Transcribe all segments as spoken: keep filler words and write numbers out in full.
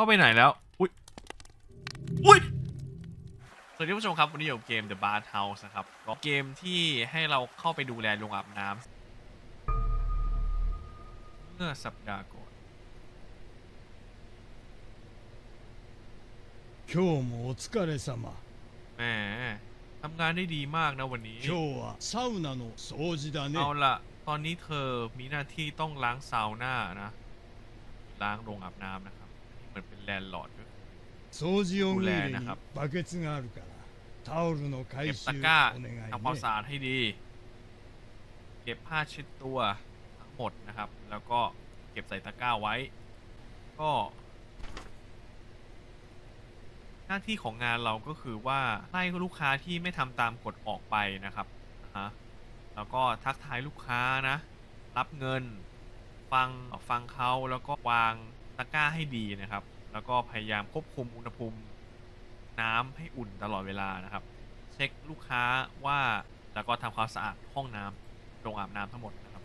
เข้าไปไหนแล้วอุ้ยอุ้ยสวัสดีผู้ชมครับวันนี้อยู่เกม The Bathhouse นะครับก็เกมที่ให้เราเข้าไปดูแลโรงอาบน้ำเมื่อสัปดาห์ก่อน今日もお疲れ様แหมทำงานได้ดีมากนะวันนี้今日はサウナの掃除だねเอาละตอนนี้เธอมีหน้าที่ต้องล้างซาวน่านะล้างโรงอาบน้ำนะครับเหมือนเป็นแลนด์ลอร์ดด้วยดูแลนะครับเก็บตะกร้าทำความสะอาดให้ดีเก็บผ้าเช็ดตัวทั้งหมดนะครับแล้วก็เก็บใส่ตะกร้าไว้ก็หน้าที่ของงานเราก็คือว่าไล่ลูกค้าที่ไม่ทำตามกฎออกไปนะครับฮะแล้วก็ทักทายลูกค้านะรับเงินฟังฟังเขาแล้วก็วางตะกร้าให้ดีนะครับแล้วก็พยายามควบคุมอุณหภูมิน้ำให้อุ่นตลอดเวลานะครับเช็คลูกค้าว่าแล้วก็ทำความสะอาดห้องน้ำโรงอาบน้ำทั้งหมดนะครับ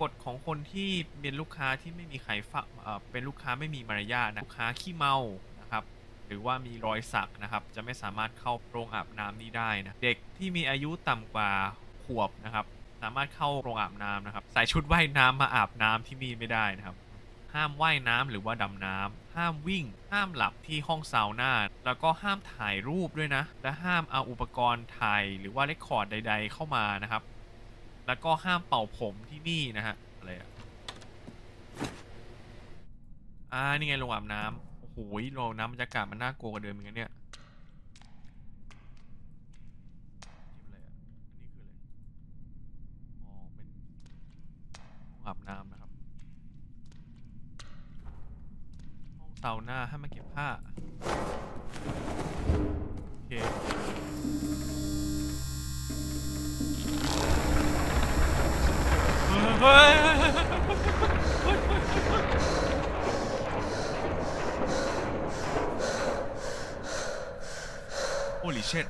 กฎของคนที่เป็นลูกค้าที่ไม่มีใครฟังเป็นลูกค้าไม่มีมารยาทนะลูกค้าขี้เมานะครับหรือว่ามีรอยสักนะครับจะไม่สามารถเข้าโรงอาบน้ำนี้ได้นะเด็กที่มีอายุต่ำกว่าขวบนะครับสามารถเข้าโรงอาบน้ำนะครับใส่ชุดว่ายน้ำมาอาบน้ำที่นี่ไม่ได้นะครับห้ามว่ายน้ำหรือว่าดำน้ำห้ามวิ่งห้ามหลับที่ห้องซาวน่าแล้วก็ห้ามถ่ายรูปด้วยนะและห้ามเอาอุปกรณ์ถ่ายหรือว่าเรคคอร์ดใดๆเข้ามานะครับแล้วก็ห้ามเป่าผมที่นี่นะฮะอะไรอ่ะอ่านี่ไงโรงอาบน้ำโอ้ยโรงน้ำบรรยากาศมันน่ากลัวกว่าเดิมเหมือนกันเนี่ยนี่คืออะไรอ๋อเป็นห้องอาบน้ำนะครับห้องซาวน่าให้มาเก็บผ้าโอเคเฮ้ยโอ้ลิเช่น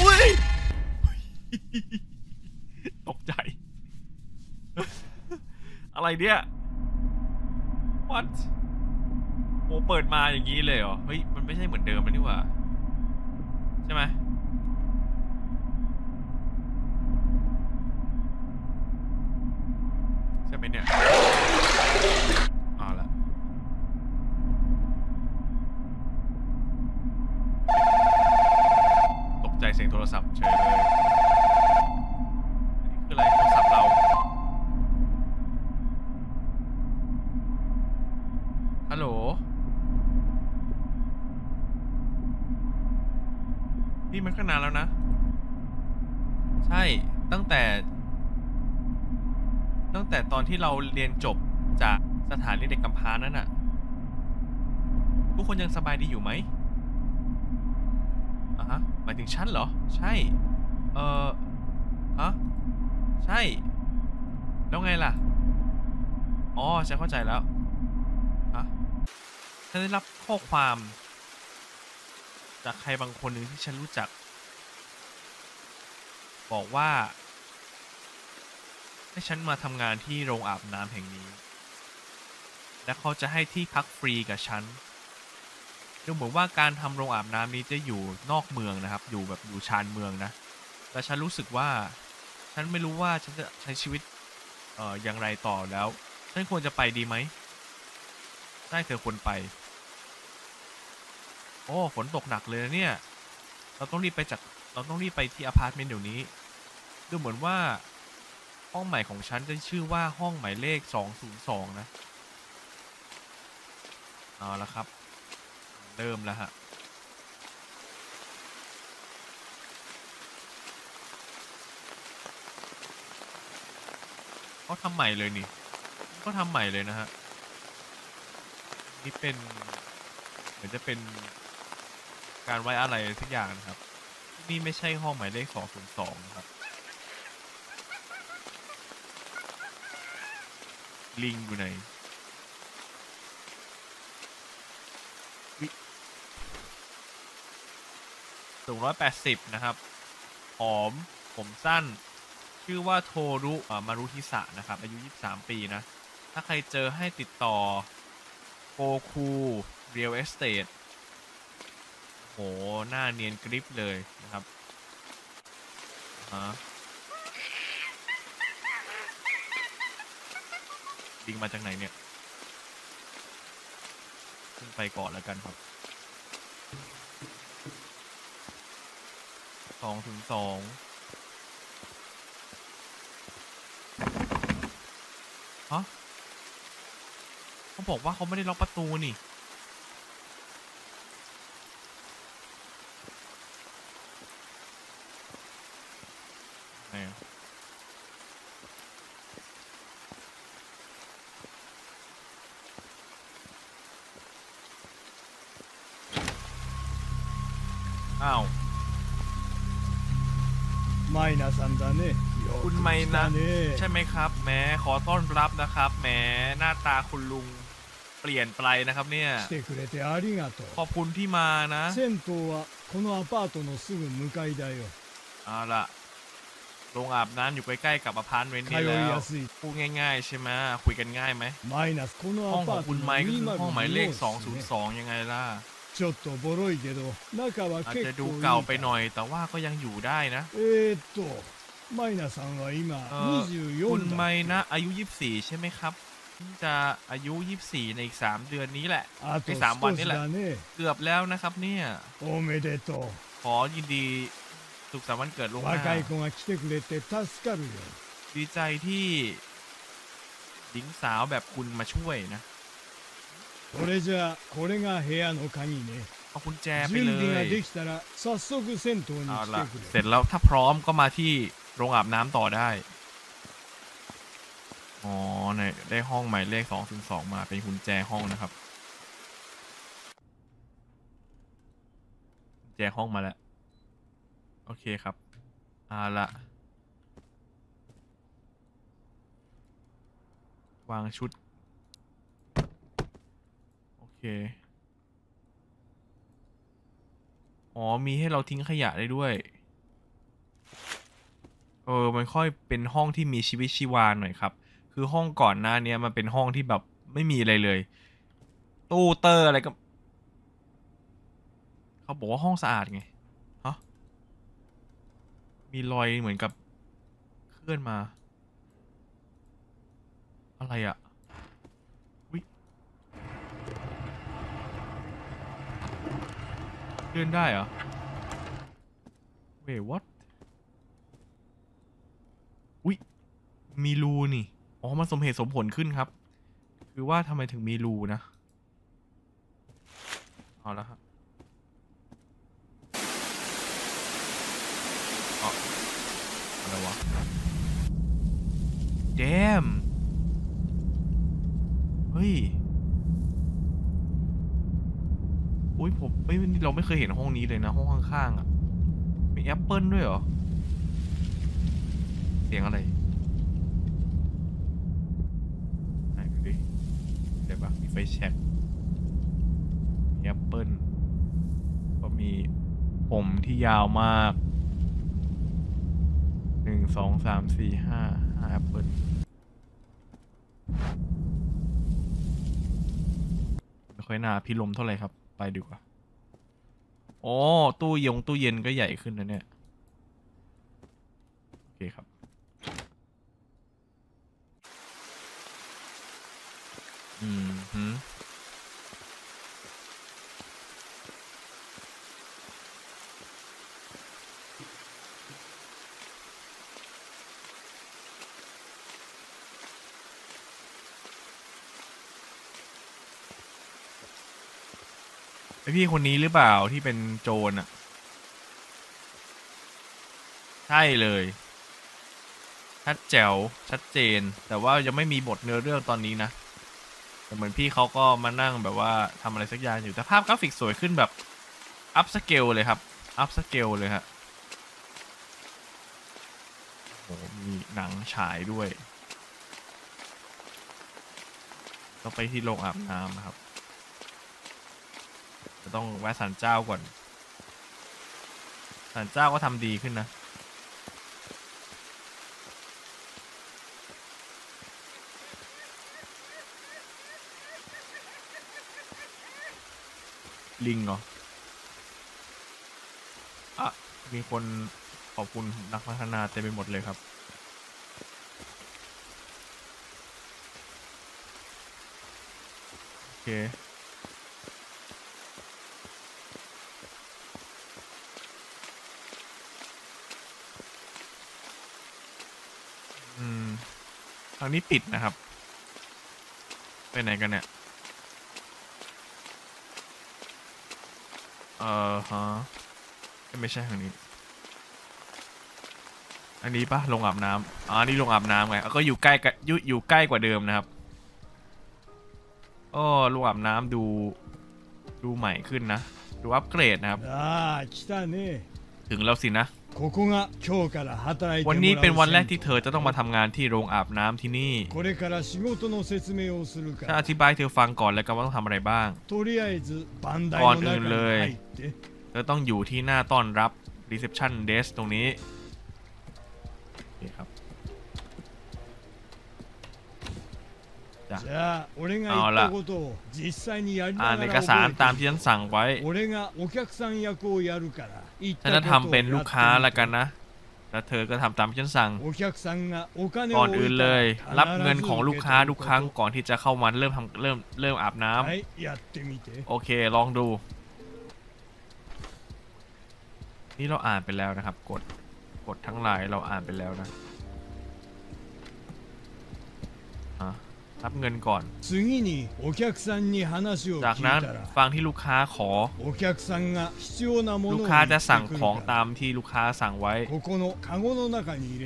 อุ้ยตกใจอะไรเนี่ย what โอ้เปิดมาอย่างนี้เลยเหรอเฮ้ยมันไม่ใช่เหมือนเดิมแล้วนี่หว่าใช่ไหมใช่ไหมเนี่ยเสียงโทรศัพท์เฉยเลยอันนี้คืออะไรโทรศัพท์เราฮัลโหลนี่มันขนาดแล้วนะใช่ตั้งแต่ตั้งแต่ตอนที่เราเรียนจบจากสถานเลี้ยงเด็กกำพร้านั่นน่ะทุกคนยังสบายดีอยู่ไหมอ่ะฮะหมายถึงฉันเหรอใช่เออฮะใช่แล้วไงล่ะอ๋อฉันเข้าใจแล้วฮะฉันได้รับข้อความจากใครบางคนหนึ่งที่ฉันรู้จักบอกว่าให้ฉันมาทำงานที่โรงอาบน้ำแห่งนี้และเขาจะให้ที่พักฟรีกับฉันดูเหมือนว่าการทำโรงอาบน้ำนี้จะอยู่นอกเมืองนะครับอยู่แบบอยู่ชานเมืองนะแต่ฉันรู้สึกว่าฉันไม่รู้ว่าฉันจะใช้ชีวิตเอ่ออย่างไรต่อแล้วฉันควรจะไปดีไหมได้เธอควรไปโอ้ฝนตกหนักเลยนะเนี่ยเราต้องรีบไปจากเราต้องรีบไปที่อพาร์ตเมนต์เดี๋ยวนี้ดูเหมือนว่าห้องใหม่ของฉันจะชื่อว่าห้องหมายเลขสองศูนย์สองนะเอาละครับเริ่มแล้วฮะเขาทำใหม่เลยนี่ก็ทำใหม่เลยนะฮะนี่เป็นเหมือนจะเป็นการไว้อะไรสักอย่างนะครับนี่ไม่ใช่ห้องหมายเลขสองศูนย์สองนะครับลิงอยู่ไหนสูงร้อยแปดสิบนะครับหอมผมสั้น ชื่อว่าโทรุมารุทิสะนะครับอายุยี่สิบสามปีนะถ้าใครเจอให้ติดต่อโกคูเรียลเอสเตทโหหน้าเนียนกริปเลยนะครับฮะบินมาจากไหนเนี่ยขึ้นไปก่อนแล้วกันครับสองถึงสองฮะเขาบอกว่าเขาไม่ได้ล็อกประตูนี่อ้าวไม่นะซันดาเน่คุณไม่นะใช่ไหมครับแหมขอต้อนรับนะครับแหมหน้าตาคุณลุงเปลี่ยนไปนะครับเนี่ยขอบคุณที่มานะเซ็นโตะこのアパートのすぐ向かいだよเอาล่ะโรงอาบน้ำอยู่ใกล้ๆกับอพาร์ตเมนต์นี่แล้วพูดง่ายๆใช่ไหมคุยกันง่ายไหมห้องของคุณไมค์ก็คือห้องหมายเลขสองศูนย์สองยังไงล่ะอาจจะดูเก่าไปหน่อยแต่ว่าก็ยังอยู่ได้นะคุณไมนะอายุยี่สิบสี่ใช่ไหมครับจะอายุยี่สิบสี่ในอีกสามเดือนนี้แหละในสามวันนี้แหละเกือบแล้วนะครับเนี่ยขอยินดีสุขสันต์วันเกิดล่วงหน้าดีใจที่หญิงสาวแบบคุณมาช่วยนะこれじゃこれが部屋の鍵ね。準備ができたら早速銭湯に来てくれ。เสร็จแล้วถ้าพร้อมก็มาที่โรงอาบน้ำต่อได้อ๋อเนี่ยได้ห้องหมายเลขสองถึงสองมาเป็นกุญแจห้องนะครับกุญแจห้องมาแล้วโอเคครับเอาละวางชุดอ๋อมีให้เราทิ้งขยะได้ด้วยเออมันค่อยเป็นห้องที่มีชีวิตชีวาหน่อยครับคือห้องก่อนหน้านี้มันเป็นห้องที่แบบไม่มีอะไรเลยตู้เตอร์อะไรก็เขาบอกว่าห้องสะอาดไงฮะมีรอยเหมือนกับเคลื่อนมาอะไรอะเดินได้เหรอ Wait what อุ๊ยมีรูนี่อ๋อมันสมเหตุสมผลขึ้นครับคือว่าทำไมถึงมีรูนะเอาละครับอ๋ออะไรวะ Damn เฮ้ยอุ้ยผมไม่เราไม่เคยเห็นห้องนี้เลยนะห้องข้างๆอ่ะมีแอปเปิลด้วยเหรอเสียงอะไรไหนดูดิเดี๋ยวปะมีไฟแช็กมีแอปเปิลก็มีผมที่ยาวมากหนึ่งสองสามสี่ห้าห้าแอปเปิลไม่ค่อยน่าพิลมเท่าไหร่ครับไปดีกว่าโอ้ตู้ยงตู้เย็นก็ใหญ่ขึ้นนะเนี่ยโอเคครับอืมฮึไอพี่คนนี้หรือเปล่าที่เป็นโจรอ่ะใช่เลยชัดแจ๋วชัดเจนแต่ว่ายังไม่มีบทเนื้อเรื่องตอนนี้นะแต่เหมือนพี่เขาก็มานั่งแบบว่าทำอะไรสักอย่างอยู่แต่ภาพกราฟิกสวยขึ้นแบบอัพสเกลเลยครับอัพสเกลเลยฮะโอ้มีหนังฉายด้วยต้องไปที่โรงอาบน้ำครับต้องแวะศาลเจ้าก่อนศาลเจ้าก็ทำดีขึ้นนะ ลิงเหรออ่ะมีคนขอบคุณนักพัฒนาเต็มไปหมดเลยครับโอเคอืมทางนี้ปิดนะครับไปไหนกันเนี่ยเออฮะไม่ใช่ทางนี้อันนี้ปะลงอาบน้ำอ๋อนี่ลงอาบน้ำไงก็อยู่ใกล้กับอยู่ใกล้กว่าเดิมนะครับอ๋อลงอาบน้ำดูดูใหม่ขึ้นนะดูอัปเกรดนะครับถึงแล้วสินะวันนี้เป็นวันแรกที่เธอจะต้องมาทำงานที่โรงอาบน้ำที่นี่จะอธิบายเธอฟังก่อนแล้วกันว่าต้องทำอะไรบ้างก่อนอื่นเลยเธอต้องอยู่ที่หน้าต้อนรับ reception desk ตรงนี้ครับเอาละอ่านเอกสารตามที่ฉันสั่งไว้ฉันจะทำเป็นลูกค้าละกันนะแล้วเธอก็ทำตามที่ฉันสั่งก่อนอื่นเลยรับเงินของลูกค้าทุกครั้งก่อนที่จะเข้ามาเริ่มทำเริ่มเริ่มอาบน้ำโอเคลองดูนี่เราอ่านไปแล้วนะครับกดกดทั้งหลายเราอ่านไปแล้วนะรับเงินก่อนจากนั้นฟังที่ลูกค้าขอลูกค้าจะสั่งของตามที่ลูกค้าสั่งไว้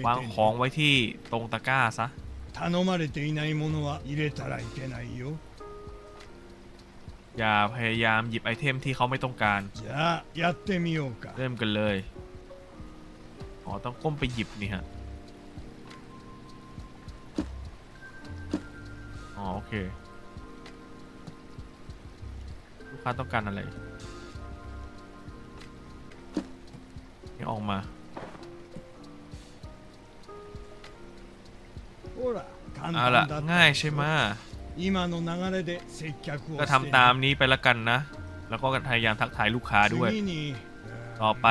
วางของไว้ที่ตรงตะกร้าซะอย่าพยายามหยิบไอเทมที่เขาไม่ต้องการเริ่มกันเลยอ๋อต้องก้มไปหยิบนี่ฮะอ๋อโอเคลูกค้าต้องการอะไรนี่ออกมาเอาล่ะง่ายใช่ไหมก็ทำตามนี้ไปละกันนะแล้วก็พยายามทักทายลูกค้าด้วยต่อไป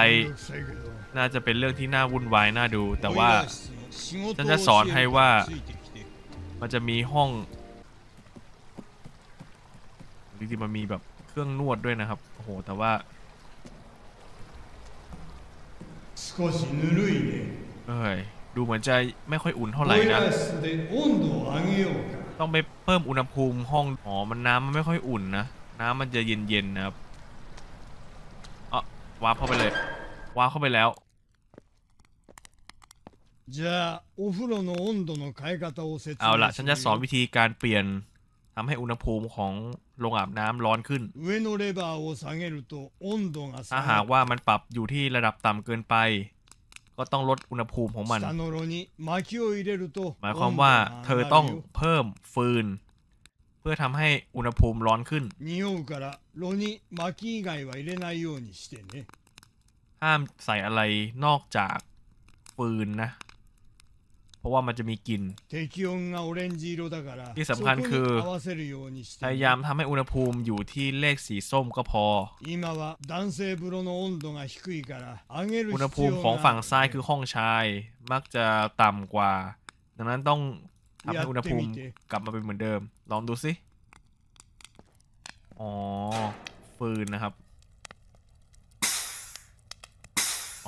น่าจะเป็นเรื่องที่น่าวุ่นวายน่าดูแต่ว่าฉันจะสอนให้ว่ามันจะมีห้องจริงๆมันมีแบบเครื่องนวดด้วยนะครับโอ้โหแต่ว่าเอ้ยดูเหมือนจะไม่ค่อยอุ่นเท่าไหร่นะต้องไปเพิ่มอุณหภูมิห้องอ๋อมันน้ำมันไม่ค่อยอุ่นนะน้ำมันจะเย็นๆนะครับอ๋อวาร์ปเข้าไปเลยว้าเข้าไปแล้วเอาล่ะฉันจะสอนวิธีการเปลี่ยนทำให้อุณหภูมิของโรงอาบน้ำร้อนขึ้นถ้าหากว่ามันปรับอยู่ที่ระดับต่ำเกินไปก็ต้องลดอุณหภูมิของมันหมายความว่าเธอต้องเพิ่มฟืนเพื่อทำให้อุณหภูมิร้อนขึ้นห้ามใส่อะไรนอกจากฟืนนะเพราะว่ามันจะมีกลิ่นที่สำคัญคือพยายามทำให้อุณหภูมิอยู่ที่เลขสีส้มก็พออุณหภูมิของฝั่งซ้ายคือห้องชายมักจะต่ำกว่าดังนั้นต้องทำให้อุณหภูมิกลับมาเป็นเหมือนเดิมลองดูสิอ๋อฟืนนะครับ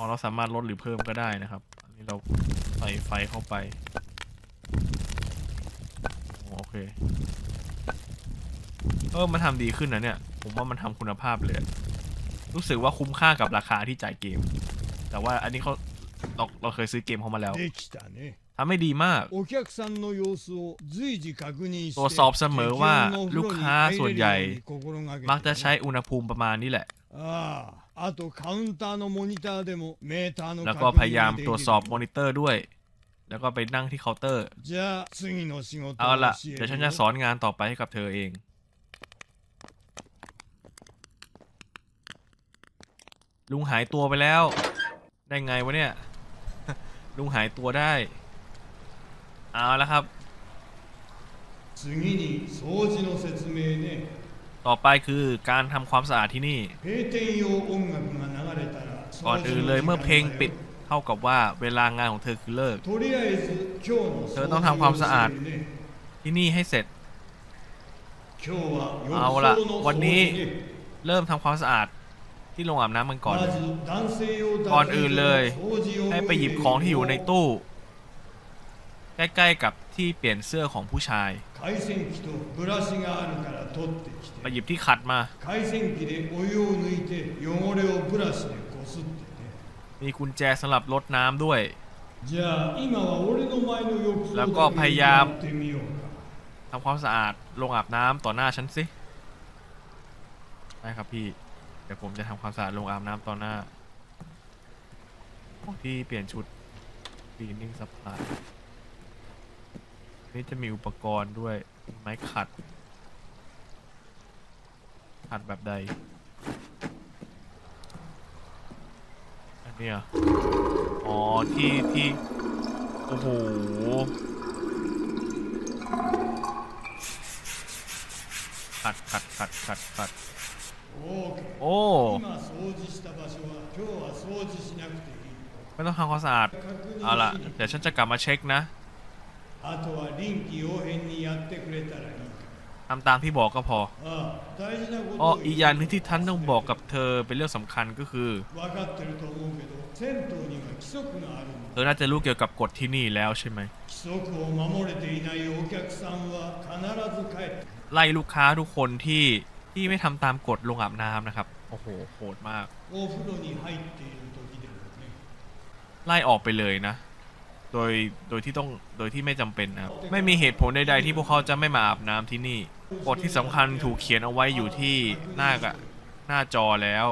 เราสามารถลดหรือเพิ่มก็ได้นะครับอันนี้เราใส่ไฟเข้าไปโอเคเออมันทำดีขึ้นนะเนี่ยผมว่ามันทำคุณภาพเลยรู้สึกว่าคุ้มค่ากับราคาที่จ่ายเกมแต่ว่าอันนี้เขาเราเราเคยซื้อเกมเขามาแล้วทำให้ดีมากตรวจสอบเสมอว่าลูกค้าส่วนใหญ่มักจะใช้อุณหภูมิประมาณนี้แหละแล้วก็พยายามตรวจสอบมอนิเตอร์ด้วยแล้วก็ไปนั่งที่เคาน์เตอร์เอาละเดี๋ยวฉันจะสอนงานต่อไปให้กับเธอเองลุงหายตัวไปแล้วได้ไงวะเนี่ยลุงหายตัวได้เอาละครับ ต่อไปคือการทำความสะอาดที่นี่ก่อนอื่นเลยเมื่อเพลงปิดเท่ากับว่าเวลางานของเธอคือเลิกเธอต้องทำความสะอาดที่นี่ให้เสร็จเอาละวันนี้เริ่มทำความสะอาดที่โรงอาบน้ำมันก่อนก่อนอื่นเลยให้ไปหยิบของที่อยู่ในตู้ใกล้ๆกับที่เปลี่ยนเสื้อของผู้ชายไปหยิบที่ขัดมามีกุญแจสำหรับรดน้ำด้วยแล้วก็พยายามทำความสะอาดโรงอาบน้ำต่อหน้าฉันสิได้ครับพี่เดี๋ยวผมจะทำความสะอาดโรงอาบน้ำต่อหน้าพี่เปลี่ยนชุดปีนิ่งซับพลายนี่จะมีอุปกรณ์ด้วยไม้ขัดขัดแบบใดอันนี้อ๋อที่ที่โอ้โหขัดขัดขัดขัดขัดโอ้ไม่ต้องทำความสะอาดเอาล่ะเดี๋ยวฉันจะกลับมาเช็คนะทำตามที่บอกก็พออ้ออีกอย่างหนึ่งที่ท่านต้องบอกกับเธอเป็นเรื่องสำคัญก็คือเธอน่าจะรู้เกี่ยวกับกฎที่นี่แล้วใช่ไหมไล่ลูกค้าทุกคนที่ที่ไม่ทำตามกฎลงอาบน้ำนะครับโอ้โหโหดมากไล่ออกไปเลยนะโดยโดยที่ต้องโดยที่ไม่จำเป็นนะครับไม่มีเหตุผลใดๆที่พวกเขาจะไม่มาอาบน้ำที่นี่กฎที่สำคัญถูกเขียนเอาไว้อยู่ที่หน้ากับหน้าจอแล้ว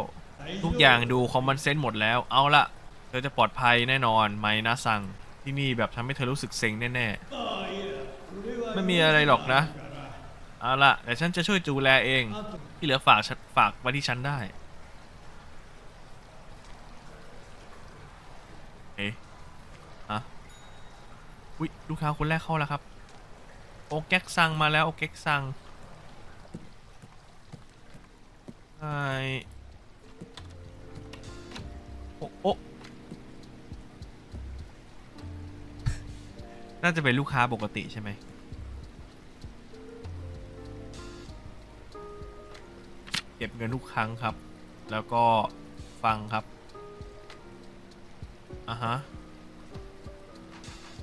ทุกอย่างดูคอมมอนเซนส์หมดแล้วเอาละเธอจะปลอดภัยแน่นอนไหมนะซังที่นี่แบบทำให้เธอรู้สึกเซ็งแน่ๆไม่มีอะไรหรอกนะเอาละแต่ฉันจะช่วยดูแลเองที่เหลือฝากฝากไว้ที่ฉันได้เอ๊ะฮะอุ๊ยลูกค้าคนแรกเข้าแล้วครับโอเก็กซังมาแล้วโอเก็กซังไอโอโอน่าจะเป็นลูกค้าปกติใช่ไหมเก็บเงินทุกครั้งครับแล้วก็ฟังครับอ่ะฮะ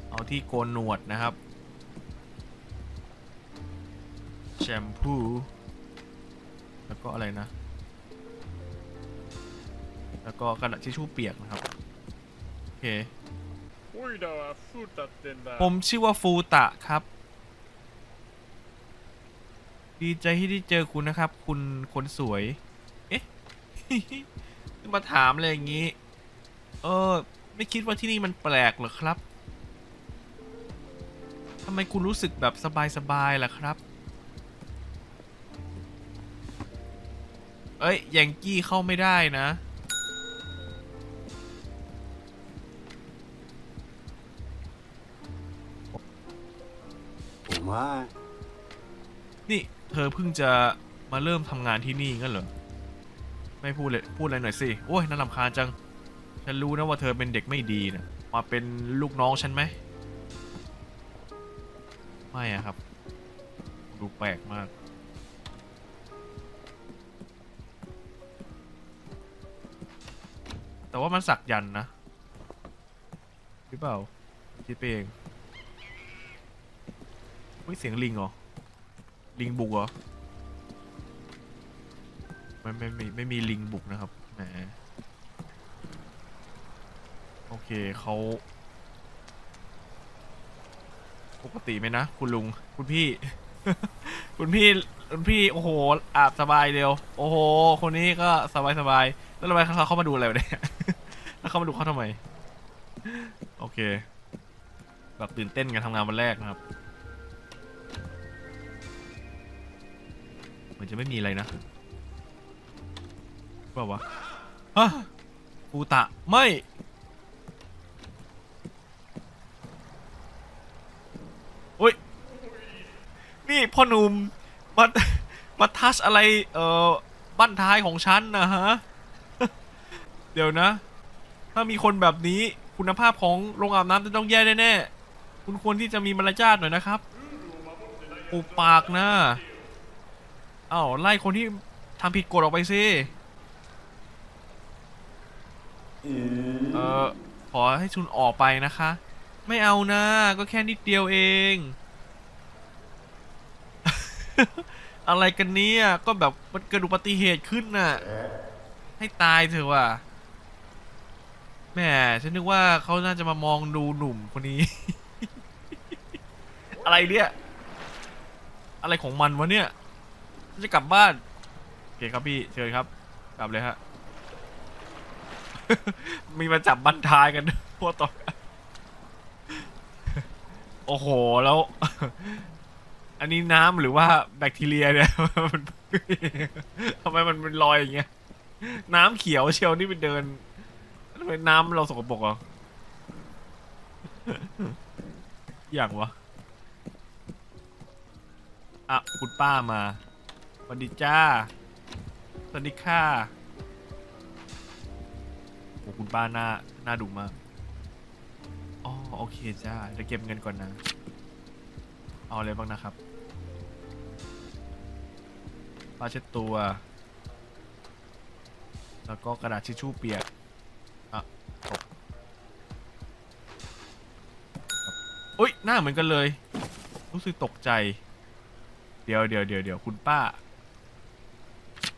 เอาที่โกนหนวดนะครับแชมพูแล้วก็อะไรนะแล้วก็กระดาษทิชชู่เปียกนะครับโอเคผมชื่อว่าฟูตะครับดีใจที่ได้เจอคุณนะครับคุณคนสวยเอ๊ะ มาถามอะไรอย่างนี้เออไม่คิดว่าที่นี่มันแปลกเหรอครับทำไมคุณรู้สึกแบบสบายๆล่ะครับเอ้ยแยงกี้เข้าไม่ได้นะผมว่านี่เธอเพิ่งจะมาเริ่มทำงานที่นี่งั้นเหรอไม่พูดเลยพูดอะไรหน่อยสิโอ้ยน่ารำคาญจังฉันรู้นะว่าเธอเป็นเด็กไม่ดีนะมาเป็นลูกน้องฉันไหมไม่อะครับดูแปลกมากแต่ว่ามันสักยันนะหรือเปล่าคิดไปเองเฮ้ยเสียงลิงเหรอลิงบุกเหรอไม่ไม่ไม่ไม่มีลิงบุกนะครับแหมโอเคเขาปกติไหมนะคุณลุงคุณพี่ คุณพี่คุณพี่โอ้โหอาบสบายเดียวโอ้โหคนนี้ก็สบายสบายแล้วทำไมเขาเข้ามาดูอะไรเนี่ย แล้วเขามาดูเขาทำไมโอเคแบบตื่นเต้นกันทำงานวันแรกนะครับเหมือนจะไม่มีอะไรนะว่าวะฮะปูตะไม่โอ้ยนี่พ่อหนุ่มมา มาทัชอะไรเออบั้นท้ายของฉันนะฮะ เดี๋ยวนะถ้ามีคนแบบนี้คุณภาพของโรงอาบน้ำจะต้องแย่แน่ๆคุณควรที่จะมีมารยาทหน่อยนะครับอุปากนะอ้าวไล่คนที่ทำผิดกฎออกไปสิเออขอให้ชุนออกไปนะคะไม่เอานะก็แค่นิดเดียวเอง อะไรกันเนี้ยก็แบบมันเกิดอุบัติเหตุขึ้นน่ะให้ตายเถอะว่ะแม่ฉันนึกว่าเขาน่าจะมามองดูหนุ่มคนนี้ อะไรเนี่ยอะไรของมันวะเนี่ยจะกลับบ้านโอเคครับพี่เชิญครับกลับเลยฮะ มีมาจับบันทายกันพวกต่อโอ้โหแล้ว อันนี้น้ำหรือว่าแบคทีเรียเนี่ยมัน ทำไมมันเป็นรอยอย่างเงี้ยน้ำเขียวเชียวนี่ไปเดินทำไมน้ำเราสกปรกอ่ะ อย่างวะอ่ะคุณป้ามาสวัสดีจ้าสวัสดีค่ะโอ้คุณป้าหน้าหน้าดุมากอ๋อโอเคจ้าจะเก็บเงินก่อนนะเอาอะไรบ้างนะครับผ้าเช็ดตัวแล้วก็กระดาษทิชชู่เปียกอ่ะตกอุ๊ยหน้าเหมือนกันเลยรู้สึกตกใจเดี๋ยวเดี๋ยวเดี๋ยวเดี๋ยวคุณป้า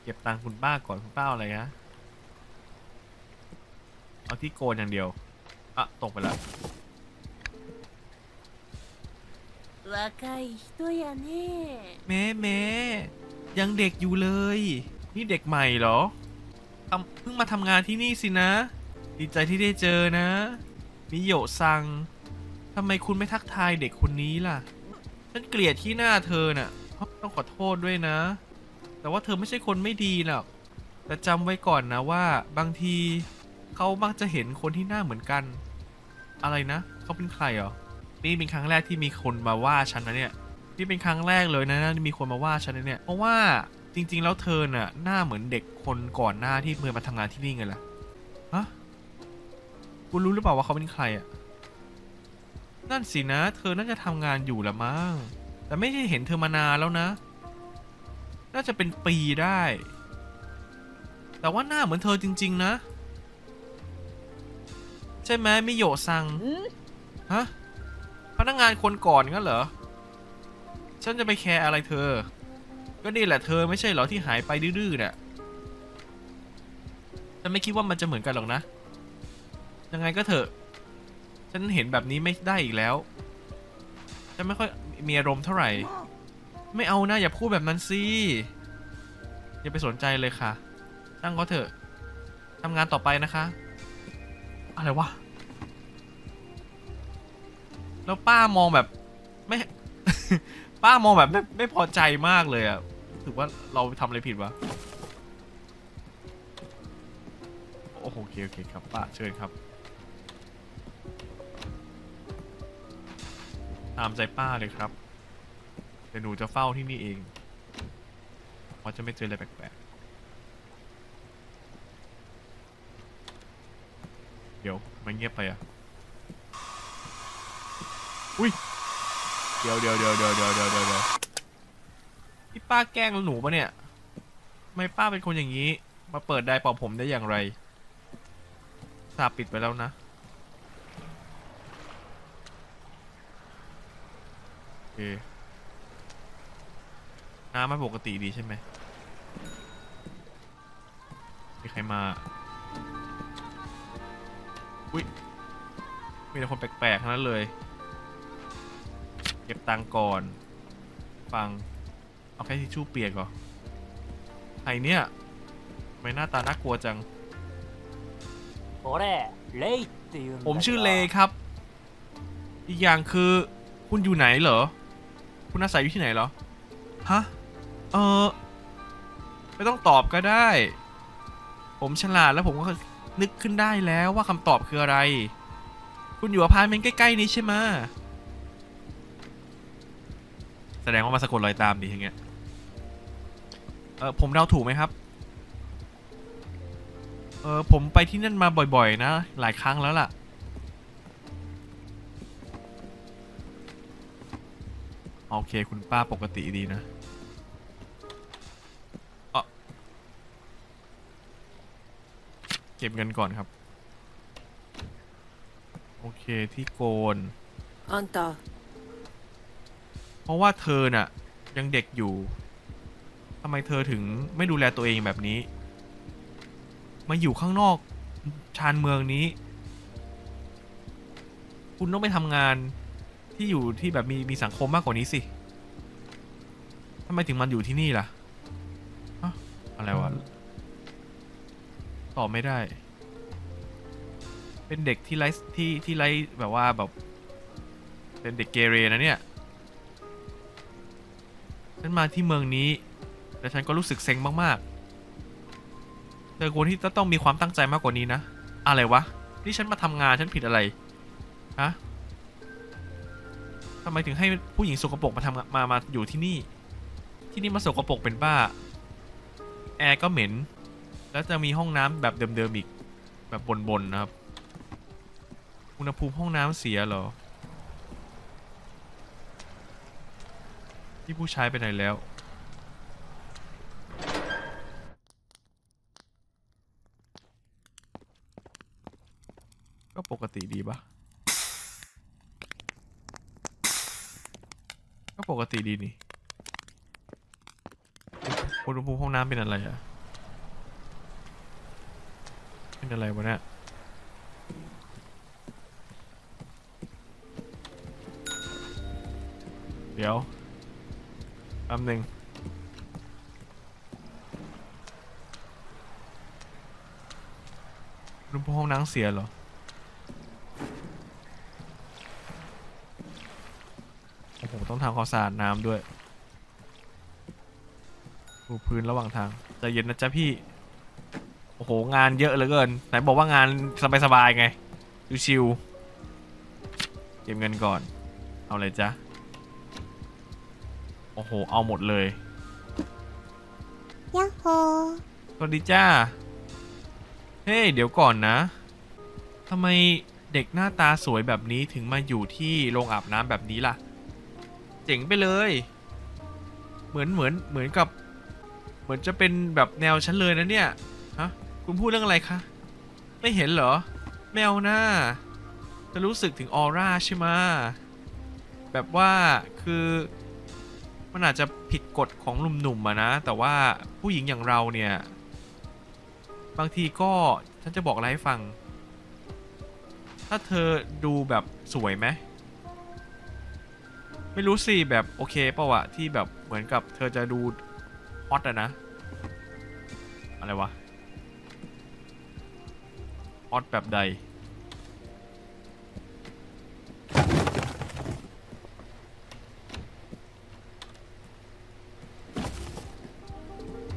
เก็บตังค์คุณป้าก่อนคุณป้าอะไรนะเอาที่โกนอย่างเดียวอ่ะตกไปแล้วแม่แม่ยังเด็กอยู่เลยนี่เด็กใหม่เหรอเพิ่งมาทำงานที่นี่สินะดีใจที่ได้เจอนะมิโยะซังทำไมคุณไม่ทักทายเด็กคนนี้ล่ะฉันเกลียดที่หน้าเธอน่ะต้องขอโทษด้วยนะแต่ว่าเธอไม่ใช่คนไม่ดีหรอกแต่จำไว้ก่อนนะว่าบางทีเขามักจะเห็นคนที่หน้าเหมือนกันอะไรนะเขาเป็นใครหรอนี่เป็นครั้งแรกที่มีคนมาว่าฉันนะเนี่ยนี่เป็นครั้งแรกเลยนะที่มีคนมาว่าฉันเนี่ยเพราะว่าจริงๆแล้วเธอน่ะหน้าเหมือนเด็กคนก่อนหน้าที่เมื่อมาทำงานที่นี่ไงล่ะฮะคุณรู้หรือเปล่าว่าเขาเป็นใครอ่ะนั่นสินะเธอน่าจะทำงานอยู่ละมั้งแต่ไม่ได้เห็นเธอมานานแล้วนะน่าจะเป็นปีได้แต่ว่าหน้าเหมือนเธอจริงๆนะใช่ไหมมิโยะซังฮะพนักงานคนก่อนงั้นเหรอฉันจะไปแคร์อะไรเธอก็นี่แหละเธอไม่ใช่เหรอที่หายไปดื้อๆเนี่ยฉันไม่คิดว่ามันจะเหมือนกันหรอกนะยังไงก็เถอะฉันเห็นแบบนี้ไม่ได้อีกแล้วฉันไม่ค่อยมีอารมณ์เท่าไหร่ไม่เอานะอย่าพูดแบบนั้นสิอย่าไปสนใจเลยค่ะตั้งเขาเถอะทำงานต่อไปนะคะอะไรวะแล้วป้ามองแบบไม่ ป้ามองแบบไม่ไม่พอใจมากเลยอะถือว่าเราทำอะไรผิดวะโอ้โหโอเคโอเคครับป้าเชิญครับตามใจป้าเลยครับเดี๋ยวหนูจะเฝ้าที่นี่เองเพราะจะไม่เจออะไรแปลกๆเดี๋ยวมันเงียบไปอ่ะอุ้ยเดี๋ยวเดี๋ยวเดี๋ยวเดี๋ยวเดี๋ยวเดี๋ยวเดี๋ยวพี่ป้าแกล้งหนูปะเนี่ยทำไมป้าเป็นคนอย่างนี้มาเปิดได้ปอบผมได้อย่างไรสาปิดไปแล้วนะน้ำมันปกติดีใช่ไหมมีใครมาอุ้ยมีแต่คนแปลกๆทั้งนั้นเลยเก็บตังก่อนฟังเอาแค่ทิชชู่เปียกก่อนไอ้เนี่ยไม่หน้าตาน่ากลัวจังผมชื่อเลครับอีกอย่างคือคุณอยู่ไหนเหรอคุณอาศัยอยู่ที่ไหนเหรอฮะเออไม่ต้องตอบก็ได้ผมฉลาดแล้วผมก็นึกขึ้นได้แล้วว่าคำตอบคืออะไรคุณอยู่อพาร์ตเมนต์ใกล้ๆนี้ใช่ไหมแสดงว่ามาสะกดรอยตามดีอย่างเงี้ย เออผมเดาถูกไหมครับเออผมไปที่นั่นมาบ่อยๆนะหลายครั้งแล้วล่ะโอเคคุณป้าปกติดีนะเก็บเงินก่อนครับโอเคที่โกนอันต่อเพราะว่าเธอน่ะยังเด็กอยู่ทำไมเธอถึงไม่ดูแลตัวเองแบบนี้มาอยู่ข้างนอกชานเมืองนี้คุณต้องไปทำงานที่อยู่ที่แบบมีมีสังคมมากกว่านี้สิทำไมถึงมันอยู่ที่นี่ล่ะอะไรวะตอบไม่ได้เป็นเด็กที่ไร้ที่ที่ไร้แบบว่าแบบเป็นเด็กเกเรนะเนี่ยฉันมาที่เมืองนี้แต่ฉันก็รู้สึกเซ็งมากๆเธอควรที่จะต้องมีความตั้งใจมากกว่านี้นะอะไรวะนี่ฉันมาทำงานฉันผิดอะไรฮะทำไมถึงให้ผู้หญิงสกปรกมาทำมามาอยู่ที่นี่ที่นี่มาสกปรกเป็นบ้าแอร์ก็เหม็นแล้วจะมีห้องน้ำแบบเดิมๆอีกแบบบนๆนะครับอุณหภูมิห้องน้ำเสียเหรอที่ผู้ชายไปไหนแล้วก็ปกติดีปะก็ปกติดีนี่อุณหภูมิห้องน้ำเป็นอะไรอะเป็นอะไรวะเนี่ยเดี๋ยวอันหนึ่งรูปห้องน้ำเสียเหรอโอ้โหต้องทำความสะอาดน้ำด้วยปูพื้นระหว่างทางใจเย็นนะจ๊ะพี่โอ้โหงานเยอะเหลือเกินไหนบอกว่างานสบายๆไงชิวๆเก็บเงินก่อนเอาเลยจ้ะโอ้โหเอาหมดเลยยักษ์โหสวัสดีจ้าเฮ้ hey, เดี๋ยวก่อนนะทำไมเด็กหน้าตาสวยแบบนี้ถึงมาอยู่ที่โรงอาบน้ำแบบนี้ล่ะเจ๋งไปเลยเหมือนเหมือนเหมือนกับเหมือนจะเป็นแบบแนวฉันเลยนะเนี่ยคุณพูดเรื่องอะไรคะไม่เห็นเหรอแมวหน้าจะรู้สึกถึงออร่าใช่ไหมแบบว่าคือมันอาจจะผิดกฎของหนุ่มๆอะนะแต่ว่าผู้หญิงอย่างเราเนี่ยบางทีก็ฉันจะบอกอะไรให้ฟังถ้าเธอดูแบบสวยไหมไม่รู้สิแบบโอเคป่าวอะที่แบบเหมือนกับเธอจะดูฮอตอะนะอะไรวะออดแบบใดเ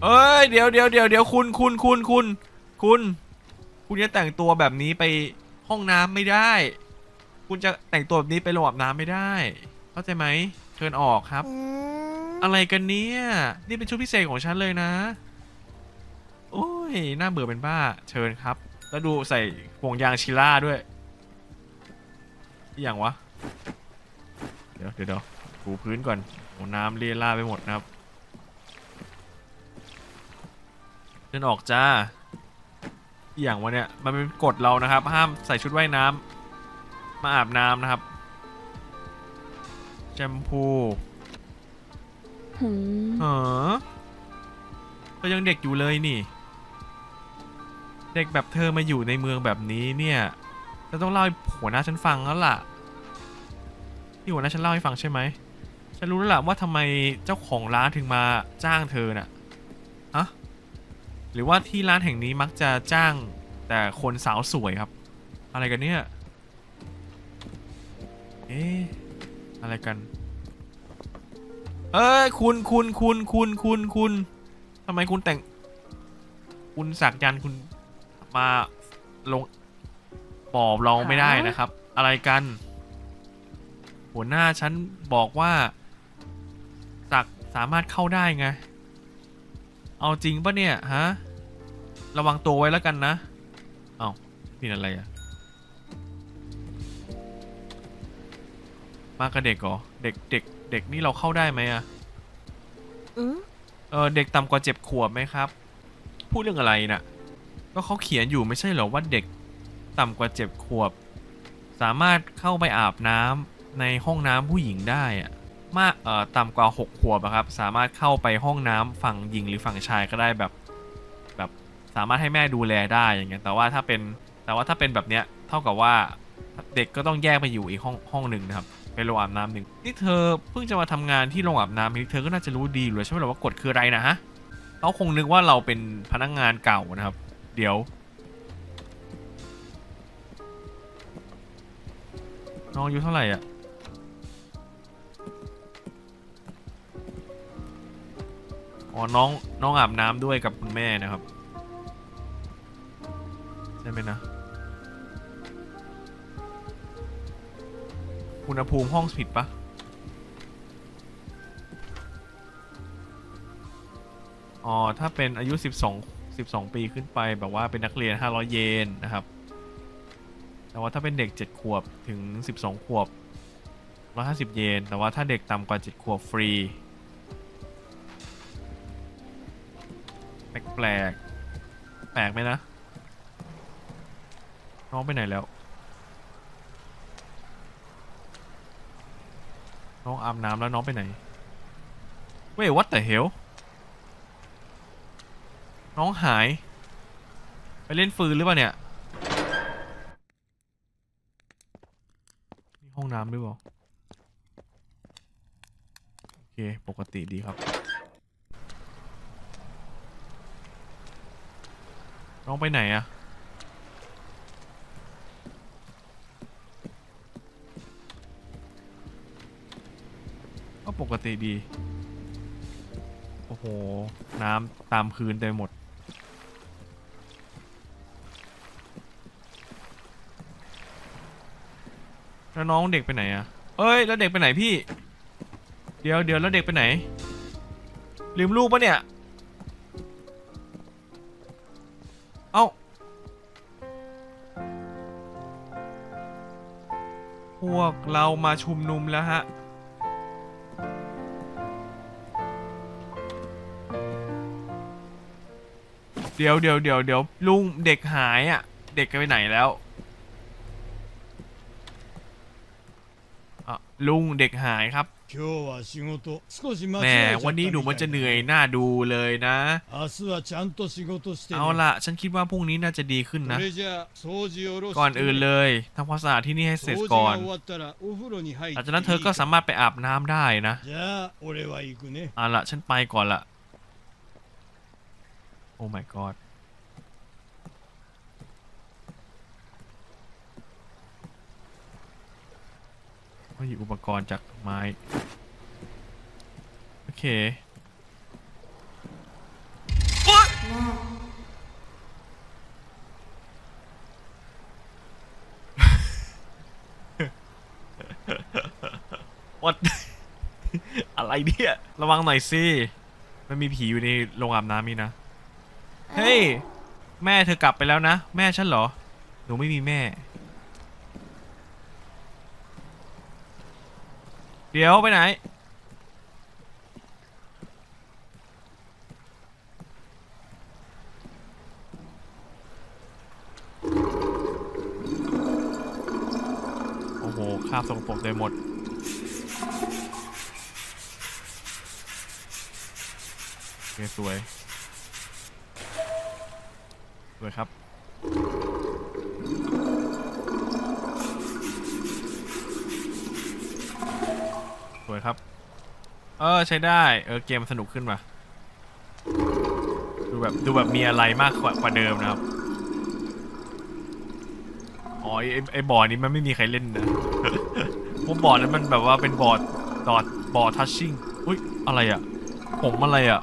อ้ยเดี๋ยวเดี๋ยวเดี๋ยวเดี๋ยวคุณคุณคุณคุณคุณคุณจะแต่งตัวแบบนี้ไปห้องน้ำไม่ได้คุณจะแต่งตัวแบบนี้ไปโรงอาบน้ำไม่ได้เข้าใจไหมเชิญออกครับอะไรกันเนี่ยนี่เป็นชุดพิเศษของฉันเลยนะโอ้ยน่าเบื่อเป็นบ้าเชิญครับแล้วดูใส่ห่วงยางชิล่าด้วยอย่างวะเดี๋ยวเดี๋ยวถูพื้นก่อนโอ้น้ำเลียล่าไปหมดนะครับเดินออกจ้าอย่างวะเนี่ยมันเป็นกฎเรานะครับห้ามใส่ชุดว่ายน้ำมาอาบน้ำนะครับแชมพูเออก็ยังเด็กอยู่เลยนี่เด็กแบบเธอมาอยู่ในเมืองแบบนี้เนี่ยจะต้องเล่าให้หัวหน้าฉันฟังแล้วล่ะที่หัวหน้าฉันเล่าให้ฟังใช่ไหมฉันรู้แล้วล่ะว่าทำไมเจ้าของร้านถึงมาจ้างเธอน่ะอะหรือว่าที่ร้านแห่งนี้มักจะจ้างแต่คนสาวสวยครับอะไรกันเนี่ยเอ๊ะอะไรกันเอ้ยคุณคุณคุณคุณคุณคุณทำไมคุณแต่งคุณสักยันคุณมาลงปอบลองไม่ได้นะครับอะไรกันหัวหน้าฉันบอกว่าสักสามารถเข้าได้ไง เอาจริงปะเนี่ยฮะระวังตัวไว้แล้วกันนะเอานี่อะไรอะมากับเด็กเหรอเด็กเด็กเด็กนี่เราเข้าได้ไหมอะเออเด็กต่ำกว่าเจ็ดขวบไหมครับพูดเรื่องอะไรน่ะก็เขาเขียนอยู่ไม่ใช่เหรอว่าเด็กต่ำกว่าเจ็ดขวบสามารถเข้าไปอาบน้ำในห้องน้ำผู้หญิงได้อะมากเอ่อต่ำกว่าหกขวบครับสามารถเข้าไปห้องน้ำฝั่งหญิงหรือฝั่งชายก็ได้แบบแบบสามารถให้แม่ดูแลได้อย่างเงี้ยแต่ว่าถ้าเป็นแต่ว่าถ้าเป็นแบบเนี้ยเท่ากับว่าเด็กก็ต้องแยกไปอยู่อีกห้องห้องหนึ่งนะครับไปโรงอาบน้ำหนึ่งนี่เธอเพิ่งจะมาทำงานที่โรงอาบน้ำนี่เธอก็น่าจะรู้ดีเลยใช่ไหมล่ะว่ากฎคืออะไรนะฮะเขาคงนึกว่าเราเป็นพนักงานเก่านะครับเดี๋ยวน้องอายุเท่าไหร่อ่ะอ๋อน้องน้องอาบน้ำด้วยกับคุณแม่นะครับใช่ไหมนะอุณหภูมิห้องผิดปะอ๋อถ้าเป็นอายุสิบสอง สิบสองปีขึ้นไปแบบว่าเป็นนักเรียนห้าร้อยเยนนะครับแต่ว่าถ้าเป็นเด็กเจ็ดขวบถึงสิบสองขวบหนึ่งร้อยห้าสิบเยนแต่ว่าถ้าเด็กต่ำกว่าเจ็ดขวบฟรีแปลกแปลกแปลกไหมนะน้องไปไหนแล้วน้องอาบน้ำแล้วน้องไปไหนเว้ย what the hell น้องหายไปเล่นฟืนหรือเปล่าเนี่ยนี่ห้องน้ำหรือเปล่าโอเคปกติดีครับน้องไปไหนอะก็ปกติดีโอ้โหน้ำตามพื้นเต็มหมดแล้วน้องเด็กไปไหนอะเอ้ยแล้วเด็กไปไหนพี่เดี๋ยวเดี๋ยวแล้วเด็กไปไหนลืมลูกปะเนี่ยเอ้าพวกเรามาชุมนุมแล้วฮะเดี๋ยวเดี๋ยวเดี๋ยวเดี๋ยวลุงเด็กหายอ่ะเด็กไปไหนแล้วอ่ะลุงเด็กหายครับแหมวันนี้ดูมันจะเหนื่อยหน้าดูเลยนะเอาล่ะฉันคิดว่าพรุ่งนี้น่าจะดีขึ้นนะก่อนอื่นเลยทำความสะอาดที่นี่ให้เสร็จก่อนหลังจากนั้นเธอก็สามารถไปอาบน้ำได้นะเอาล่ะฉันไปก่อนละโอ้ my god ก็หยิบอุปกรณ์จากไม้โอเควัดอะไรเนี่ยระวังหน่อยสิมันมีผีอยู่ในโรงอาบน้ำนี่นะเฮ้ย hey, แม่เธอกลับไปแล้วนะแม่ฉันเหรอหนูไม่มีแม่เดี๋ยวไปไหนโอ้โหคราบสกปรกเต็มหมดเก๋สวยเลยครับสวยครับเออใช้ได้เออเกมสนุกขึ้นมาดูแบบดูแบบมีอะไรมากกว่าเดิมนะครับอ๋อไอไอบ่อนี้มันไม่มีใครเล่นนะเพราะบ่อนั้นมันแบบว่าเป็นบ่อดอดบ่อทัชชิ่งอุ้ยอะไรอ่ะผมอะไรอ่ะ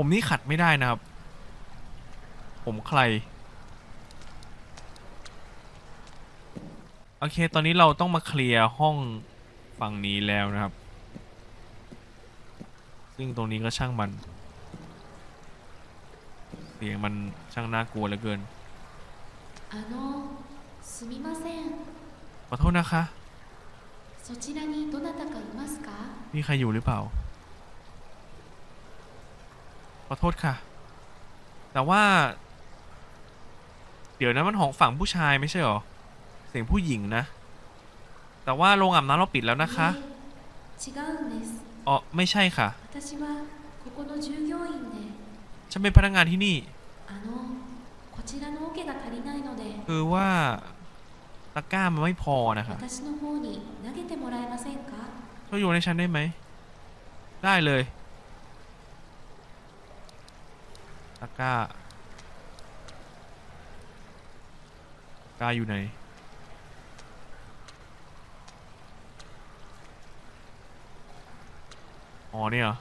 ผมนี่ขัดไม่ได้นะครับผมใครโอเคตอนนี้เราต้องมาเคลียร์ห้อง ฝั่งนี้แล้วนะครับซึ่งตรงนี้ก็ช่างมันเสียงมันช่างน่ากลัวเหลือเกินขอโทษนะคะมีใครอยู่หรือเปล่าขอโทษค่ะแต่ว่าเดี๋ยวนะมันของฝั่งผู้ชายไม่ใช่หรอเสียงผู้หญิงนะแต่ว่าโรงอาบน้ำเราปิดแล้วนะคะอ๋อไม่ใช่ค่ะฉันเป็นพนักงานที่นี่คือว่าตะกร้ามันไม่พอนะคะช่วยโยนให้ฉันได้ไหมได้เลยตะกร้าตะกร้าอยู่ไหนอ๋อเนี่ยเหรอ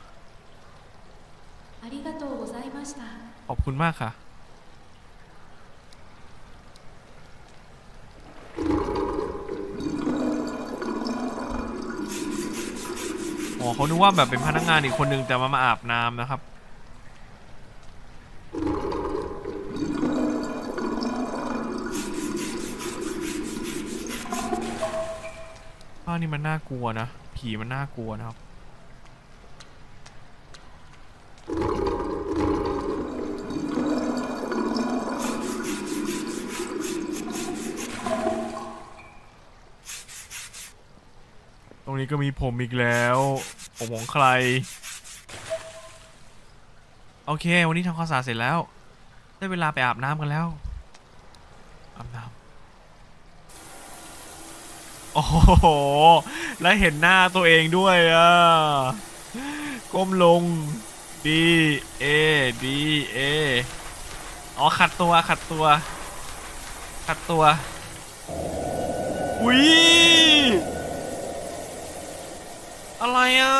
ขอบคุณมากค่ะอ๋อเขานึกว่าแบบเป็นพนักงานอีกคนนึงแต่มามาอาบน้ำนะครับบ้านนี้มันน่ากลัวนะผีมันน่ากลัวนะครับตรงนี้ก็มีผมอีกแล้วผมของใครโอเควันนี้ทำความสะอาดเสร็จแล้วได้เวลาไปอาบน้ำกันแล้วอาบน้ำโอ้โหแล้วเห็นหน้าตัวเองด้วยอ่ะก้มลงดีเอดีเออ๋อขัดตัวขัดตัวขัดตัวอุ้ยอะไรอ่ะ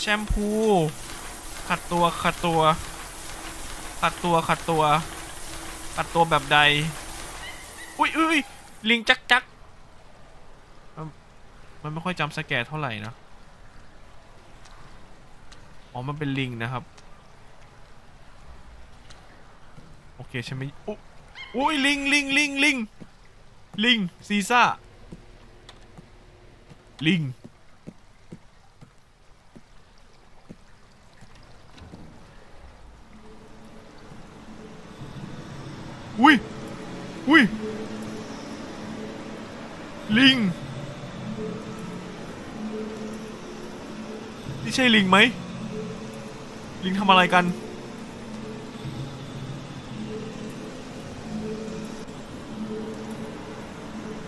แชมพูขัดตัวขัดตัวขัดตัวขัดตัวขัดตัวแบบใดอุ้ยอุ้ยลิงจักจักมันไม่ค่อยจำสแกร์เท่าไหร่นะอ๋อมันเป็นลิงนะครับโอเคใช่ไหมอุ๊ยอุ้ยลิงลิงลิงลิงลิงซีซ่าลิงอุ้ยอุ้ยลิงนี่ใช่ลิงไหมลิงทำอะไรกัน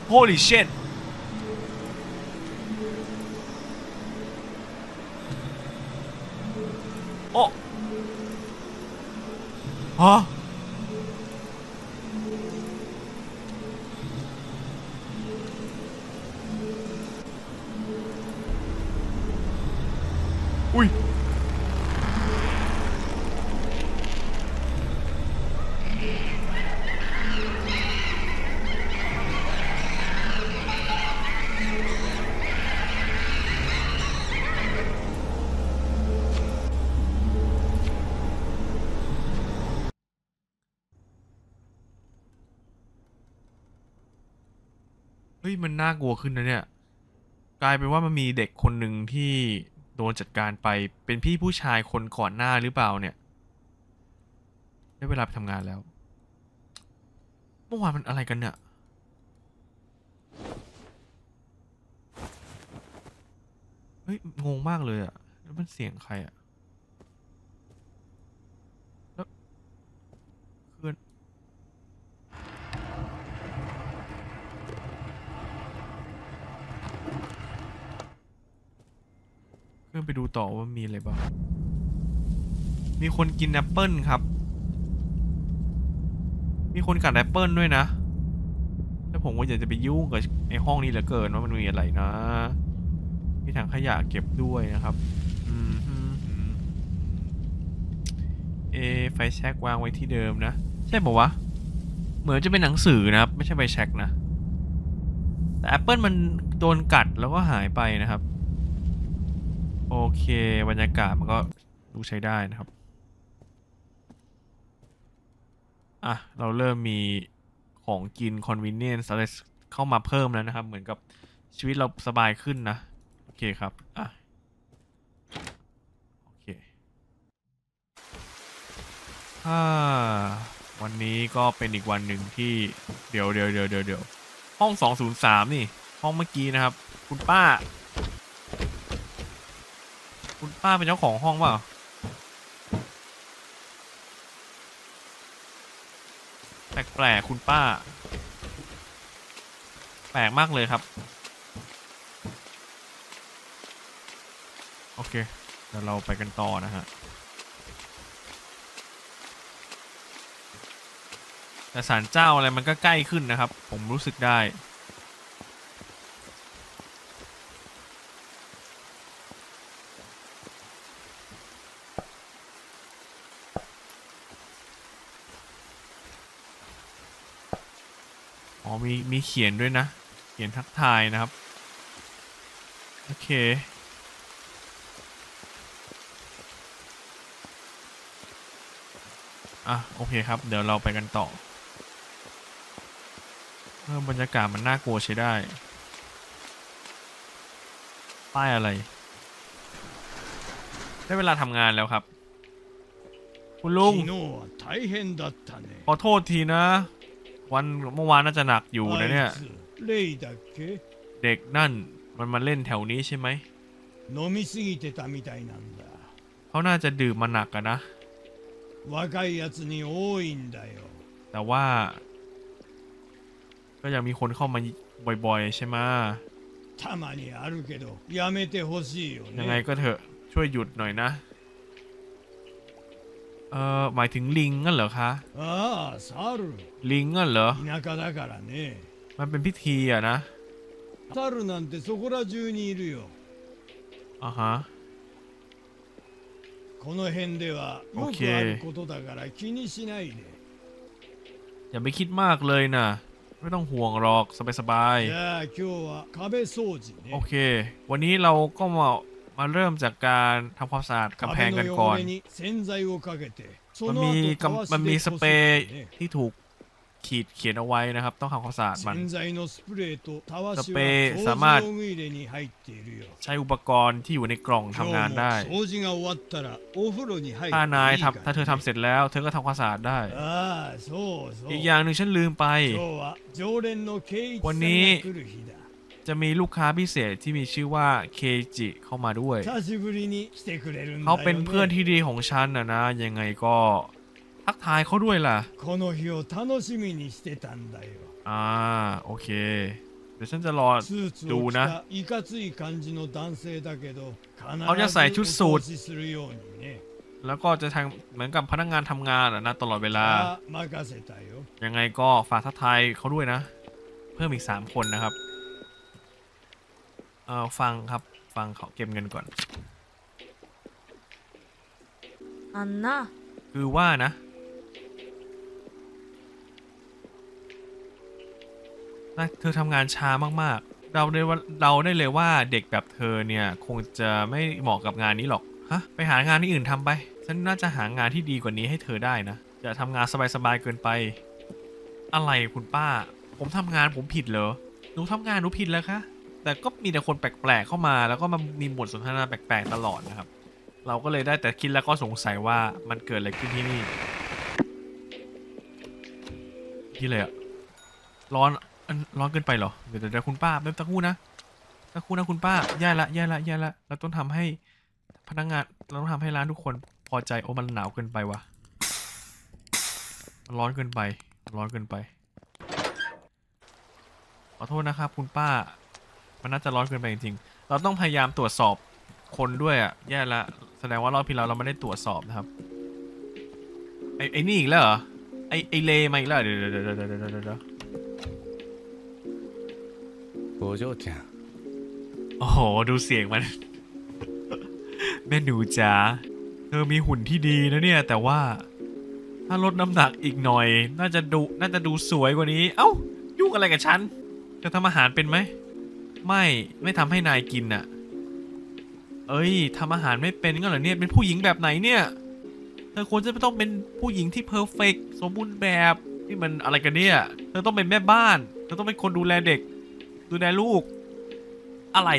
โฮลี่ชิตโอ้ฮะอุ้ยมันน่ากลัวขึ้นนะเนี่ยกลายเป็นว่ามันมีเด็กคนหนึ่งที่โดนจัดการไปเป็นพี่ผู้ชายคนก่อนหน้าหรือเปล่าเนี่ยได้เวลาไปทำงานแล้วเมื่อวานมันอะไรกันเนี่ยเฮ้ยงงมากเลยอะแล้วมันเสียงใครอะแล้วเพื่อนเพื่อนไปดูต่อว่ามีอะไรบ้างมีคนกินแอปเปิ้ลครับมีคนกัดแอปเปิ้ลด้วยนะแล้วผมก็อยากจะไปยุ่งกับในห้องนี้เหลือเกินว่ามันมีอะไรนะมีถังขยะเก็บด้วยนะครับอืมเอไฟแช็กวางไว้ที่เดิมนะใช่ป่าววะเหมือนจะเป็นหนังสือนะครับไม่ใช่ไฟแช็กนะ แต่แอปเปิลมันโดนกัดแล้วก็หายไปนะครับโอเคบรรยากาศมันก็ดูใช้ได้นะครับอ่ะเราเริ่มมีของกิน convenience อะไรเข้ามาเพิ่มแล้วนะครับเหมือนกับชีวิตเราสบายขึ้นนะโอเคครับอ่ะโอเคอ่าวันนี้ก็เป็นอีกวันหนึ่งที่เดี๋ยวเดี๋ยวเดี๋ยวเดี๋ยวห้องสองศูนย์สามนี่ห้องเมื่อกี้นะครับคุณป้าคุณป้าเป็นเจ้าของห้องเปล่าแปลกๆคุณป้าแปลกมากเลยครับโอเคเดี๋ยวเราไปกันต่อนะฮะแต่ศาลเจ้าอะไรมันก็ใกล้ขึ้นนะครับผมรู้สึกได้อ๋อมีมีเขียนด้วยนะเขียนทักทายนะครับโอเคอ่ะโอเคครับเดี๋ยวเราไปกันต่อบรรยากาศมันน่ากลัวใช้ได้ป้ายอะไรได้เวลาทำงานแล้วครับคุณลุงขอโทษทีนะวันเมื่อวานน่าจะหนักอยู่นะเนี่ยเด็กนั่นมันมาเล่นแถวนี้ใช่ไหมเขาน่าจะดื่มมาหนักอะนะแต่ว่าก็ยังมีคนเข้ามาบ่อยๆใช่ไหมยังไงก็เถอะช่วยหยุดหน่อยนะเอ่อหมายถึงลิงงั้นเหรอคะลิงงั้นเหรอมันเป็นพิธีอะนะอ่าฮะโอเคอย่าไปคิดมากเลยนะไม่ต้องห่วงหรอกสบายๆโอเควันนี้เราก็มามาเริ่มจากการทำความสะอาดกำแพงกันก่อนมันมีมันมีสเปรย์ที่ถูกขีดเขียนเอาไว้นะครับต้องทำความสะอาดมันสเปรย์สามารถใช้อุปกรณ์ที่อยู่ในกล่องทำงานได้ถ้านายทำถ้าเธอทำเสร็จแล้วเธอก็ทำความสะอาดได้อีกอย่างหนึ่งฉันลืมไปวันนี้จะมีลูกค้าพิเศษที่มีชื่อว่าเคจิเข้ามาด้วยเขาเป็นเพื่อนที่ดีของฉันนะนะยังไงก็ทักทายเขาด้วยล่ะอ่าโอเคเดี๋ยวฉันจะรอดูนะเขาจะใส่ชุดสูทแล้วก็จะทำเหมือนกับพนักงานทำงานนะตลอดเวลายังไงก็ฝากทักทายเขาด้วยนะเพิ่มอีกสามคนนะครับเออฟังครับฟังเขาเก็บเงินก่อนอันน่ะคือว่านะเธอทำงานช้ามากๆเราได้ว่าเราได้เลยว่าเด็กแบบเธอเนี่ยคงจะไม่เหมาะกับงานนี้หรอกฮะไปหางานที่อื่นทำไปฉันน่าจะหางานที่ดีกว่านี้ให้เธอได้นะจะทำงานสบายๆเกินไปอะไรคุณป้าผมทำงานผมผิดเหรอหนูทำงานหนูผิดแล้วคะแต่ก็มีแต่คนแปลกๆเข้ามาแล้วก็มามีบทสนทนาแปลกๆตลอดนะครับเราก็เลยได้แต่คิดแล้วก็สงสัยว่ามันเกิดอะไรขึ้นที่นี่ที่เลยอะร้อนร้อนเกินไปเหรอเดี๋ยวเดี๋ยวคุณป้าแป๊บตะคู่นะตะคู่นะคุณป้าแย่ละแย่ละแย่ละเราต้องทำให้พนักงานเราต้องทำให้ร้านทุกคนพอใจโอ้มันหนาวเกินไปวะมันร้อนเกินไปร้อนเกินไปขอโทษนะครับคุณป้ามันน่าจะร้อนเกินไปจริงๆเราต้องพยายามตรวจสอบคนด้วยอ่ะแย่ละแสดงว่ารอบที่เราเราไม่ได้ตรวจสอบนะครับไอ้ไอ้นี่อีกแล้วเหรอไอ้ไอ้เลมาอีกแล้วเดี๋ยวเดี๋ยวเดี๋ยวเดี๋ยวเดี๋ยวโอ้โหดูเสียงมันแม่หนูจ๋าเธอมีหุ่นที่ดีนะเนี่ยแต่ว่าถ้าลดน้ำหนักอีกหน่อยน่าจะดูน่าจะดูสวยกว่านี้เอ้ายุ่งอะไรกับฉัน จะทำอาหารเป็นไหมไม่ไม่ทำให้นายกินน่ะเอ้ยทำอาหารไม่เป็นก็เหรอเนี่ยเป็นผู้หญิงแบบไหนเนี่ยเธอควรจะไม่ต้องเป็นผู้หญิงที่เพอร์เฟกต์สมบูรณ์แบบนี่มันอะไรกันเนี่ยเธอต้องเป็นแม่บ้านเธอต้องเป็นคนดูแลเด็กดูแลลูกอะไร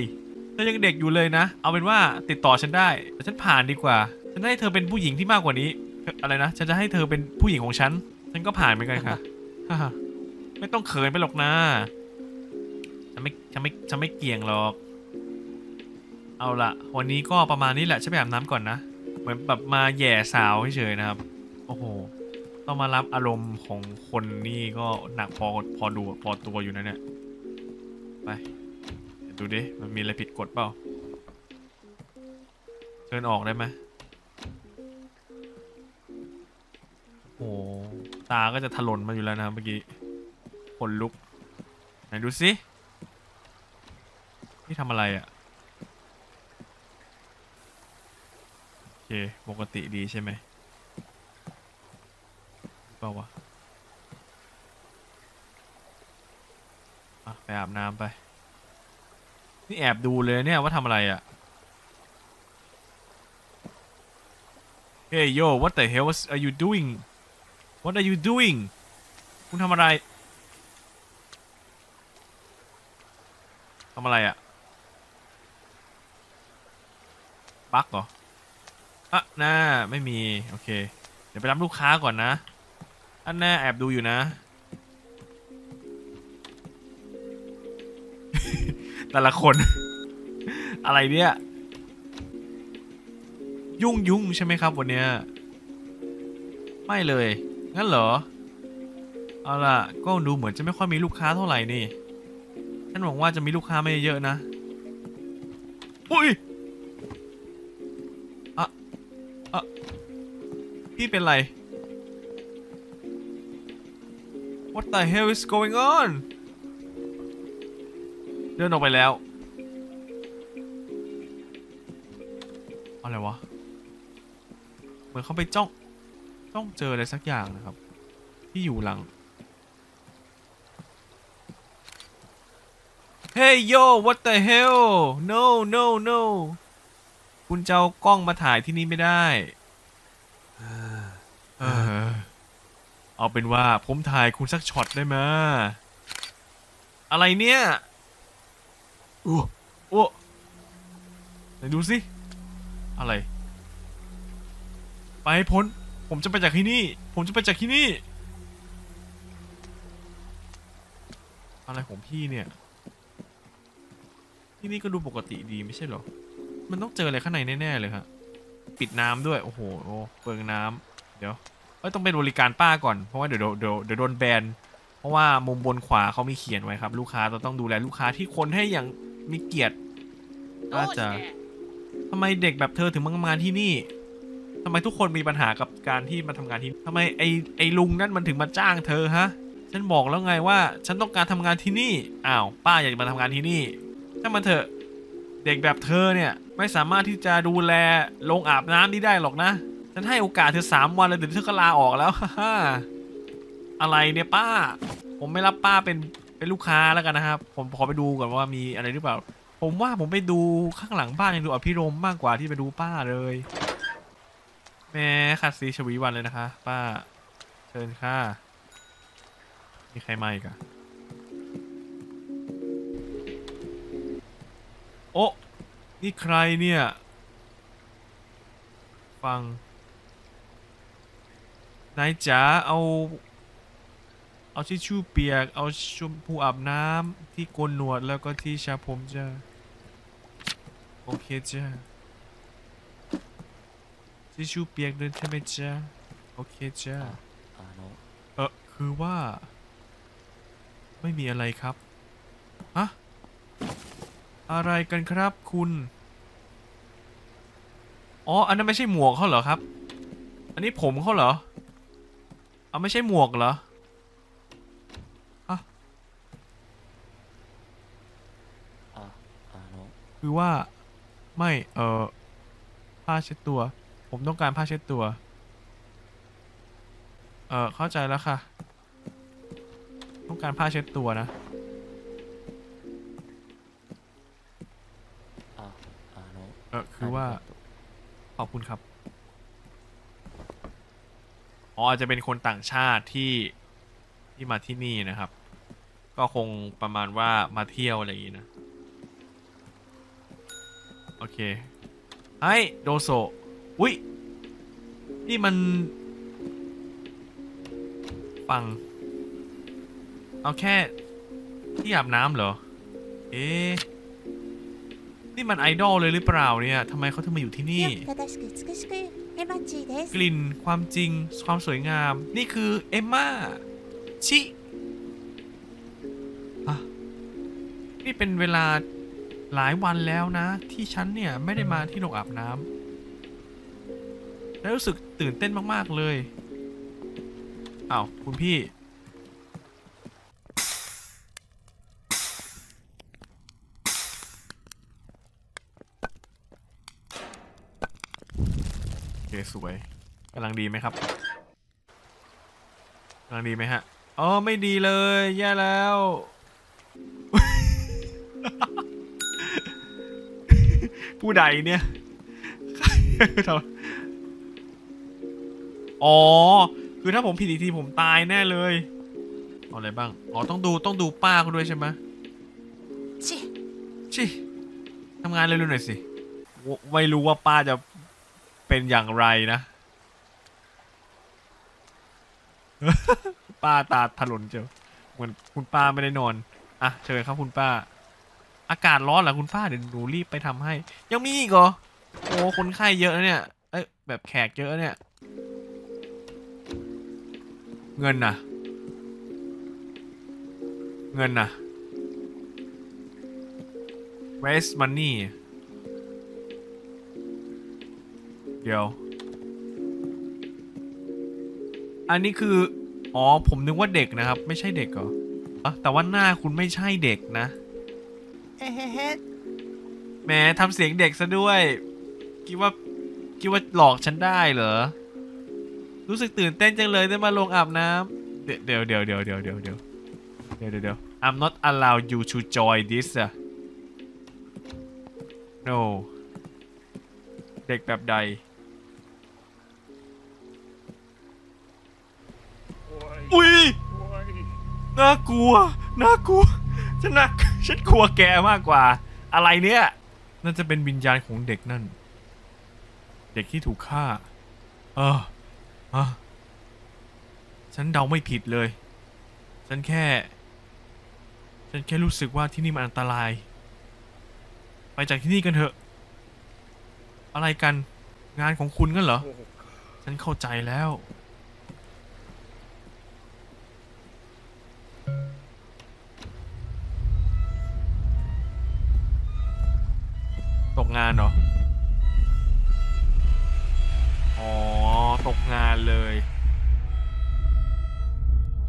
เธอยังเด็กอยู่เลยนะเอาเป็นว่าติดต่อฉันได้ฉันผ่านดีกว่าฉันให้เธอเป็นผู้หญิงที่มากกว่านี้อะไรนะฉันจะให้เธอเป็นผู้หญิงของฉันฉันก็ผ่านเหมือนกันค่ะไม่ต้องเขินไปหรอกนะฉันไม่ฉันไม่ฉันไม่เกี่ยงหรอกเอาละวันนี้ก็ประมาณนี้แหละฉันไปอาบน้ำก่อนนะเหมือนแบบมาแย่สาวเฉยๆนะครับโอ้โหต้องมารับอารมณ์ของคนนี่ก็หนักพอพอดูพอตัวอยู่นะเนี่ยไปดูดิมันมีอะไรผิดกฎเปล่าเชิญออกได้ไหมโอ้ตาก็จะถลนมาอยู่แล้วนะเมื่อกี้ขนลุกไหนดูสินี่ทำอะไรอ่ะโอเคปกติดีใช่ไหมเปล่าวะไปอาบน้ำไปนี่แอบดูเลยเนี่ยว่าทำอะไรอ่ะ Hey yo what the hell are you doing What are you doing คุณทำอะไรทำอะไรอ่ะบั๊กเหรออ่ะน่าไม่มีโอเคเดี๋ยวไปรับลูกค้าก่อนนะอันน่าแอบดูอยู่นะ แต่ละคน อะไรเนี่ยยุ่งยุ่งใช่ไหมครับวันเนี้ยไม่เลยงั้นเหรอเอาล่ะก็ดูเหมือนจะไม่ค่อยมีลูกค้าเท่าไหร่นี่ฉันหวังว่าจะมีลูกค้าไม่เยอะนะอุ้ยอ่ะอ่ะพี่เป็นไร What the hell is going on เดินออกไปแล้วอะไรวะเหมือนเขาไปจ้องจ้องเจออะไรสักอย่างนะครับที่อยู่หลังHey yo what the hell no no no คุณจะเอากล้องมาถ่ายที่นี่ไม่ได้เอาเป็นว่าผมถ่ายคุณสักช็อตได้ไหมอะไรเนี่ยโอ้โอ้ไหนดูสิอะไรไปให้พ้นผมจะไปจากที่นี่ผมจะไปจากที่นี่อะไรของพี่เนี่ยที่นี่ก็ดูปกติดีไม่ใช่หรอมันต้องเจออะไรข้างในแน่ๆเลยครับปิดน้ำด้วยโอ้โหเปิดน้ำเดี๋ยวเอ้ยต้องเป็นบริการป้าก่อนเพราะว่าเดี๋ยวเดี๋ยวเดี๋ยวโดนแบนเพราะว่ามุมบนขวาเขามีเขียนไว้ครับลูกค้าเราต้องดูแลลูกค้าที่คนให้อย่างมีเกียรติป้าจ๋าทำไมเด็กแบบเธอถึงมาทำงานที่นี่ทำไมทุกคนมีปัญหากับการที่มาทำงานที่ทำไมไอไอลุงนั่นมันถึงมาจ้างเธอฮะฉันบอกแล้วไงว่าฉันต้องการทำงานที่นี่อ้าวป้าอยากมาทำงานที่นี่ถ้ามันเถอะเด็กแบบเธอเนี่ยไม่สามารถที่จะดูแลลงอาบน้ำนี้ได้หรอกนะฉันให้โอกาสเธอสามวันแล้วเดี๋ยวเธอก็ลาออกแล้วฮ่าอะไรเนี่ยป้าผมไม่รับป้าเป็นเป็นลูกค้าแล้วกันนะครับผมขอไปดูก่อนว่ามีอะไรหรือเปล่าผมว่าผมไปดูข้างหลังบ้านยังดูอภิรมย์มากกว่าที่ไปดูป้าเลยแม่ขัดสีชวีวันเลยนะคะป้าเชิญค่ะมีใครมาอีกอะโอ้นี่ใครเนี่ยฟังนายจ๋าเอาเอาทิชชู่เปียกเอาชมพูอาบน้ำที่โกนหนวดแล้วก็ที่ชาผมจ้าโอเคจ้าทิชชู่เปียกด้วยใช่ไหมจ้าโอเคจ้าเออคือว่าไม่มีอะไรครับฮะอะไรกันครับคุณอ๋ออันนั้นไม่ใช่หมวกเขาเหรอครับอันนี้ผมเขาเหรอเอาไม่ใช่หมวกเหรอฮะคือว่าไม่เออผ้าเช็ดตัวผมต้องการผ้าเช็ดตัวเออเข้าใจแล้วค่ะต้องการผ้าเช็ดตัวนะ คือว่าขอบคุณครับอ๋ออาจจะเป็นคนต่างชาติที่ที่มาที่นี่นะครับก็คงประมาณว่ามาเที่ยวอะไรอย่างนี้นะโอเคไอโดโซอุ้ยนี่มันฟังเอาแค่ที่อาบน้ำเหรอเอ๊ะนี่มันไอดอลเลยหรือเปล่าเนี่ยทำไมเขาถึงมาอยู่ที่นี่กลิ่นความจริงความสวยงามนี่คือเอมม่าชิอ่ะนี่เป็นเวลาหลายวันแล้วนะที่ฉันเนี่ยไม่ได้มาที่โรงอาบน้ำแล้วรู้สึกตื่นเต้นมากๆเลยอ้าวคุณพี่โอเคสวยกำลังดีไหมครับกำลังดีไหมฮะอ๋อไม่ดีเลยแย่แล้วผู้ใดเนี่ยอ๋อคือถ้าผมผิดอีกทีผมตายแน่เลยเอาอะไรบ้างอ๋อต้องดูต้องดูป้าเขาด้วยใช่ไหมชิชิทำงานเร็วๆหน่อยสิไม่รู้ว่าป้าจะเป็นอย่างไรนะ ป้าตาถลนเจ้าเหมือนคุณป้าไม่ได้นอนอ่ะเชิญครับคุณป้าอากาศร้อนเหรอคุณป้าเดี๋ยวหนูรีบไปทำให้ยังมีอีกเหรอโอ้คนไข้เยอะเนี่ยเอ้ยแบบแขกเยอะเนี่ยเงินน่ะเงินน่ะ Raise moneyเดี๋ยวอันนี้คืออ๋อผมนึกว่าเด็กนะครับไม่ใช่เด็กเหรอแต่ว่าหน้าคุณไม่ใช่เด็กนะแหมทำเสียงเด็กซะด้วยคิดว่าคิดว่าหลอกฉันได้เหรอรู้สึกตื่นเต้นจังเลยได้มาลงอาบน้ำเดี๋ยวเดี๋ยวเดี๋ยวเดี๋ยวเดี๋ยวเดี๋ยวเดี๋ยวเดี๋ยว I'm not allow you to join this no เด็กแบบใดอุ้ยน่ากลัวน่ากลัวฉันน่ะฉันกลัวแกมากกว่าอะไรเนี่ยน่าจะเป็นวิญญาณของเด็กนั่นเด็กที่ถูกฆ่าเออฮะฉันเดาไม่ผิดเลยฉันแค่ฉันแค่รู้สึกว่าที่นี่มันอันตรายไปจากที่นี่กันเถอะอะไรกันงานของคุณกันเหรอฉันเข้าใจแล้วตกงานเหรออ๋อตกงานเลย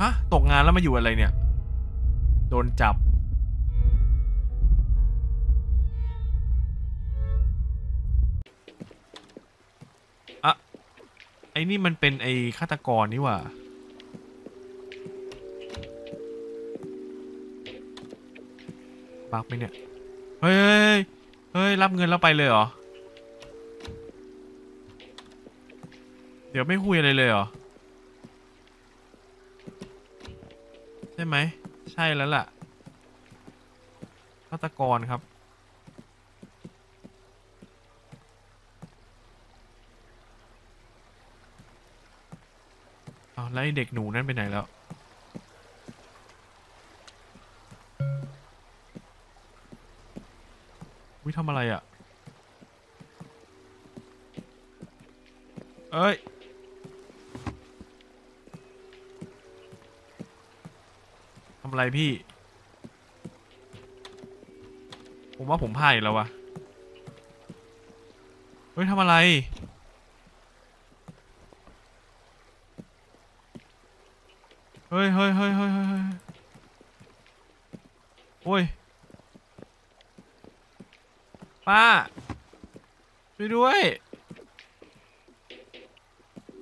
ฮะตกงานแล้วมาอยู่อะไรเนี่ยโดนจับไอ้นี่มันเป็นไอ้ฆาตกรนี่หว่าบักไปเนี่ยเฮ้ยเฮ้ยรับเงินแล้วไปเลยเหรอเดี๋ยวไม่คุยอะไรเลยเหรอใช่ไหมใช่แล้วล่ะฆาตกรครับแล้วเด็กหนูนั่นไปไหนแล้ววิทำอะไรอ่ะเอ้ยทำอะไรพี่ผมว่าผมพ่ายแล้ววะเฮ้ยทำอะไรเฮ้ยเฮ้ยเฮ้ยเฮ้ยเฮ้ยโอ้ยป้าช่วยด้วย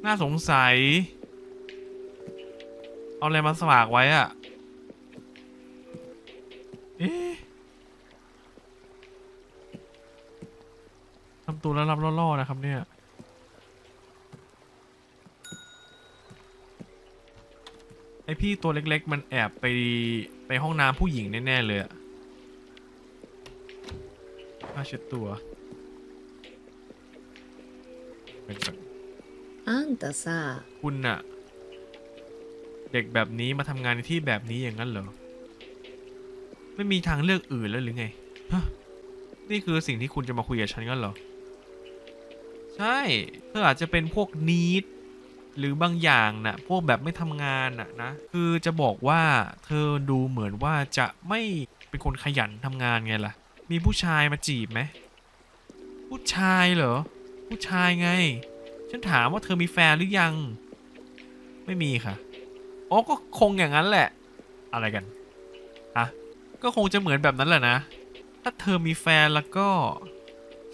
น่าสงสัยเอาอะไรมาสวากไว้อะเอ๊ะทำ ตัวแล้วรับล่อๆนะครับเนี่ยไอพี่ตัวเล็กๆมันแอบไปไปห้องน้ำผู้หญิงแน่ๆเลยอะผ้าเช็ดตัวอันตาซาคุณน่ะเด็กแบบนี้มาทำงานในที่แบบนี้อย่างนั้นเหรอไม่มีทางเลือกอื่นแล้วหรือไงฮะนี่คือสิ่งที่คุณจะมาคุยกับฉันกันเหรอใช่เธออาจจะเป็นพวกนีดหรือบางอย่างน่ะพวกแบบไม่ทำงานน่ะนะคือจะบอกว่าเธอดูเหมือนว่าจะไม่เป็นคนขยันทำงานไงล่ะมีผู้ชายมาจีบไหมผู้ชายเหรอผู้ชายไงฉันถามว่าเธอมีแฟนหรือยังไม่มีค่ะอ๋อก็คงอย่างนั้นแหละอะไรกันอะก็คงจะเหมือนแบบนั้นแหละนะถ้าเธอมีแฟนแล้วก็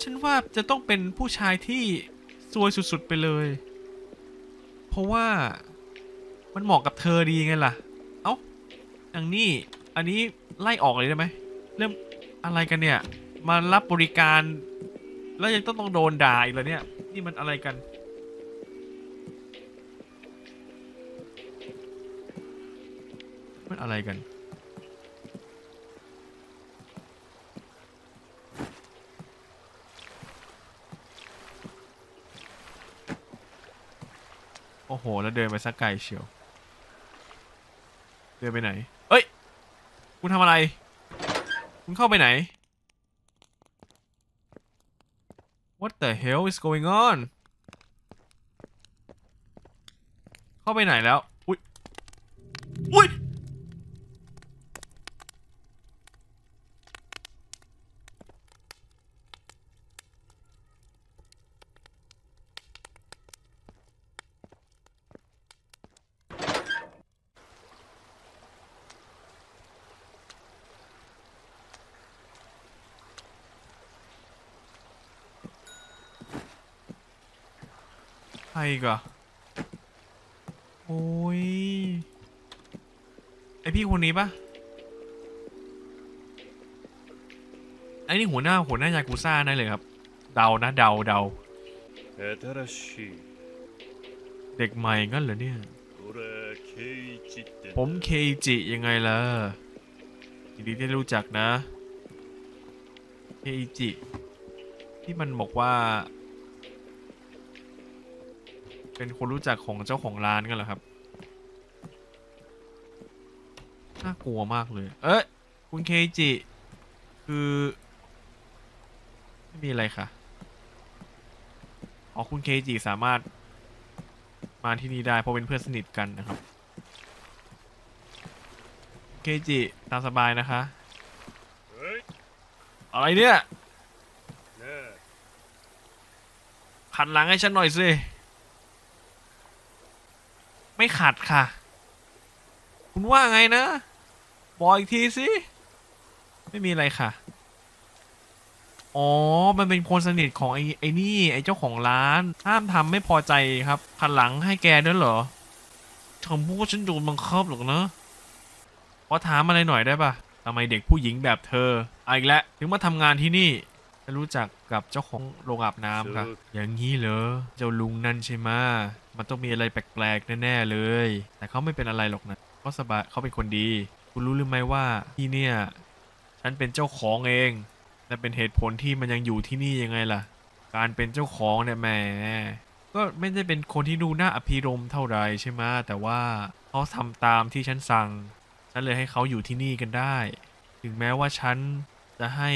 ฉันว่าจะต้องเป็นผู้ชายที่ซวยสุดๆไปเลยเพราะว่ามันเหมาะกับเธอดีไงล่ะเอ้าอย่างนี้อันนี้ไล่ออกเลยได้ไหมเริ่มอะไรกันเนี่ยมารับบริการแล้วยังต้องต้องโดนด่าอีกเหรอเนี่ยนี่มันอะไรกันมันอะไรกันโอ้โหแล้วเดินไปสักไกลเชียวเดินไปไหนเอ้ยคุณทำอะไรคุณเข้าไปไหน What the hell is going on เข้าไปไหนแล้วอุ้ยอุ้ยใครกะโอ้ยไอพี่คนนี้ปะไอนี่หัวหน้าหัวหน้ายากูซ่านั่นเลยครับเดานะเดาเดาเด็กใหม่งั้นเหรอเนี่ยผมเคจิยังไงล่ะยินดีที่รู้จักนะเคจิที่มันบอกว่าเป็นคนรู้จักของเจ้าของร้านกันเหรอครับน่ากลัวมากเลยเอ้ยคุณเคจิคือไม่มีอะไรค่ะอ๋อคุณเคจิสามารถมาที่นี่ได้เพราะเป็นเพื่อนสนิทกันนะครับเคจิตามสบายนะคะอะไรเนี่ยขัดหลังให้ฉันหน่อยสิไม่ขัดค่ะคุณว่าไงนะบอกอีกทีสิไม่มีอะไรค่ะอ๋อมันเป็นคนสนิทของไอ้ไอ้นี่ไอ้เจ้าของร้านห้ามทำไม่พอใจครับขัดหลังให้แกด้วยเหรอทำพวกฉันโดนบังคับหรอกนะขอถามอะไรหน่อยได้ปะทำไมเด็กผู้หญิงแบบเธออีกแล้วถึงมาทำงานที่นี่จะรู้จักกับเจ้าของโรงอาบน้ำครับอย่างนี้เหรอเจ้าลุงนั่นใช่ไหมมันต้องมีอะไรแปลกๆแน่ๆเลยแต่เขาไม่เป็นอะไรหรอกนะเขาสบายเขาเป็นคนดีคุณรู้หรือไม่ว่าที่เนี่ยฉันเป็นเจ้าของเองนั่นเป็นเหตุผลที่มันยังอยู่ที่นี่ยังไงล่ะการเป็นเจ้าของเนี่ยแหมก็ไม่ได้เป็นคนที่ดูน่าอภิรมย์เท่าไรใช่ไหมแต่ว่าเขาทำตามที่ฉันสั่งฉันเลยให้เขาอยู่ที่นี่กันได้ถึงแม้ว่าฉันจะให้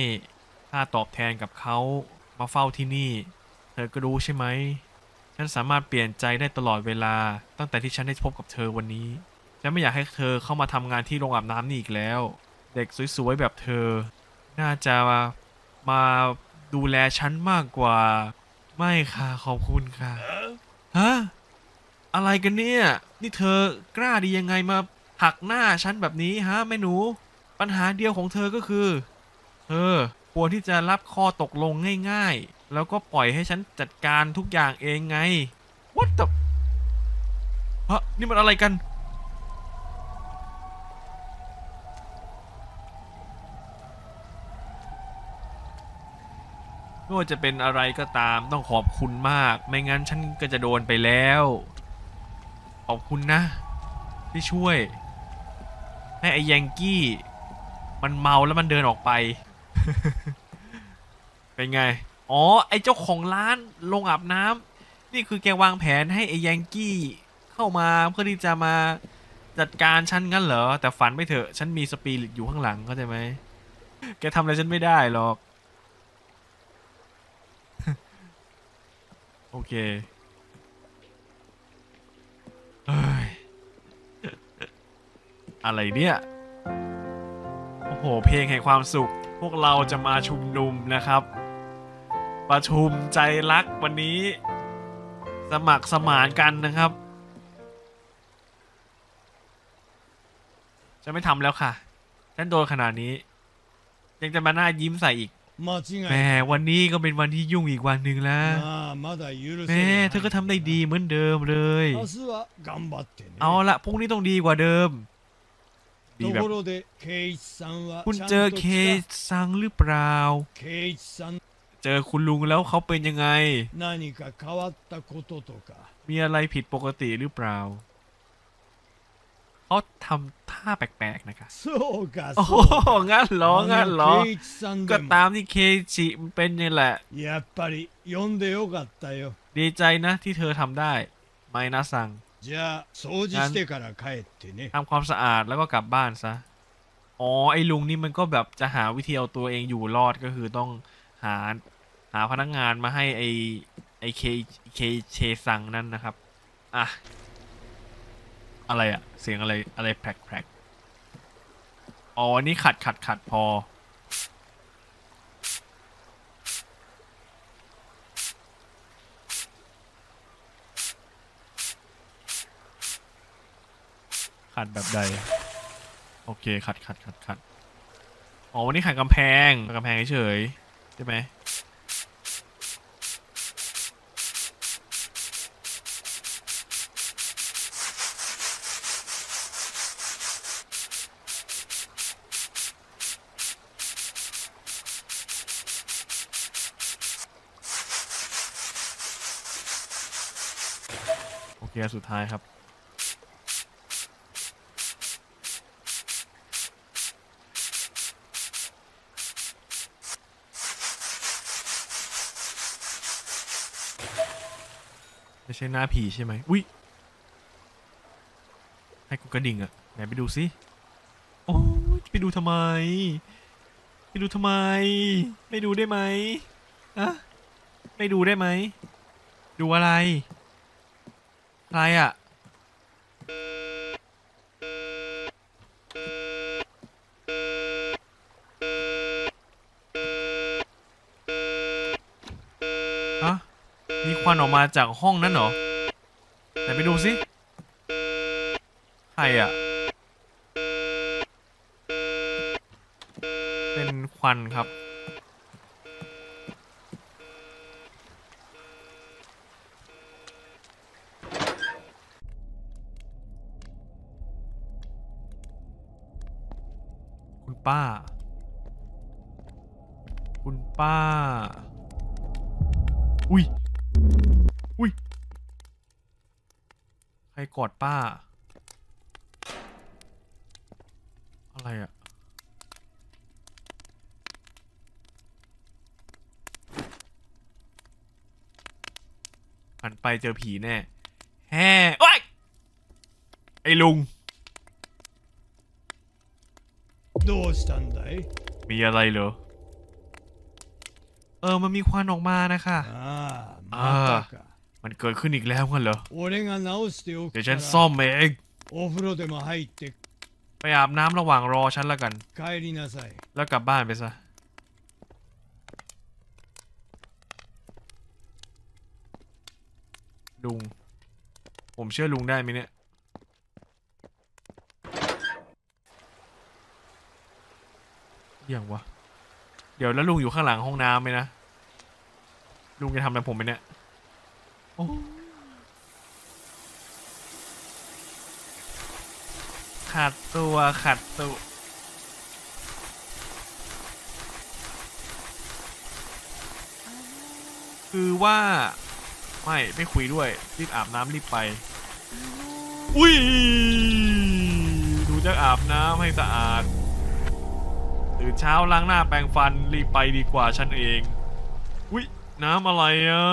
ค่าตอบแทนกับเขามาเฝ้าที่นี่เธอก็รู้ใช่ไหมฉันสามารถเปลี่ยนใจได้ตลอดเวลาตั้งแต่ที่ฉันได้พบกับเธอวันนี้ฉันไม่อยากให้เธอเข้ามาทำงานที่โรงอาบน้ำนี่อีกแล้วเด็กสวยๆแบบเธอน่าจะมาดูแลฉันมากกว่าไม่ค่ะขอบคุณค่ะฮะอะไรกันเนี่ยนี่เธอกล้าดียังไงมาหักหน้าฉันแบบนี้ฮะแม่หนูปัญหาเดียวของเธอก็คือเธอควรที่จะรับข้อตกลงง่ายๆแล้วก็ปล่อยให้ฉันจัดการทุกอย่างเองไง What the ฮะนี่มันอะไรกัน ไม่ว่าจะเป็นอะไรก็ตามต้องขอบคุณมากไม่งั้นฉันก็จะโดนไปแล้วขอบคุณนะที่ช่วยให้ไอ้ยังกี้มันเมาแล้วมันเดินออกไป เป็นไงอ๋อไอ้เจ้าของร้านลงอาบน้ำนี่คือแกวางแผนให้ไอ้ยังกี้เข้ามาเพื่อที่จะมาจัดการฉันงั้นเหรอแต่ฝันไม่เถอะฉันมีสปิริตอยู่ข้างหลังเข้าใจไหมแกทำอะไรฉันไม่ได้หรอกโอเคอะไรเนี่ยโอ้โหเพลงแห่งความสุขพวกเราจะมาชุมนุมนะครับประชุมใจรักวันนี้สมัครสมานกันนะครับจะไม่ทำแล้วค่ะฉันโดนขนาดนี้ยังจะมาหน้ายิ้มใส่อีกแม่วันนี้ก็เป็นวันที่ยุ่งอีกวันหนึ่งแล้วแม่เธอก็ทำได้ดีเหมือนเดิมเลยเอาละพรุ่งนี้ต้องดีกว่าเดิมดีแบบคุณเจอเคซังหรือเปล่าเจอคุณลุงแล้วเขาเป็นยังไงมีอะไรผิดปกติหรือเปล่าเขาทำท่าแปลกๆนะคะโอ้โหงั้นเหรองั้นเหรอก็ตามที่เคจิมันเป็นนี่แหละดีใจนะที่เธอทำได้ไมนะซังทำความสะอาดแล้วก็กลับบ้านซะอ๋อไอ้ลุงนี่มันก็แบบจะหาวิธีเอาตัวเองอยู่รอดก็คือต้องหาหาพนักงานมาให้ไอ้ไอ้เคเคเชซังนั่นนะครับอ่ะอะไรอะเสียงอะไรอะไรแผลกๆอ๋อนี่ขัดขัดขัดพอขัดแบบใดโอเคขัดขัดขัดขัดอ๋อวันนี้ขัดกำแพงกำแพงเฉยใช่ไหมเกียร์สุดท้ายครับไม่ใช่หน้าผีใช่ไหมอุ้ยให้กูกระดิ่งอะไหนไปดูสิโอ้ยไปดูทำไมไปดูทำไมไม่ดูได้ไหมอะไม่ดูได้ไหมดูอะไรอะไรอ่ะฮะมีควันออกมาจากห้องนั้นเหรอไหนไปดูสิใครอ่ะเป็นควันครับป้าคุณป้าอุ้ยอุ้ยใครกอดป้าอะไรอะหันไปเจอผีแน่แฮ่โอ๊ยไอ้ลุงมีอะไรเหรอเออมันมีควันออกมานะคะอ่ามันเกิดขึ้นอีกแล้วกันเหรอเดี๋ยวฉันซ่อมเองไปอาบน้ำระหว่างรอฉันละกันแล้วกลับบ้านไปซะลุงผมเชื่อลุงได้ไหมเนี่ยอย่างวะเดี๋ยวแล้วลุงอยู่ข้างหลังห้องน้ำไหมนะลุงจะทำอะไรผมไหมเนี่ยโอ้ขัดตัวขัดตัว คือว่าไม่ไม่คุยด้วยรีบอาบน้ำรีบไปอุ้ยดูจะอาบน้ำให้สะอาดตื่นเช้าล้างหน้าแปรงฟันรีบไปดีกว่าฉันเองอุ้ยน้ำอะไรอ่ะ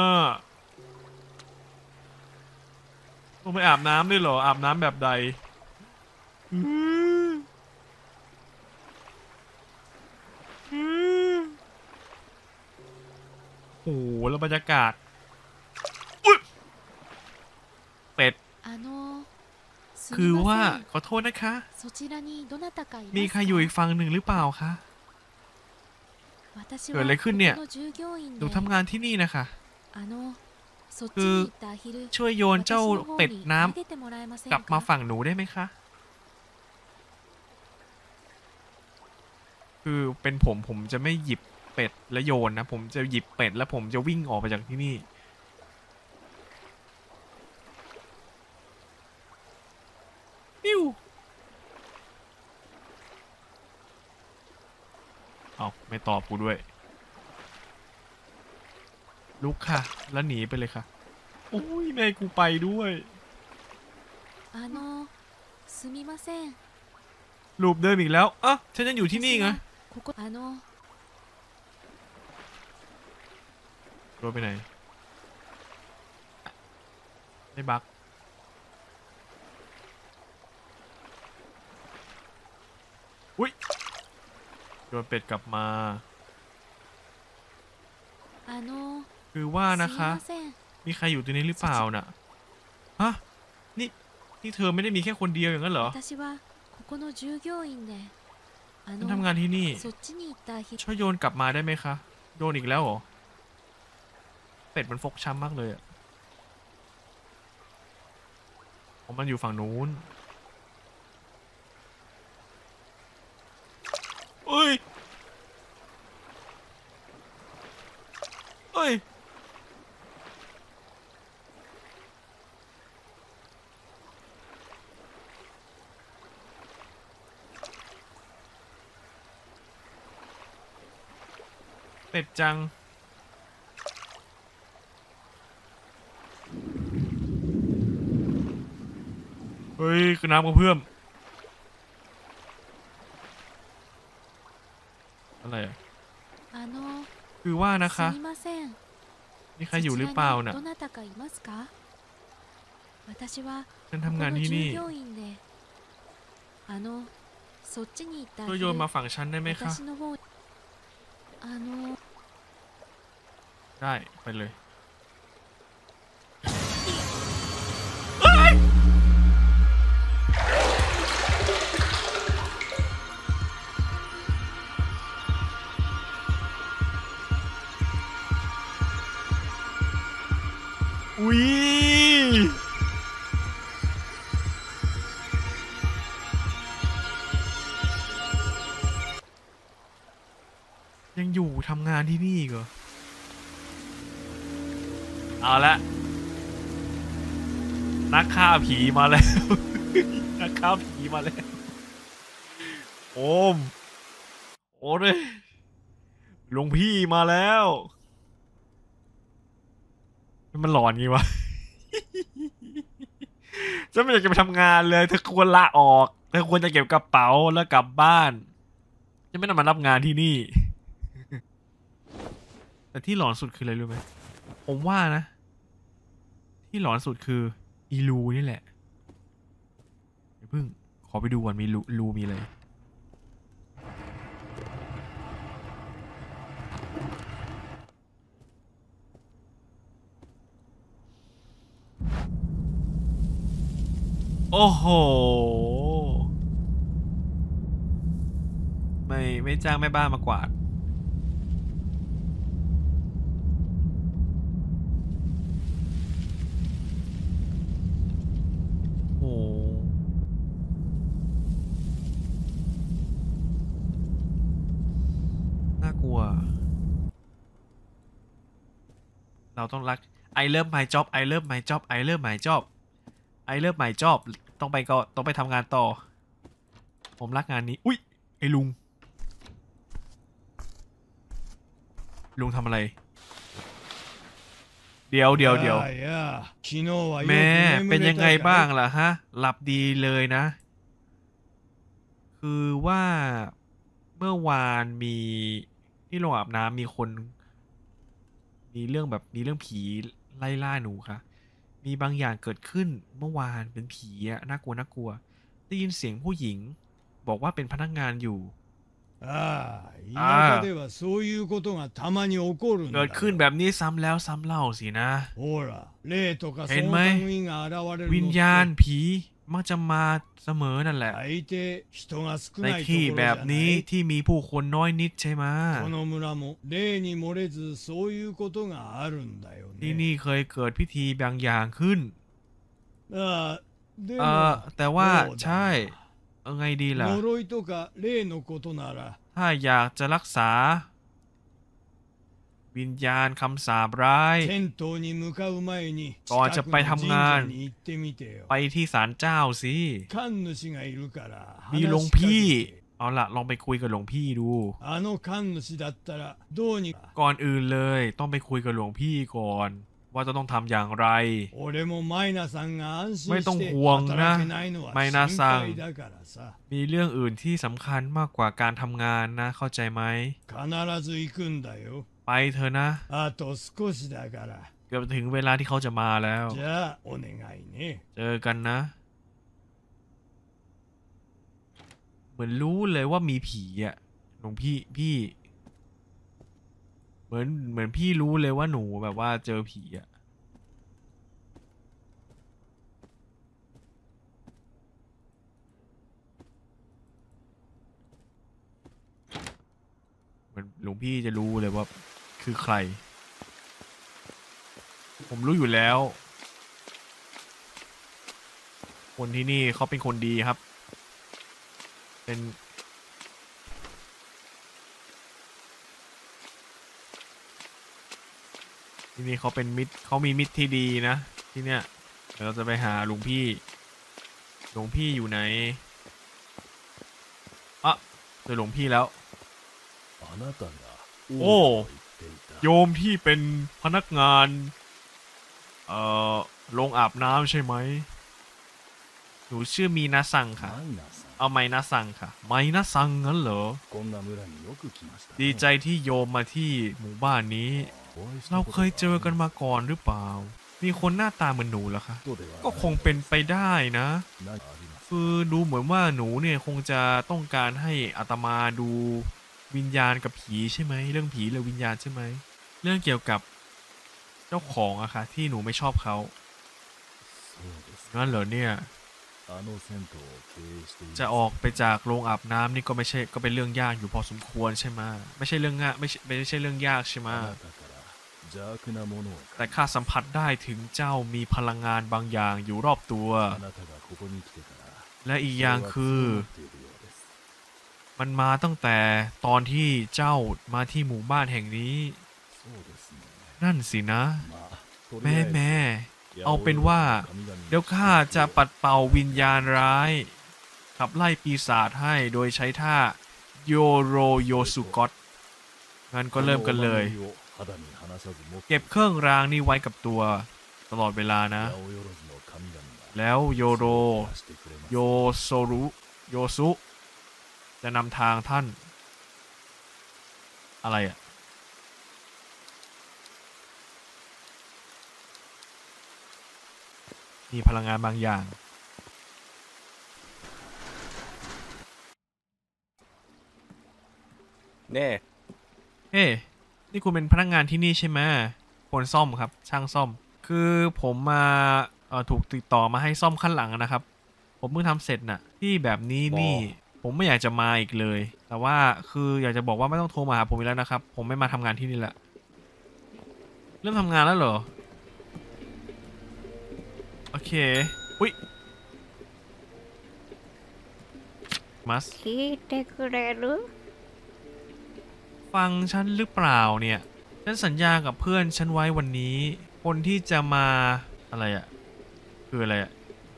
ต้องไปอาบน้ำด้วยเหรออาบน้ำแบบใดโอ้โหแล้วบรรยากาศเป็ดคือว่าขอโทษนะคะมีใครอยู่อีกฝั่งหนึ่งหรือเปล่าคะเกิดอะไรขึ้นเนี่ยหนูทำงานที่นี่นะคะคือช่วยโยนเจ้าเป็ดน้ำกลับมาฝั่งหนูได้ไหมคะคือเป็นผมผมจะไม่หยิบเป็ดและโยนนะผมจะหยิบเป็ดแล้วผมจะวิ่งออกไปจากที่นี่ปิ้วเอาไม่ตอบกูด้วยลุกค่ะแล้วหนีไปเลยค่ะโอ้ยแม่กูไปด้วยあのすみませんรูปเดิมอีกแล้วอ่ะฉันยังอยู่ที่นี่ไงรถไปไหนไม่บักอุ้ยโยนเป็ดกลับมาคือว่านะคะมีใครอยู่ตรงนี้หรือเปล่าน่ะฮะนี่นี่เธอไม่ได้มีแค่คนเดียวอย่างนั้นเหรอฉันทำงานที่นี่ช่วยโยนกลับมาได้ไหมคะโยนอีกแล้วเหรอเป็ดมันฟกช้ำมากเลยอ่ะของมันอยู่ฝั่งนู้นเอ้ยเอ้ยเป็ดจังเฮ้ยคือน้ำกระเพื่อมอะไรอ่ะคือว่านะคะมีใครอยู่หรือเปล่าน่ะฉันทำงานที่นี่ช่วยโยนมาฝั่งฉันได้ไหมคะได้ไปเลยอุ้ยยังอยู่ทำงานที่นี่เหรอเอาละนักฆ่าผีมาแล้ว นักฆ่าผีมาแล้วโอมโอ้ยหลวงพี่มาแล้วมันหลอนงี้วะฉันไม่อยากจะไปทำงานเลยเธอควรลาออกเธอควรจะเก็บกระเป๋าแล้วกลับบ้านฉันไม่ต้องมารับงานที่นี่แต่ที่หลอนสุดคืออะไรรู้ไหมผมว่านะที่หลอนสุดคืออีลูนี่แหละเดี๋ยวเพิ่งขอไปดูก่อนมีลูมีอะไรโอ้โหไม่ไม่จ้างแม่บ้านมากวาดโอ้น่ากลัวเราต้องรักI love my job I love my job I love my job I love my job ต้องไปก็ต้องไปทำงานต่อผมรักงานนี้อุ๊ยไอ้ลุงลุงทำอะไร เดี๋ยวเดี๋ยวเดี๋ยวแม่เป็นยังไงบ้างล่ะฮะหลับดีเลยนะคือว่าเมื่อวานมีที่โรงอาบน้ำมีคนมีเรื่องแบบมีเรื่องผีไล่ล่าหนูค่ะมีบางอย่างเกิดขึ้นเมื่อวานเป็นผีอะน่ากลัวน่ากลัวได้ยินเสียงผู้หญิงบอกว่าเป็นพนักงานอยู่อ่าเกิดขึ้นแบบนี้ซ้ำแล้วซ้ำเล่าสินะเห็นไหมวิญญาณผีมักจะมาเสมอนั่นแหละในที่แบบนี้ที่มีผู้คนน้อยนิดใช่ไหมที่นี่เคยเกิดพิธีบางอย่างขึ้นเออแต่ว่าใช่ไงดีล่ะถ้าอยากจะรักษาวิญญาณคำสาปร้ายก่อนจะไปทำงานไปที่ศาลเจ้าสิมีหลวงพี่เอาล่ะลองไปคุยกับหลวงพี่ดูก่อนอื่นเลยต้องไปคุยกับหลวงพี่ก่อนว่าจะต้องทำอย่างไรไม่ต้องห่วงนะไมนาซังมีเรื่องอื่นที่สำคัญมากกว่าการทำงานนะเข้าใจไหมไปเถอะนะเกือบถึงเวลาที่เขาจะมาแล้วเจอกันนะเหมือนรู้เลยว่ามีผีอ่ะหลวงพี่พี่เหมือนเหมือนพี่รู้เลยว่าหนูแบบว่าเจอผีอ่ะเหมือนหลวงพี่จะรู้เลยว่าคือใครผมรู้อยู่แล้วคนที่นี่เขาเป็นคนดีครับเป็นที่นี่เขาเป็นมิตรเขามีมิตรที่ดีนะที่เนี้ยเดี๋ยวเราจะไปหาหลวงพี่หลวงพี่อยู่ไหนอ่ะเจอหลวงพี่แล้วโอ้โยมที่เป็นพนักงานเอ่อโรงอาบน้ำใช่ไหมหนูชื่อมีนาซังค่ะเอาไมนาซังค่ะไมนาซังงั้นเหรอดีใจที่โยมมาที่หมู่บ้านนี้เราเคยเจอกันมาก่อนหรือเปล่ามีคนหน้าตาเหมือนหนูเหรอคะก็คงเป็นไปได้นะคือดูเหมือนว่าหนูเนี่ยคงจะต้องการให้อาตมาดูวิญญาณกับผีใช่ไหมเรื่องผีหรือวิญญาณใช่ไหมเรื่องเกี่ยวกับเจ้าของอะค่ะที่หนูไม่ชอบเขานั่นเหรอเนี่ยจะออกไปจากโรงอาบน้ำนี่ก็ไม่ใช่ก็เป็นเรื่องยากอยู่พอสมควรใช่ไหมไม่ใช่เรื่องง่ายไม่ใช่ไม่ใช่เรื่องยากใช่ไหมแต่ข้าสัมผัสได้ถึงเจ้ามีพลังงานบางอย่างอยู่รอบตัวและอีกอย่างคือมันมาตั้งแต่ตอนที่เจ้ามาที่หมู่บ้านแห่งนี้นั่นสินะแม่แม่เอาเป็นว่าเดี๋ยวข้าจะปัดเป่าวิญญาณร้ายขับไล่ปีศาจให้โดยใช้ท่าโยโรโยสุกอตงั้นก็เริ่มกันเลยเก็บเครื่องรางนี่ไว้กับตัวตลอดเวลานะแล้วโยโรโยโซรุโยซุจะนำทางท่านอะไรอะมีพลังงานบางอย่างเน่เฮ้นี่คุณเป็นพนักงานที่นี่ใช่ไหมคนซ่อมครับช่างซ่อมคือผมมาเอ่อถูกติดต่อมาให้ซ่อมขั้นหลังนะครับผมเพิ่งทำเสร็จน่ะที่แบบนี้นี่ผมไม่อยากจะมาอีกเลยแต่ว่าคืออยากจะบอกว่าไม่ต้องโทรมาหาผมอีกแล้วนะครับผมไม่มาทำงานที่นี่ละเริ่มทำงานแล้วเหรอโอเคอุ้ยมัสฟังฉันหรือเปล่าเนี่ยฉันสัญญากับเพื่อนฉันไว้วันนี้คนที่จะมาอะไรอะคืออะไรอะ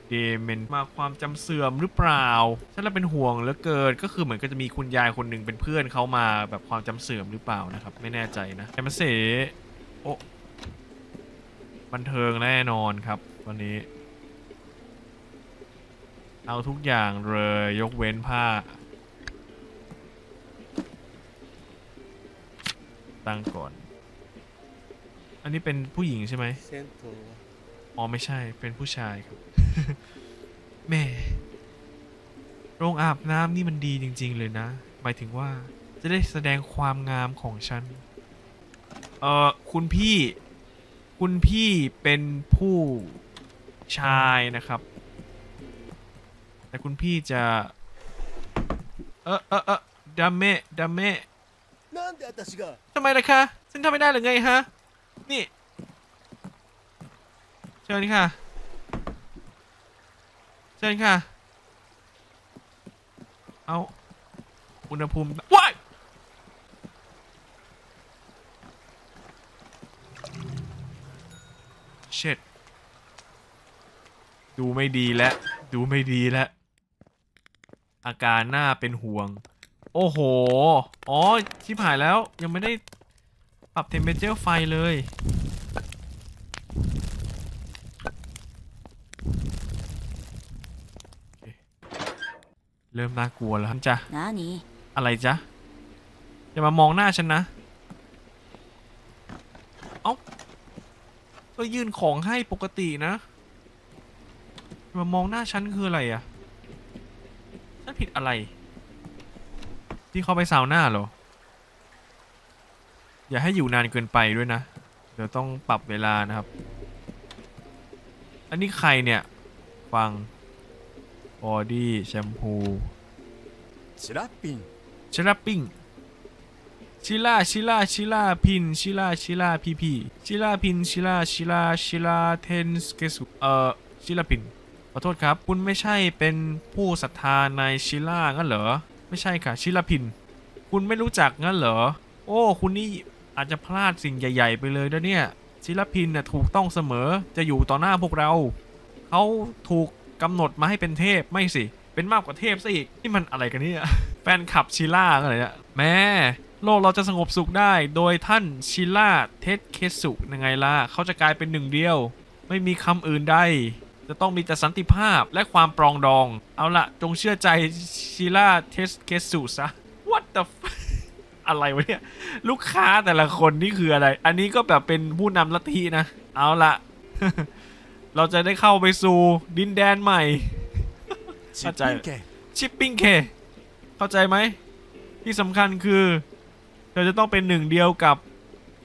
เดเมนมาความจำเสื่อมหรือเปล่าฉันละเป็นห่วงเหลือเกินก็คือเหมือนก็จะมีคุณยายคนหนึ่งเป็นเพื่อนเขามาแบบความจำเสื่อมหรือเปล่านะครับไม่แน่ใจนะแอมเสโอ บันเทิงแน่นอนครับวันนี้เอาทุกอย่างเลยยกเว้นผ้าตั้งก่อนอันนี้เป็นผู้หญิงใช่ไหมอ๋อไม่ใช่เป็นผู้ชายครับ แม่โรงอาบน้ำนี่มันดีจริงๆเลยนะหมายถึงว่าจะได้แสดงความงามของฉันเอ่อคุณพี่คุณพี่เป็นผู้ชายนะครับแต่คุณพี่จะเออเออเออดามเมะดามเมะทำไมล่ะคะฉันทำไม่ได้หรือไงฮะนี่เชิญค่ะเชิญค่ะเอาอุณหภูมิว้ายเช็ดดูไม่ดีแล้วดูไม่ดีแล้วอาการหน้าเป็นห่วงโอ้โหอ๋อชิบหายแล้วยังไม่ได้ปรับเทมเพอเจอร์ไฟเลยเริ่มน่ากลัวแล้วจ้ะอะไรจ๊ะอย่ามามองหน้าฉันนะเอ้าก็ยื่นของให้ปกตินะมามองหน้าฉันคืออะไรอ่ะฉันผิดอะไรที่เขาไปซาวน่าเหรออย่าให้อยู่นานเกินไปด้วยนะเดี๋ยวต้องปรับเวลานะครับอันนี้ใครเนี่ยฟังบอดี้แชมพูชิลาปิ้งชิลาปิ้งชิลาชิลาชิลาพินชิลาชิลาพีพีชิลาพินชิลาชิลาชิลาเทนสเกสุเอ่อชิลาพินขอโทษครับคุณไม่ใช่เป็นผู้ศรัทธาในชิลางั้นเหรอไม่ใช่ค่ะชิลาพินคุณไม่รู้จักงั้นเหรอโอ้คุณนี่อาจจะพลาดสิ่งใหญ่ๆไปเลยนะเนี่ยชิลาพินน่ะถูกต้องเสมอจะอยู่ต่อหน้าพวกเราเขาถูกกำหนดมาให้เป็นเทพไม่สิเป็นมากกว่าเทพซะอีกนี่มันอะไรกันเนี่ยแฟนคลับชิล่าอะไรเนี่ยแม่โลกเราจะสงบสุขได้โดยท่านชิล่าเทสเคสุยังไงล่ะเขาจะกลายเป็นหนึ่งเดียวไม่มีคำอื่นใดจะต้องมีแต่สันติภาพและความปรองดองเอาละจงเชื่อใจชิล่าเทสเคสุซะ what the อะไรวะเนี่ยลูกค้าแต่ละคนนี่คืออะไรอันนี้ก็แบบเป็นผู้นำลัทธินะเอาละ เราจะได้เข้าไปสู่ดินแดนใหม่เข้าใจชิปปิ้งเคเข้าใจไหมที่สำคัญคือเธอจะต้องเป็นหนึ่งเดียวกับ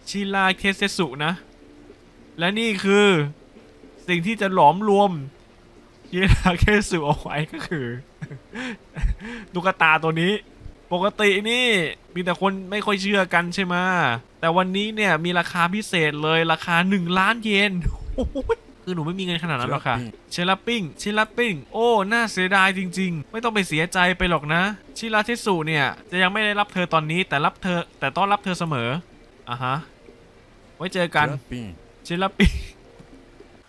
ชิลาเคเซสุนะและนี่คือสิ่งที่จะหลอมรวมชิลาเคสุเอาไว้ก็คือตุ๊กตาตัวนี้ปกตินี่มีแต่คนไม่ค่อยเชื่อกันใช่ไหมแต่วันนี้เนี่ยมีราคาพิเศษเลยราคาหนึ่งล้านเยนคือหนูไม่มีเงินขนาดนั้นหรอกค่ะชิลาปิ้งชิลาปิ้งโอ้น่าเสียดายจริงๆไม่ต้องไปเสียใจไปหรอกนะชิลาเทสุเนี่ยจะยังไม่ได้รับเธอตอนนี้แต่รับเธอแต่ต้อนรับเธอเสมออ่ะฮะไว้เจอกันชิลาปิ้ง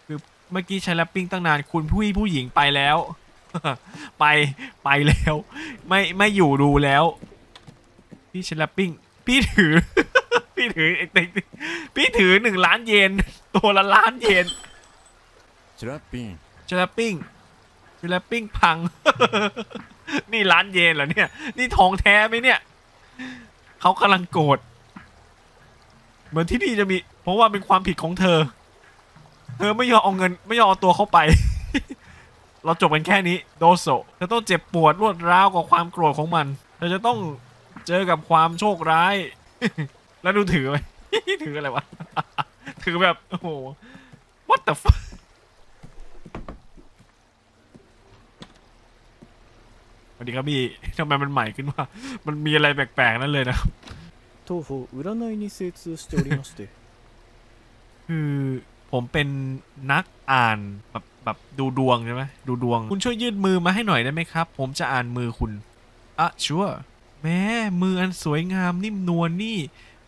คือเมื่อกี้ชิลาปิ้งตั้งนานคุณผู้ผู้หญิงไปแล้วไปไปแล้วไม่ไม่อยู่ดูแล้วพี่ชิลาปิ้งพี่ถือพี่ถือพี่ถือหนึ่งล้านเยนตัวละล้านเยนเจลาปิ้งเจลาปิ้งเจลาปิ้งพัง นี่ล้านเยนเหรอเนี่ยนี่ทองแท้ไหมเนี่ยเขากำลังโกรธเหมือนที่นี่จะมีเพราะว่าเป็นความผิดของเธอเธอไม่ยอมเอาเงินไม่ยอมเอาตัวเข้าไป เราจบกันแค่นี้โดโซเธอต้องเจ็บปวดรวดร้าวกับความโกรธของมันเธอจะต้องเจอกับความโชคร้าย แล้วดูถือไหม ถืออะไรวะ ถือแบบโอ้โห what the fuckสวัสดีครับพี่ทำไมมันใหม่ขึ้นมามันมีอะไรแปลกๆนั่นเลยนะคือผมเป็นนักอ่านแบบแบบดูดวงใช่ไหมดูดวงคุณช่วยยืดมือมาให้หน่อยได้ไหมครับผมจะอ่านมือคุณอ่ะชัวร์แม่มืออันสวยงามนิ่มนวลนี่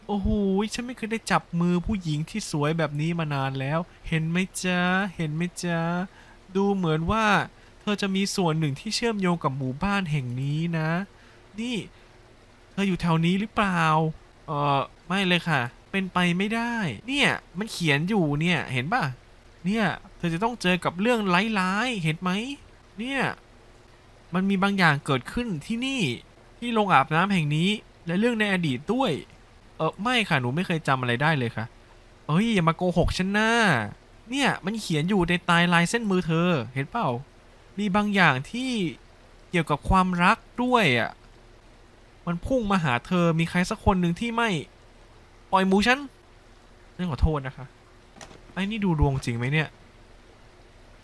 โอ้โหฉันไม่เคยได้จับมือผู้หญิงที่สวยแบบนี้มานานแล้วเห็นไหมจ๊ะเห็นไหมจ๊ะดูเหมือนว่าเธอจะมีส่วนหนึ่งที่เชื่อมโยงกับหมู่บ้านแห่งนี้นะนี่เธออยู่แถวนี้หรือเปล่าเออไม่เลยค่ะไป เป็นไปไม่ได้เนี่ยมันเขียนอยู่เนี่ยเห็นป่ะเนี่ยเธอจะต้องเจอกับเรื่องร้ายๆเห็นไหมเนี่ยมันมีบางอย่างเกิดขึ้นที่นี่ที่โรงอาบน้ำแห่งนี้และเรื่องในอดีตด้วยเออไม่ค่ะหนูไม่เคยจำอะไรได้เลยค่ะเอ้ยอย่ามาโกหกฉันนะเนี่ยมันเขียนอยู่ในตายลายเส้นมือเธอเห็นเปล่ามีบางอย่างที่เกี่ยวกับความรักด้วยอ่ะมันพุ่งมาหาเธอมีใครสักคนหนึ่งที่ไม่ปล่อยหมูฉันนั่นขอโทษนะคะไอ้นี่ดูดวงจริงไหมเนี่ย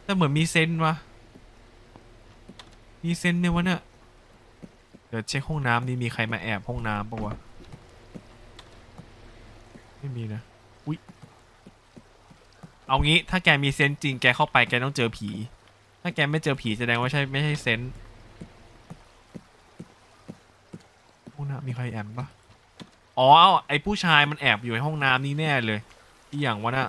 แต่เหมือนมีเซนวะมีเซนเนี่ยวะเนี่ยเดี๋ยวเช็คห้องน้ำนี่มีใครมาแอบห้องน้ำปะวะไม่มีนะอุ๊ยเอางี้ถ้าแกมีเซนจริงแกเข้าไปแกต้องเจอผีถ้าแกไม่เจอผีแสดงว่าใช่ไม่ใช่เซนห้องน้ำมีใครแอบปะอ๋อไอผู้ชายมันแอบอยู่ในห้องน้ำนี่แน่เลยอีอย่างวะน่ะ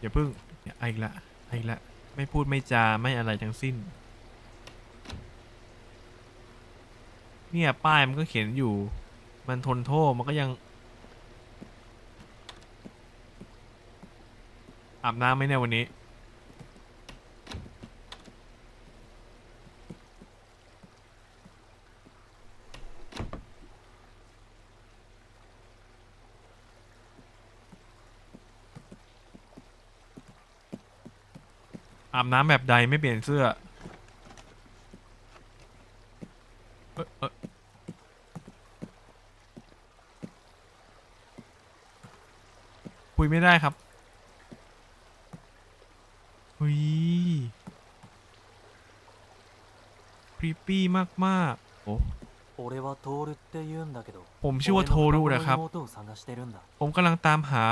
อย่าพึ่งอย่าไอ้ละไอ้ละไม่พูดไม่จาไม่อะไรทั้งสิ้นเนี่ยป้ายมันก็เขียนอยู่มันทนโทษมันก็ยังอาบน้ำไหมเนี่ยวันนี้อาบน้ำแบบใดไม่เปลี่ยนเสื้อเออเออคุยไม่ได้ครับหุยครีปปี้มากๆโอ้ผมชื่อว่าโทรุนะครับผมกำลังตามหา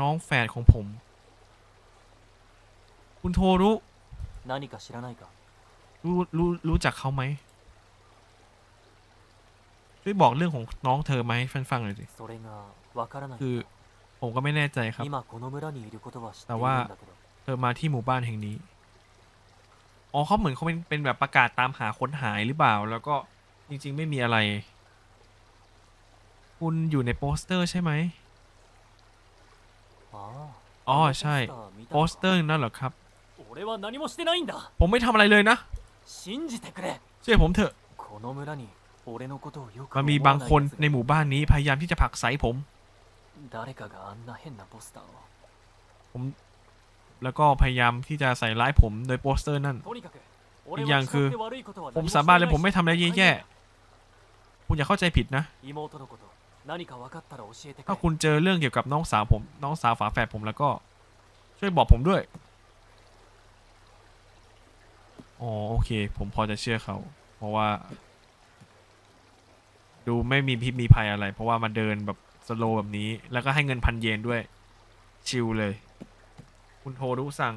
น้องแฝดของผมคุณโทรุรู้รู้รู้จักเขาไหมช่วยบอกเรื่องของน้องเธอไหมฟังฟังหน่อยสิคือผมก็ไม่แน่ใจครับแต่ว่าเธอมาที่หมู่บ้านแห่งนี้อ๋อเขาเหมือนเขาเป็นเป็นแบบประกาศตามหาคนหายหรือเปล่าแล้วก็จริงๆไม่มีอะไรคุณอยู่ในโปสเตอร์ใช่ไหมอ๋อใช่โปสเตอร์นั่นเหรอครับผมไม่ทำอะไรเลยนะเชื่อผมเถอะมันมีบางคนในหมู่บ้านนี้พยายามที่จะผลักไสผมผมแล้วก็พยายามที่จะใส่ร้ายผมโดยโปสเตอร์นั่นอีกอย่างคือผมสาบานเลยผมไม่ทำอะไรแย่ๆคุณอย่าเข้าใจผิดนะถ้าคุณเจอเรื่องเกี่ยวกับน้องสาวผมน้องสาวฝาแฝดผมแล้วก็ช่วยบอกผมด้วยอ๋อโอเคผมพอจะเชื่อเขาเพราะว่าดูไม่มีพิษมีภัยอะไรเพราะว่ามันเดินแบบสโลว์แบบนี้แล้วก็ให้เงินพันเยนด้วยชิลเลยคุณโทรุสั่ง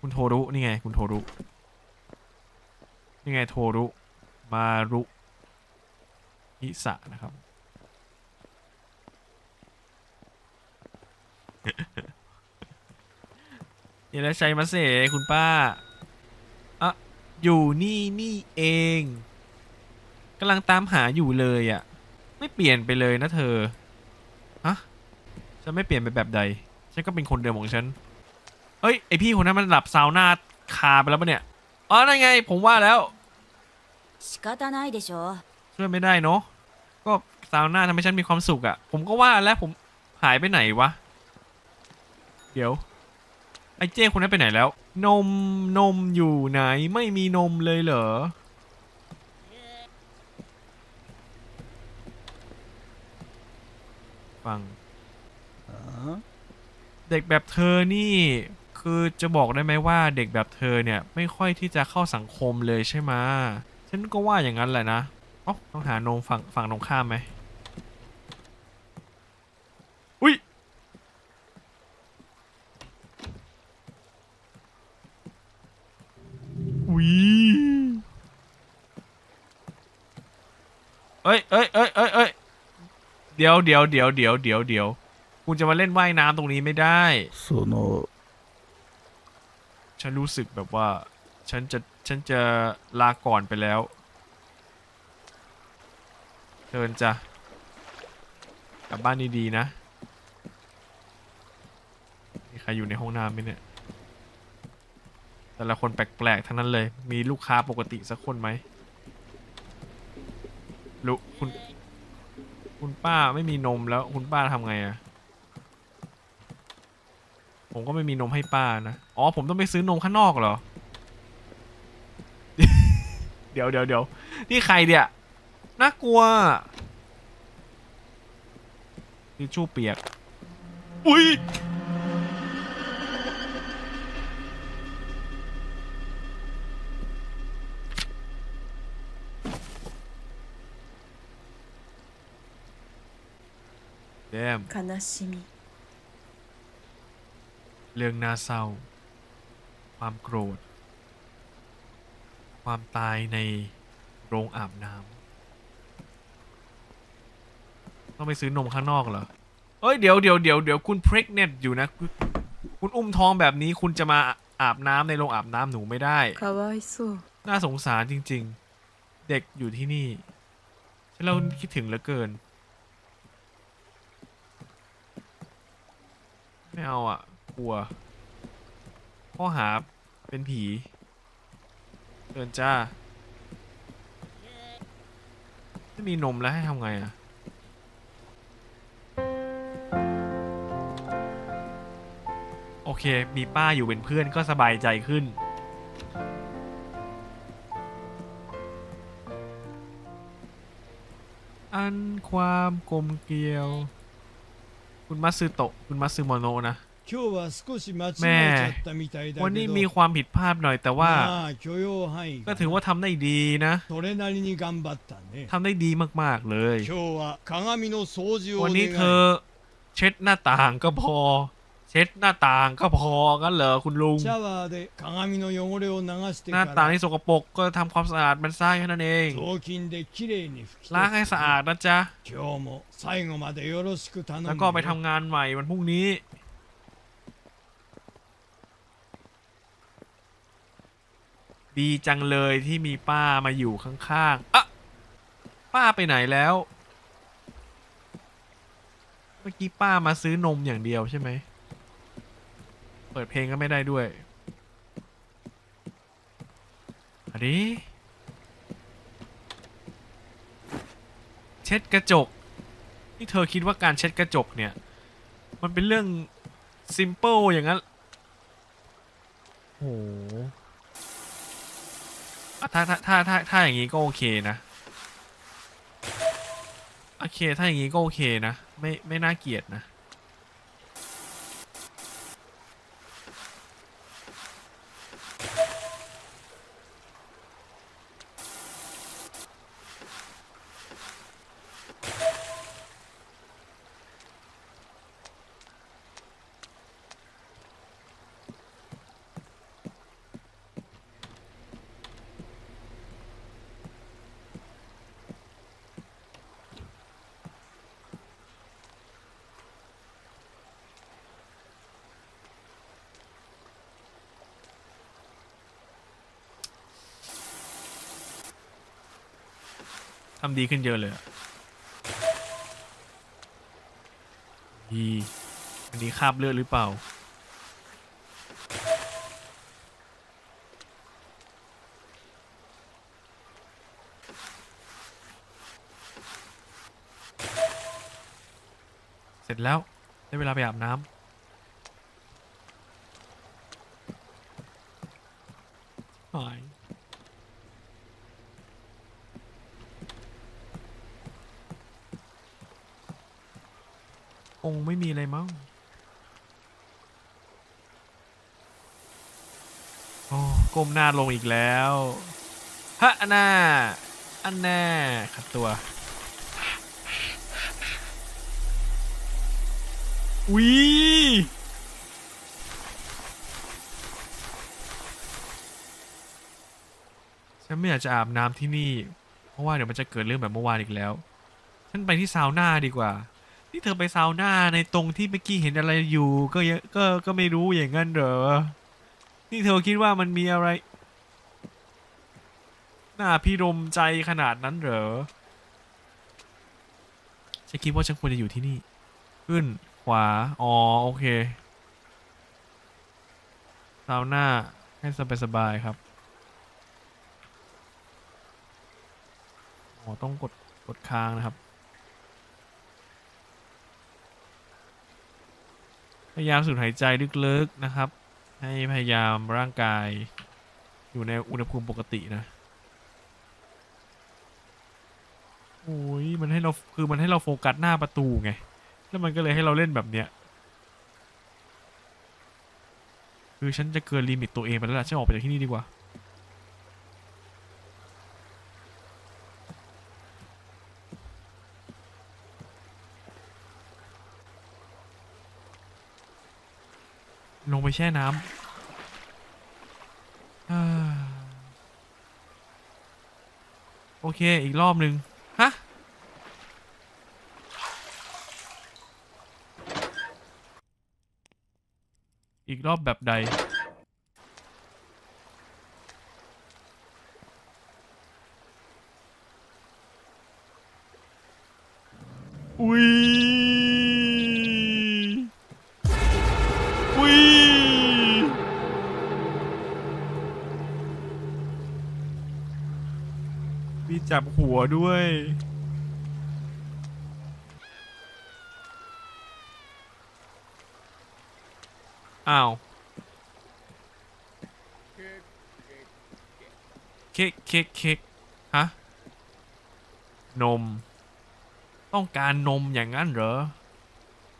คุณโทรุนี่ไงคุณโทรุนี่ไงโทรุมารุอิสะนะครับอย่าได้ใช้มาเสคุณป้าอ่ะอยู่นี่นี่เองกำลังตามหาอยู่เลยอ่ะไม่เปลี่ยนไปเลยนะเธอฮะฉันไม่เปลี่ยนไปแบบใดฉันก็เป็นคนเดิมของฉันเอ้ยไอพี่คนนั้นมันหลับซาวน่าคาไปแล้วปะเนี่ยอ๋อนั่นไงผมว่าแล้วช่วยไม่ได้เนาะก็ซาวน่าทำให้ฉันมีความสุขอ่ะผมก็ว่าแล้วผมหายไปไหนวะเดี๋ยวไอ้เจ้คนนั้นไปไหนแล้วนมนมอยู่ไหนไม่มีนมเลยเหรอฟังเด็กแบบเธอนี่คือจะบอกได้ไหมว่าเด็กแบบเธอเนี่ยไม่ค่อยที่จะเข้าสังคมเลยใช่ไหมฉันก็ว่าอย่างนั้นแหละนะอ๋อต้องหานมฝั่งฝั่งตรงข้ามไหมอุ้ยอุ้ยเอ้ยเอ้ยเอ้ยเอ้ยเอ้ยเดี๋ยวเดี๋ยวเดี๋ยวเดี๋ยวเดี๋ยวเดี๋ยวคุณจะมาเล่นว่ายน้ำตรงนี้ไม่ได้ ฉันรู้สึกแบบว่าฉันจะฉันจะลาก่อนไปแล้วเดินจ้ะกลับบ้านดีๆนะมีใครอยู่ในห้องน้ำไหมเนี่ยแต่ละคนแปลกๆทั้งนั้นเลยมีลูกค้าปกติสักคนไหมลุคุณคุณป้าไม่มีนมแล้วคุณป้าทำไงอะผมก็ไม่มีนมให้ป้านะอ๋อผมต้องไปซื้อนมข้างนอกเหรอ เดี๋ยวเดี๋ยวเดี๋ยวนี่ใครเดี๋ยน่ากลัวทิชชู่เปียกอุ้ยเดม悲しみเรื่องน่าเศร้าความโกรธความตายในโรงอาบน้ำต้องไปซื้อนมข้างนอกเหรอเอ้ยเดี๋ยวเดี๋ยวเดี๋ยวเดี๋ยวคุณ pregnant อยู่นะคุณอุ้มท้องแบบนี้คุณจะมาอาบน้ำในโรงอาบน้ำหนูไม่ได้น่าสงสารจริงๆเด็กอยู่ที่นี่เราคิดถึงเหลือเกินไม่เอาอ่ะกลัวข้อหาเป็นผีเดินจ้าไม่มีนมแล้วให้ทำไงอ่ะโอเคมีป้าอยู่เป็นเพื่อนก็สบายใจขึ้นอันความกลมเกลียวคุณมัตสึโตะคุณมัตสึโมโนะนะแม่วันนี้มีความผิดพลาดหน่อยแต่ว่าก็ถือว่าทำได้ดีนะทำได้ดีมากๆเลยวันนี้เธอเช็ดหน้าต่างก็พอเช็ดหน้าต่างก็พอกันเหรอคุณลุงหน้าต่างที่สกปรกก็ทำความสะอาดมันซะแค่นั้นเองล้างให้สะอาดนะจ๊ะแล้วก็ไปทำงานใหม่วันพรุ่งนี้ดีจังเลยที่มีป้ามาอยู่ข้างๆอ่ะป้าไปไหนแล้วเมื่อกี้ป้ามาซื้อนมอย่างเดียวใช่ไหมเปิดเพลงก็ไม่ได้ด้วยอันนี้เช็ดกระจกที่เธอคิดว่าการเช็ดกระจกเนี่ยมันเป็นเรื่องซิมเปิลอย่างนั้นโอ้ถ้าถ้าถ้าถ้าถ้าอย่างนี้ก็โอเคนะโอเคถ้าอย่างนี้ก็โอเคนะไม่ไม่น่าเกลียดนะทำดีขึ้นเยอะเลยดีอันนี้คาบเลือดหรือเปล่าเสร็จแล้วได้เวลาไปอาบน้ำองค์ไม่มีอะไรมั้งโอ้ก้มหน้าลงอีกแล้วฮะอันน่าอันน่าขัดตัวอุ้ยฉันไม่อยากจะอาบน้ำที่นี่เพราะว่าเดี๋ยวมันจะเกิดเรื่องแบบเมื่อวานอีกแล้วฉันไปที่ซาวน่าดีกว่าที่เธอไปซาวน่าในตรงที่เมื่อกี้เห็นอะไรอยู่ก็ก็ก็ไม่รู้อย่างนั้นเหรอ นี่เธอคิดว่ามันมีอะไรน่าพิรมใจขนาดนั้นเหรอฉันคิดว่าฉันควรจะอยู่ที่นี่ขึ้นขวาอ๋อโอเคซาวน่าให้สบายๆครับอ๋อต้องกดกดค้างนะครับพยายามสูดหายใจลึกๆนะครับให้พยายามร่างกายอยู่ในอุณหภูมิปกตินะโอ้ยมันให้เราคือมันให้เราโฟกัสหน้าประตูไงแล้วมันก็เลยให้เราเล่นแบบเนี้ยคือฉันจะเกินลิมิตตัวเองไปแล้วล่ะฉันออกไปจากที่นี่ดีกว่าลงไปแช่น้ำโอเคอีกรอบนึงฮะอีกรอบแบบใดอุ้ยจับหัวด้วยอ้าวเค้กเค้กเค้กฮะนมต้องการนมอย่างนั้นเหรอ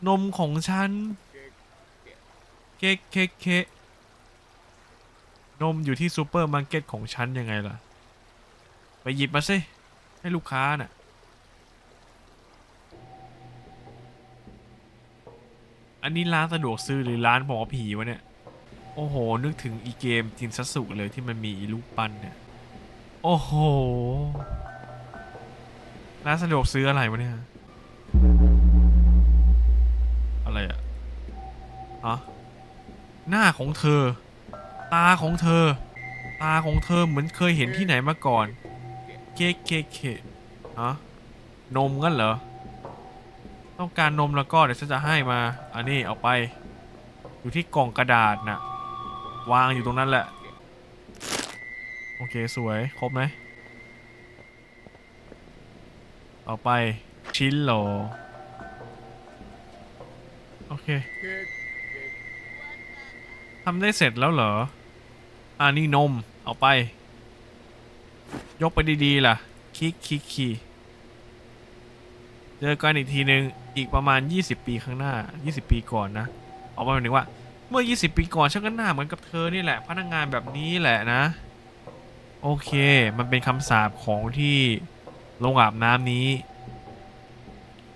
นมของฉันเค้กเค้กเค้กนมอยู่ที่ซูเปอร์มาร์เก็ตของฉันยังไงล่ะไปหยิบมาสิให้ลูกค้าน่ะอันนี้ร้านสะดวกซื้อหรือร้านหมอผีวะเนี่ยโอ้โหนึกถึงอีเกมจินซัตสึเลยที่มันมีอีลูกปั้นเนี่ยโอ้โหร้านสะดวกซื้ออะไรวะเนี่ยอะไรอะฮะหน้าของเธอตาของเธอตาของเธอเหมือนเคยเห็นที่ไหนมาก่อนเคเคเคฮะนมงั้นเหรอต้องการนมแล้วก็เดี๋ยวฉันจะให้มาอันนี้เอาไปอยู่ที่กล่องกระดาษน่ะวางอยู่ตรงนั้นแหละโอเคสวยครบไหมเอาไปชิ้นโหลโอเคทำได้เสร็จแล้วเหรออันนี้นมเอาไปยกไปดีๆล่ะคิกคิกคีเจอกันอีกทีนึงอีกประมาณยี่สิบปีข้างหน้ายี่สิบปีก่อนนะเอาไปหมายถึงว่าเมื่อยี่สิบปีก่อนฉันก็หน้าเหมือนกับเธอนี่แหละพนักงานแบบนี้แหละนะโอเคมันเป็นคำสาปของที่โรงอาบน้ำนี้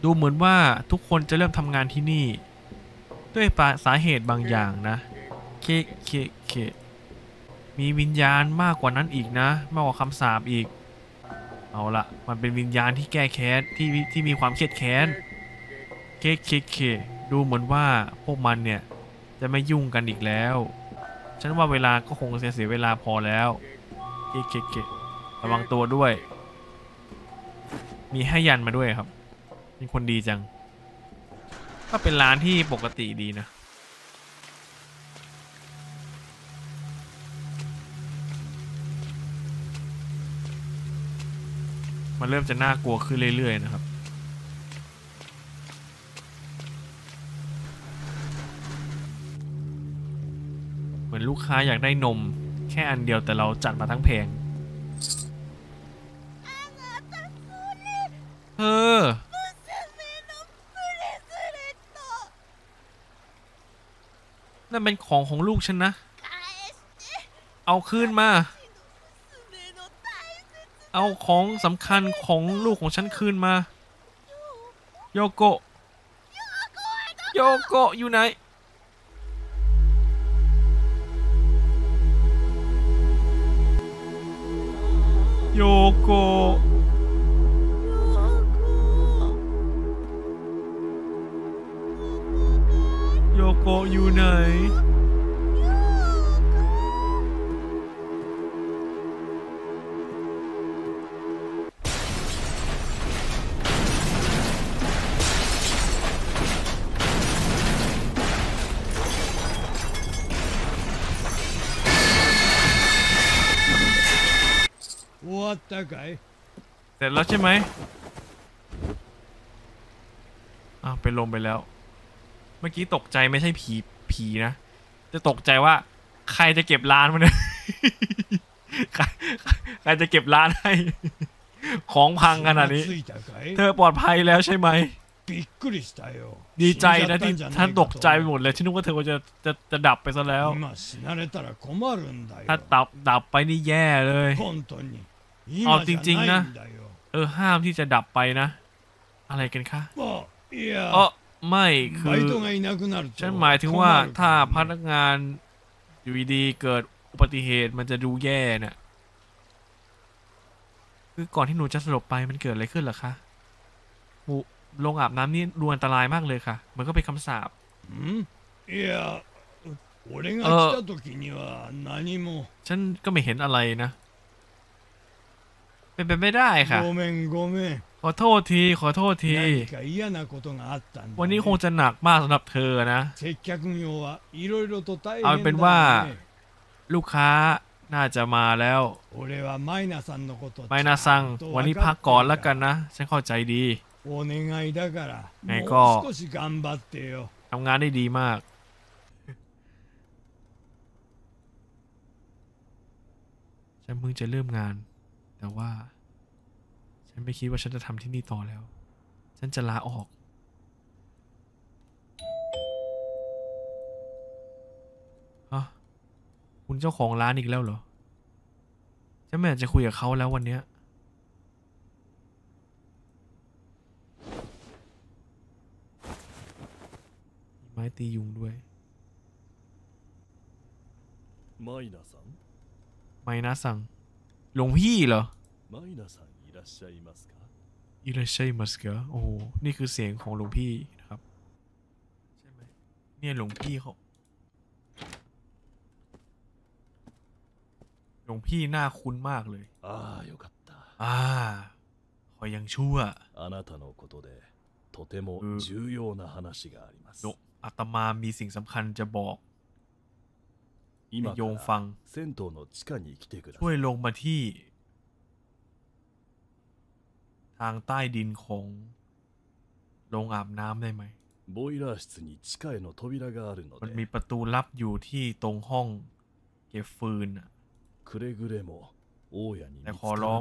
ดูเหมือนว่าทุกคนจะเริ่มทำงานที่นี่ด้วยสาเหตุบางอย่างนะเคเคเคมีวิญญาณมากกว่านั้นอีกนะมากกว่าคำสาปอีกเอาละมันเป็นวิญญาณที่แก้แค้นที่ที่มีความเครียดแค้นเคเคเคดูเหมือนว่าพวกมันเนี่ยจะไม่ยุ่งกันอีกแล้วฉันว่าเวลาก็คงเสียเสียเวลาพอแล้วเคเคเคระวังตัวด้วยมีให้ยันมาด้วยครับเป็นคนดีจังก็เป็นร้านที่ปกติดีนะมันเริ่มจะน่ากลัวขึ้นเรื่อยๆนะครับเหมือนลูกค้าอยากได้นมแค่อันเดียวแต่เราจัดมาทั้งแผงเออนั่นเป็นของของลูกฉันนะเอาคืนมาเอาของสำคัญของลูกของฉันคืนมาโยโกะโยโกะอยู่ไหนโยโกะโยโกะอยู่ไหนโย What the guy เสร็จแล้วใช่ไหมอ่ะเป็นลมไปแล้วเมื่อกี้ตกใจไม่ใช่ผีผีนะจะตกใจว่าใครจะเก็บร้านมันเนี่ยใครใครจะเก็บร้านให้ของพังขนาดนี้เธอปลอดภัยแล้วใช่ไหมดีใจนะที่ท่านตกใจไปหมดเลยที่นึกว่าเธอจะจะจะดับไปซะแล้วถ้าดับดับไปนี่แย่เลยอ๋อจริงๆนะเออห้ามที่จะดับไปนะอะไรกันคะอ๋อไม่คือฉันหมายถึงว่าถ้าพนักงานอยู่ดีๆเกิดอุบัติเหตุมันจะดูแย่น่ะคือก่อนที่หนูจะสลบไปมันเกิดอะไรขึ้นเหรอคะหมู่ลงอาบน้ำนี่ดูอันตรายมากเลยค่ะมันก็เป็นคำสาปเออฉันก็ไม่เห็นอะไรนะเป็นไปไม่ได้ค่ะขอโทษทีขอโทษทีวันนี้คงจะหนักมากสำหรับเธอนะเอาเป็นว่าลูกค้าน่าจะมาแล้วไมนาซังวันนี้พักก่อนแล้วกันนะฉันเข้าใจดีไหนก็ทำงานได้ดีมากฉันเพิ่งจะเริ่มงานแต่ว่าฉันไม่คิดว่าฉันจะทำที่นี่ต่อแล้วฉันจะลาออกฮะคุณเจ้าของร้านอีกแล้วเหรอฉันไม่อยากจะคุยกับเขาแล้ววันนี้ไม้ตียุงด้วยไมนาซังไมนาซังหลวงพี่เหรอไมนาซังอิราชัยมัสกะอิราชัยมัสกะโอ้โหนี่คือเสียงของหลวงพี่นะครับใช่ไหมเนี่ยหลวงพี่เขาหลวงพี่น่าคุ้นมากเลยอ่าโยกัตตาอ่าขอยังชั่วあなたのことでとても重要な話がありますอาตมามีสิ่งสำคัญจะบอกโยมฟังช่วยลงมาที่ทางใต้ดินของโรงอาบน้ำได้ไหมมันมีประตูลับอยู่ที่ตรงห้องเก็บฟืนแต่ขอร้อง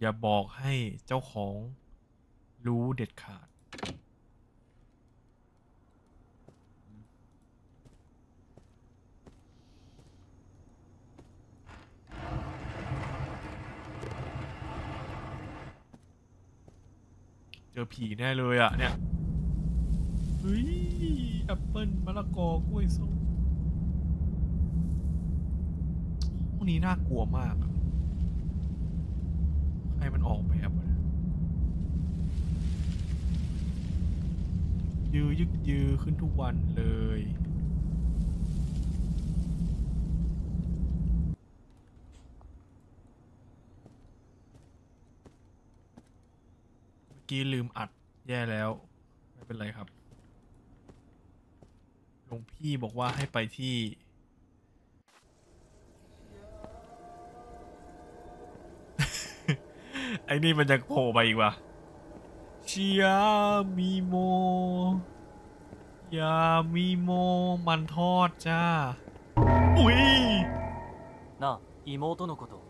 อย่าบอกให้เจ้าของรู้เด็ดขาดเจอผีแน่เลยอ่ะเนี่ยเฮ้ยแอปเปิ้ลมะละกอกล้วยส้มพวกนี้น่ากลัวมากใครมันออกไปแอบวะยื้อยึกยื้อขึ้นทุกวันเลยกี้ลืมอัดแย่แล้วไม่เป็นไรครับหลวงพี่บอกว่าให้ไปที่ไอ้นี่มันจะโผล่ไปอีกวะเชียมีโมยามีโมมันทอดจ้าอุ้ยเ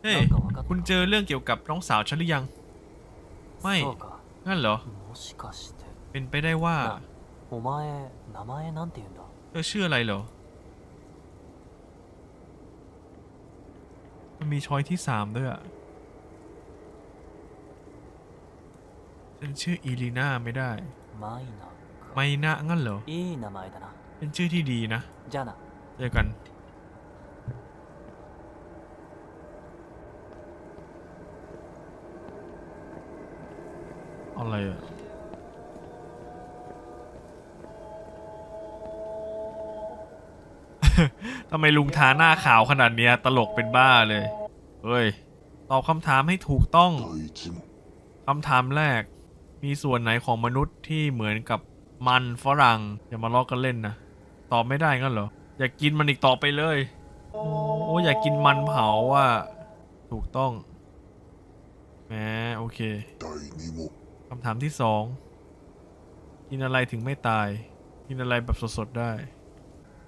ฮ้ยคุณเจอเรื่องเกี่ยวกับน้องสาวฉันหรือยังไม่นั่นเหรอเป็นไปได้ว่าเธอชื่ออะไรเหรอมันมีช้อยที่สามด้วยอ่ะฉันชื่ออีลีน่าไม่ได้ไมนะงั้นเหรอเป็นชื่อที่ดีนะเจอกันอะไรอ่ะทำไมลุงทาหน้าขาวขนาดเนี้ยตลกเป็นบ้าเลยเฮ้ยตอบคำถามให้ถูกต้องคำถามแรกมีส่วนไหนของมนุษย์ที่เหมือนกับมันฝรั่งอย่ามาล้อกันเล่นนะตอบไม่ได้งั้นเหรออยากกินมันอีกต่อไปเลยโอ้อยากกินมันเผาว่าถูกต้อง แหมโอเคคำถามที่สองกินอะไรถึงไม่ตายกินอะไรแบบสดๆได้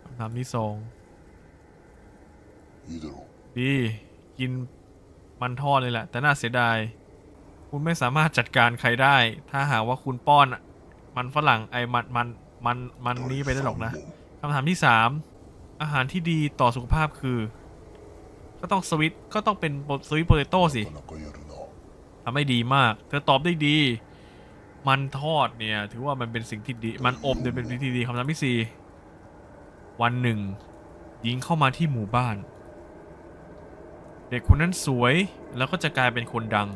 คำถามที่สองดีกินมันทอดเลยแหละแต่น่าเสียดายคุณไม่สามารถจัดการใครได้ถ้าหากว่าคุณป้อนมันฝรั่งไอ้มันมันมันมันนี้ไปได้หรอกนะคำถามที่สามอาหารที่ดีต่อสุขภาพคือก็ต้องสวิตก็ต้องเป็นสวิตโปเตโต้สิทำให้ดีมากเธอตอบได้ดีมันทอดเนี่ยถือว่ามันเป็นสิ่งที่ดีมันอบเนี่ยเป็นสิ่งที่ดีคำถามที่สี่วันหนึ่งหญิงเข้ามาที่หมู่บ้านเด็กคนนั้นสวยแล้วก็จะกลายเป็นคนดัง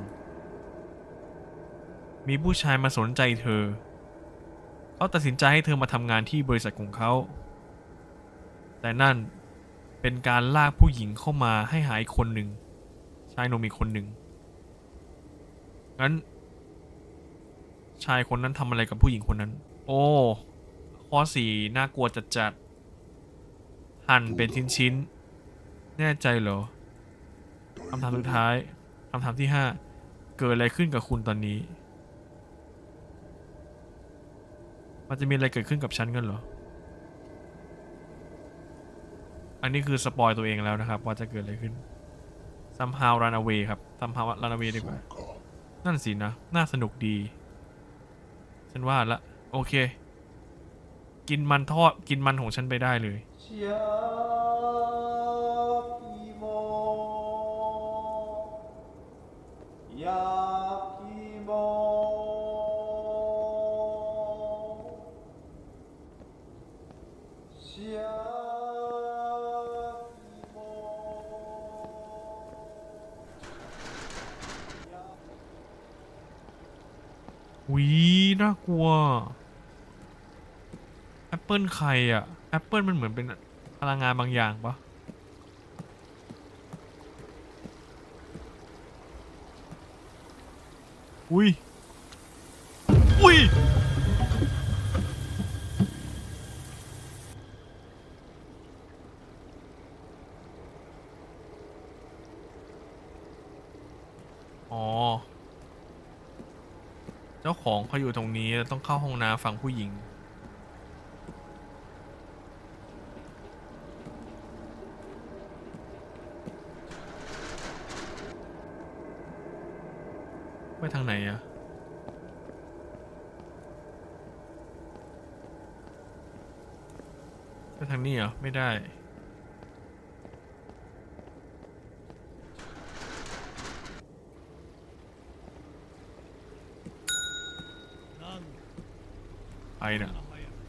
มีผู้ชายมาสนใจเธอเขาตัดสินใจให้เธอมาทำงานที่บริษัทของเขาแต่นั่นเป็นการลากผู้หญิงเข้ามาให้หายคนหนึ่งชายหนุ่มอีกคนหนึ่งงั้นชายคนนั้นทำอะไรกับผู้หญิงคนนั้นโอ้ข้อสี่น่ากลัวจัดจัดหั่นเป็นชิ้นชิ้นแน่ใจเหรอคำถามสุดท้ายคำถามที่ห้าเกิดอะไรขึ้นกับคุณตอนนี้มันจะมีอะไรเกิดขึ้นกับฉันกันเหรออันนี้คือสปอยตัวเองแล้วนะครับว่าจะเกิดอะไรขึ้น somehow run away ครับ somehow run away ดีกว่านั่นสินะน่าสนุกดีฉันว่าละโอเคกินมันทอดกินมันของฉันไปได้เลยวีน่ากลัวแอปเปิลไข่อะแอปเปิลมันเหมือนเป็นพลังงานบางอย่างปะอุ้ยอุ้ยอ๋อเจ้าของเขาอยู่ตรงนี้ต้องเข้าห้องน้ำฝั่งผู้หญิงไปทางไหนอะไปทางนี้เหรอไม่ได้ไอ้น่ะเห็นไหมเนี่ยว่า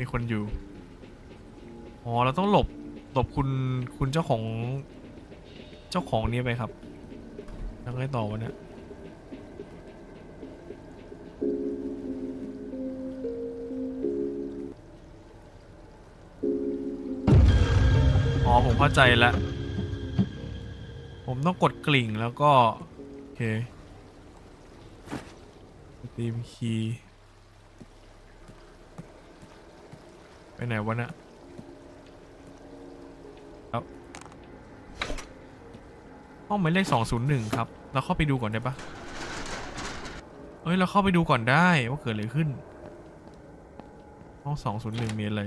มีคนอยู่อ๋อเราต้องหลบหลบคุณคุณเจ้าของเจ้าของนี้ไปครับแล้วไงต่อวะเนี่ยผมเข้าใจแล้วผมต้องกดกลิ่งแล้วก็โอเคสตรีมคีย์ไปไหนวะเนี่ยครับห้องหมายเลขสองศูนย์หนึ่งครับเราเข้าไปดูก่อนได้ปะเฮ้ยเราเข้าไปดูก่อนได้ว่าเกิดอะไรขึ้นห้องสองศูนย์หนึ่งมีอะไร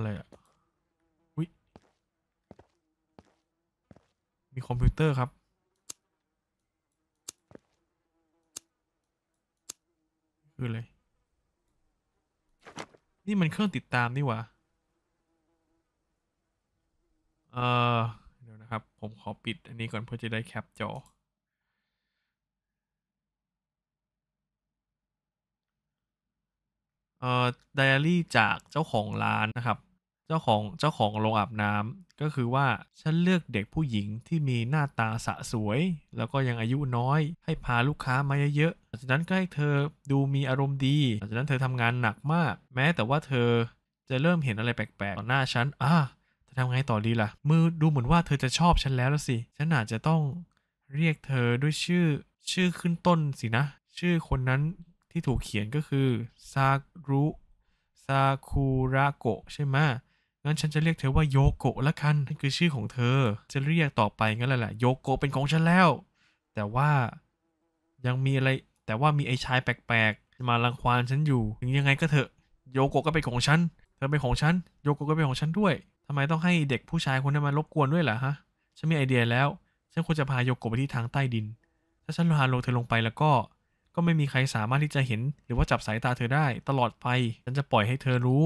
อะไรอ่ะอุ๊ยมีคอมพิวเตอร์ครับคืออะไรนี่มันเครื่องติดตามนี่หว่าเอ่อเดี๋ยวนะครับผมขอปิดอันนี้ก่อนเพื่อจะได้แคปจอเอ่อไดอารี่จากเจ้าของร้านนะครับเจ้าของเจ้าของโรงอาบน้ำก็คือว่าฉันเลือกเด็กผู้หญิงที่มีหน้าตาสะสวยแล้วก็ยังอายุน้อยให้พาลูกค้ามาเยอะๆจากนั้นก็ให้เธอดูมีอารมณ์ดีจากนั้นเธอทำงานหนักมากแม้แต่ว่าเธอ จะเริ่มเห็นอะไรแปลกๆต่อหน้าฉันอ่าจะทำไงต่อดีล่ะมือดูเหมือนว่าเธอจะชอบฉันแล้วละสิฉันอาจจะต้องเรียกเธอด้วยชื่อชื่อขึ้นต้นสินะชื่อคนนั้นที่ถูกเขียนก็คือซากุซากุระโกะใช่ไหมงั้นฉันจะเรียกเธอว่าโยโกะละกันนั่นคือชื่อของเธอจะเรียกต่อไปงั้นแหละโยโกะเป็นของฉันแล้วแต่ว่ายังมีอะไรแต่ว่ามีไอ้ชายแปลกๆมารังควานฉันอยู่ถึงยังไงก็เถอะโยโกะก็เป็นของฉันเธอเป็นของฉันโยโกะก็เป็นของฉันด้วยทำไมต้องให้เด็กผู้ชายคนนั้นมารบกวนด้วยล่ะฮะฉันมีไอเดียแล้วฉันควรจะพาโยโกะไปที่ทางใต้ดินถ้าฉันพาโลเธอลงไปแล้วก็ก็ไม่มีใครสามารถที่จะเห็นหรือว่าจับสายตาเธอได้ตลอดไปฉันจะปล่อยให้เธอรู้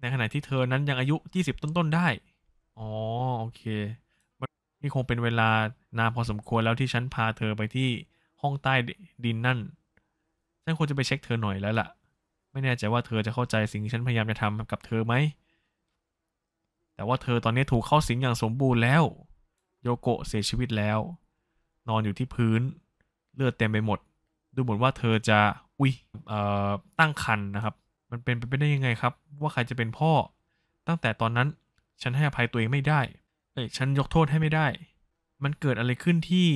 ในขณะที่เธอนั้นยังอายุยี่สิบต้นๆได้อ๋อโอเคนี่คงเป็นเวลานานพอสมควรแล้วที่ฉันพาเธอไปที่ห้องใต้ดินนั่นฉันควรจะไปเช็คเธอหน่อยแล้วล่ะไม่แน่ใจว่าเธอจะเข้าใจสิ่งที่ฉันพยายามจะทำกับเธอไหมแต่ว่าเธอตอนนี้ถูกเข้าสิงอย่างสมบูรณ์แล้วโยโกะเสียชีวิตแล้วนอนอยู่ที่พื้นเลือดเต็มไปหมดดูเหมือนว่าเธอจะอุ้ยเอ่อตั้งครรภ์นะครับมันเป็นไปได้ยังไงครับว่าใครจะเป็นพ่อตั้งแต่ตอนนั้นฉันให้อภัยตัวเองไม่ได้เอ้ยฉันยกโทษให้ไม่ได้มันเกิดอะไรขึ้นที่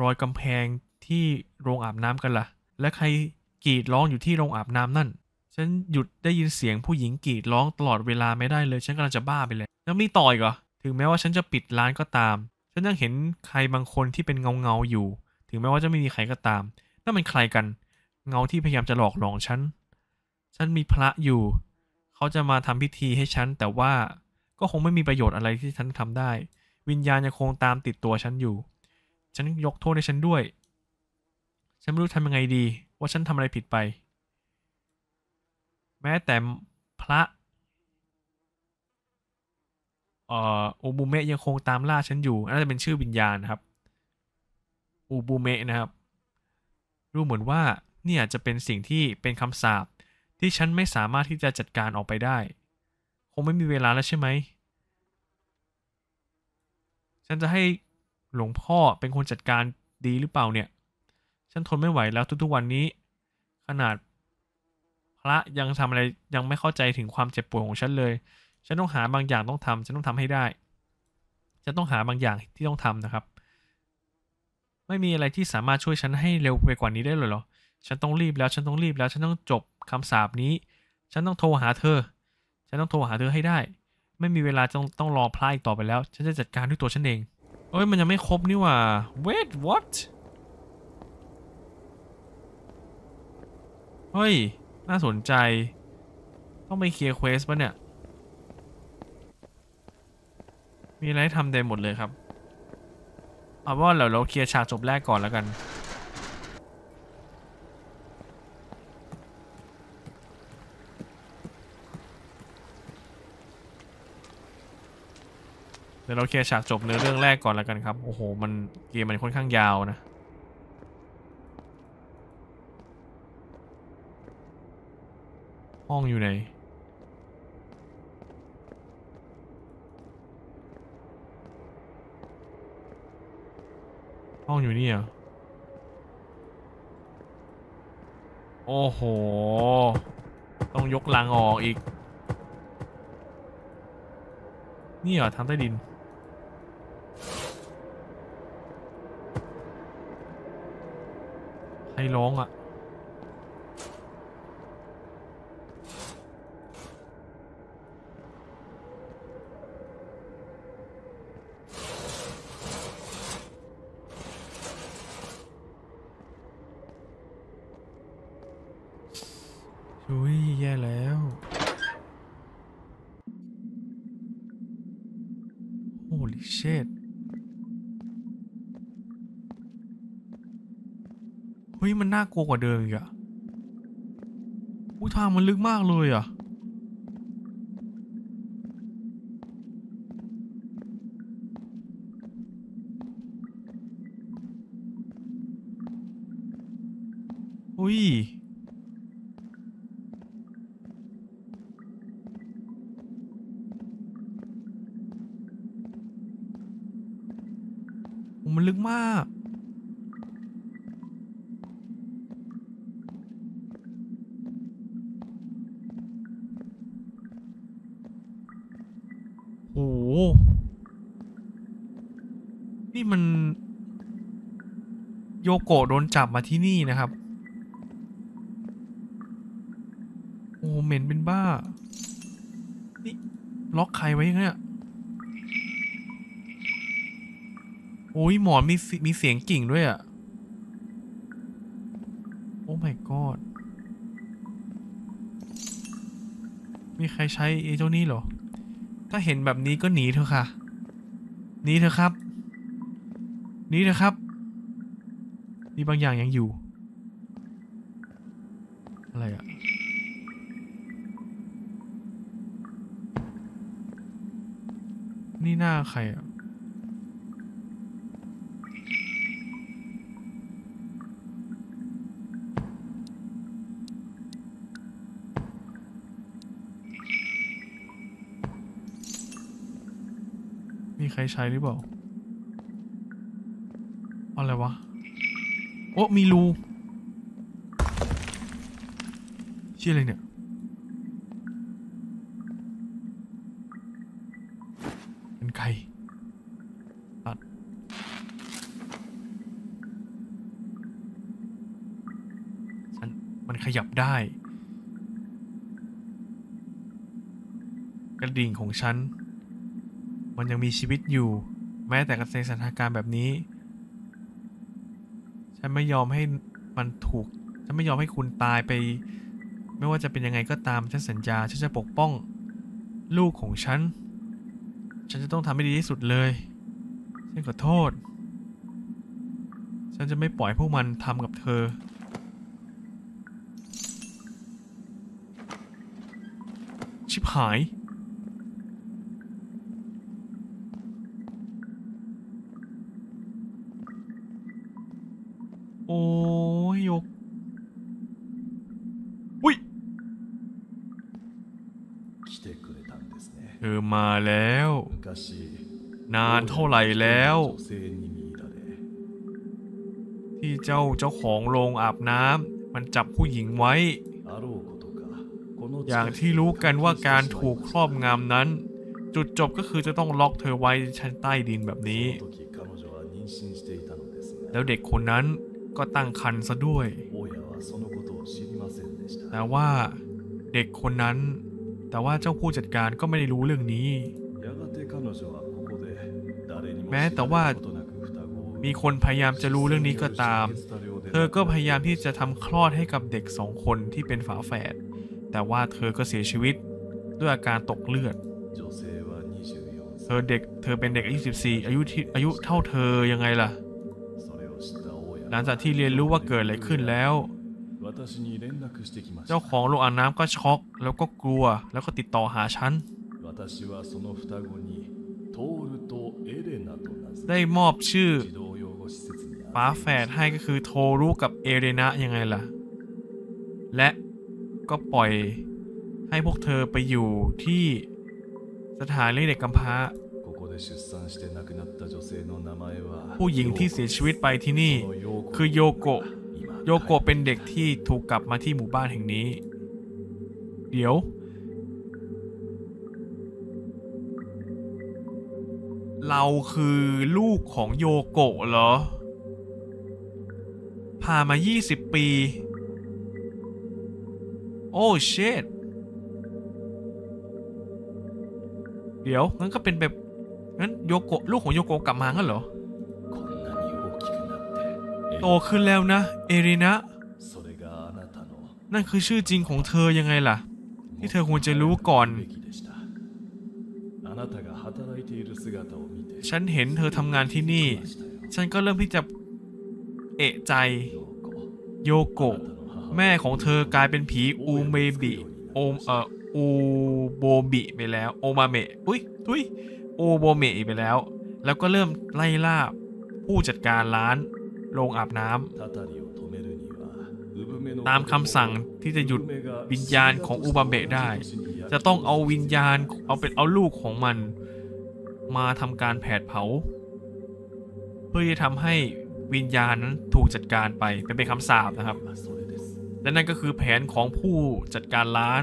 รอยกำแพงที่โรงอาบน้ำกันล่ะและใครกรีดร้องอยู่ที่โรงอาบน้ำนั่นฉันหยุดได้ยินเสียงผู้หญิงกรีดร้องตลอดเวลาไม่ได้เลยฉันกำลังจะบ้าไปเลยแล้วมีต่ออีกเหรอถึงแม้ว่าฉันจะปิดร้านก็ตามฉันยังเห็นใครบางคนที่เป็นเงาเงาอยู่ถึงแม้ว่าจะไม่มีใครก็ตามนั่นมันใครกันเงาที่พยายามจะหลอกหลอนฉันฉันมีพระอยู่เขาจะมาทำพิธีให้ฉันแต่ว่าก็คงไม่มีประโยชน์อะไรที่ฉันทำได้วิญญาณยังคงตามติดตัวฉันอยู่ฉันยกโทษให้ฉันด้วยฉันไม่รู้ทำยังไงดีว่าฉันทำอะไรผิดไปแม้แต่พระเอ่ออุบุเมะยังคงตามล่าฉันอยู่น่าจะเป็นชื่อวิญญาณครับอุบุเมะนะครับดูเหมือนว่าเนี่ยจะเป็นสิ่งที่เป็นคำสาปที่ฉันไม่สามารถที่จะจัดการออกไปได้คงไม่มีเวลาแล้วใช่ไหมฉันจะให้หลวงพ่อเป็นคนจัดการดีหรือเปล่าเนี่ยฉันทนไม่ไหวแล้วทุกๆวันนี้ขนาดพระยังทำอะไรยังไม่เข้าใจถึงความเจ็บปวดของฉันเลยฉันต้องหาบางอย่างต้องทำฉันต้องทำให้ได้ฉันต้องหาบางอย่างที่ต้องทำนะครับไม่มีอะไรที่สามารถช่วยฉันให้เร็วไปกว่านี้ได้เลยเหรอฉันต้องรีบแล้วฉันต้องรีบแล้วฉันต้องจบคำสาปนี้ฉันต้องโทรหาเธอฉันต้องโทรหาเธอให้ได้ไม่มีเวลาต้องต้องรอพลาดอีกต่อไปแล้วฉันจะจัดการด้วยตัวฉันเองเอ้ยมันยังไม่ครบนี่หว่า wait what เฮ้ยน่าสนใจต้องไปเคลียร์เควสป่ะเนี่ยมีอะไรทำได้หมดเลยครับเอาว่าเราเราเคลียร์ฉากจบแรกก่อนแล้วกันเดี๋ยวเราเคลียร์ฉากจบเนื้อเรื่องแรกก่อนแล้วกันครับโอ้โหมันเกมมันค่อนข้างยาวนะห้องอยู่ไหนห้องอยู่นี่เหรอโอ้โหต้องยกลังออกอีกนี่เหรอทางใต้ดินใครร้องอ่ะอุ้ยแย่แล้วโอ้ลิเชตเฮ้ยมันน่ากลัวกว่าเดิมอีกอ่ะอุ้ยทางมันลึกมากเลยอ่ะอุ้ยมันลึกมาก โอ้นี่มันโยโกะโดนจับมาที่นี่นะครับโอ้เหม็นเป็นบ้านี่ล็อกใครไว้ยังเนี่ยโอ้ยหมอนมีมีเสียงกิ่งด้วยอ่ะโอ้ my god มีใครใช้ไอ้เจ้านี่เหรอถ้าเห็นแบบนี้ก็หนีเถอะค่ะหนีเถอะครับหนีเถอะครับมีบางอย่างยังอยู่อะไรอ่ะนี่หน้าใครอ่ะมีใครใช้หรือเปล่าอะไรวะโอ้มีรูชื่ออะไรเนี่ยเป็นใครตัดฉันมันขยับได้กระดิ่งของฉันมันยังมีชีวิตอยู่แม้แต่ในสถานการณ์แบบนี้ฉันไม่ยอมให้มันถูกฉันไม่ยอมให้คุณตายไปไม่ว่าจะเป็นยังไงก็ตามฉันสัญญาฉันจะปกป้องลูกของฉันฉันจะต้องทำให้ดีที่สุดเลยฉันขอโทษฉันจะไม่ปล่อยพวกมันทำกับเธอชิบหายโอ้ยยกอุ้ยเธอมาแล้วนานเท่าไหร่แล้วที่เจ้าเจ้าของโรงอาบน้ำมันจับผู้หญิงไว้อย่างที่รู้กันว่าการถูกครอบงำนั้นจุดจบก็คือจะต้องล็อกเธอไว้ชั้นใต้ดินแบบนี้แล้วเด็กคนนั้นก็ตั้งครรภ์ซะด้วยแต่ว่าเด็กคนนั้นแต่ว่าเจ้าผู้จัดการก็ไม่ได้รู้เรื่องนี้แม้แต่ว่ามีคนพยายามจะรู้เรื่องนี้ก็ตามเธอก็พยายามที่จะทำคลอดให้กับเด็กสองคนที่เป็นฝาแฝดแต่ว่าเธอก็เสียชีวิตด้วยอาการตกเลือดเธอเด็กเธอเป็นเด็กอายุสิบสี่อายุที่อายุเท่าเธอยังไงล่ะหลังจากที่เรียนรู้ว่าเกิดอะไรขึ้นแล้วเจ้าของโรงอาบน้ำก็ช็อกแล้วก็กลัวแล้วก็ติดต่อหาฉันได้มอบชื่อฝาแฝดให้ก็คือโทรุกับเอเรนะยังไงล่ะและก็ปล่อยให้พวกเธอไปอยู่ที่สถานเลี้ยงเด็กกำพร้าผู้หญิงที่เสียชีวิตไปที่นี่คือโยโกะโยโกะเป็นเด็กที่ถูกกลับมาที่หมู่บ้านแห่งนี้เดี๋ยวเราคือลูกของโยโกะเหรอผ่านมายี่สิบปีโอ้ชิตเดี๋ยวงั้นก็เป็นแบบงั้นโยโกะลูกของโยโกะกลับมางั้นเหรอโตขึ้นแล้วนะเอรินะนั่นคือชื่อจริงของเธอยังไงล่ะที่เธอควรจะรู้ก่อนฉันเห็นเธอทำงานที่นี่ฉันก็เริ่มที่จะเอะใจโยโกะแม่ของเธอกลายเป็นผีอูเมบิโอเอ่ออูโบบิไปแล้วโอมาเมะอุ้ยอุ้ยโอโบเมะไปแล้วแล้วก็เริ่มไล่ล่าผู้จัดการร้านโรงอาบน้ำตามคำสั่งที่จะหยุดวิญญาณของอูบาเบะได้จะต้องเอาวิญญาณเอาเป็นเอาลูกของมันมาทำการแผดเผาเพื่อจะทำให้วิญญาณนั้นถูกจัดการไปเป็นเป็นคำสาปนะครับและนั่นก็คือแผนของผู้จัดการร้าน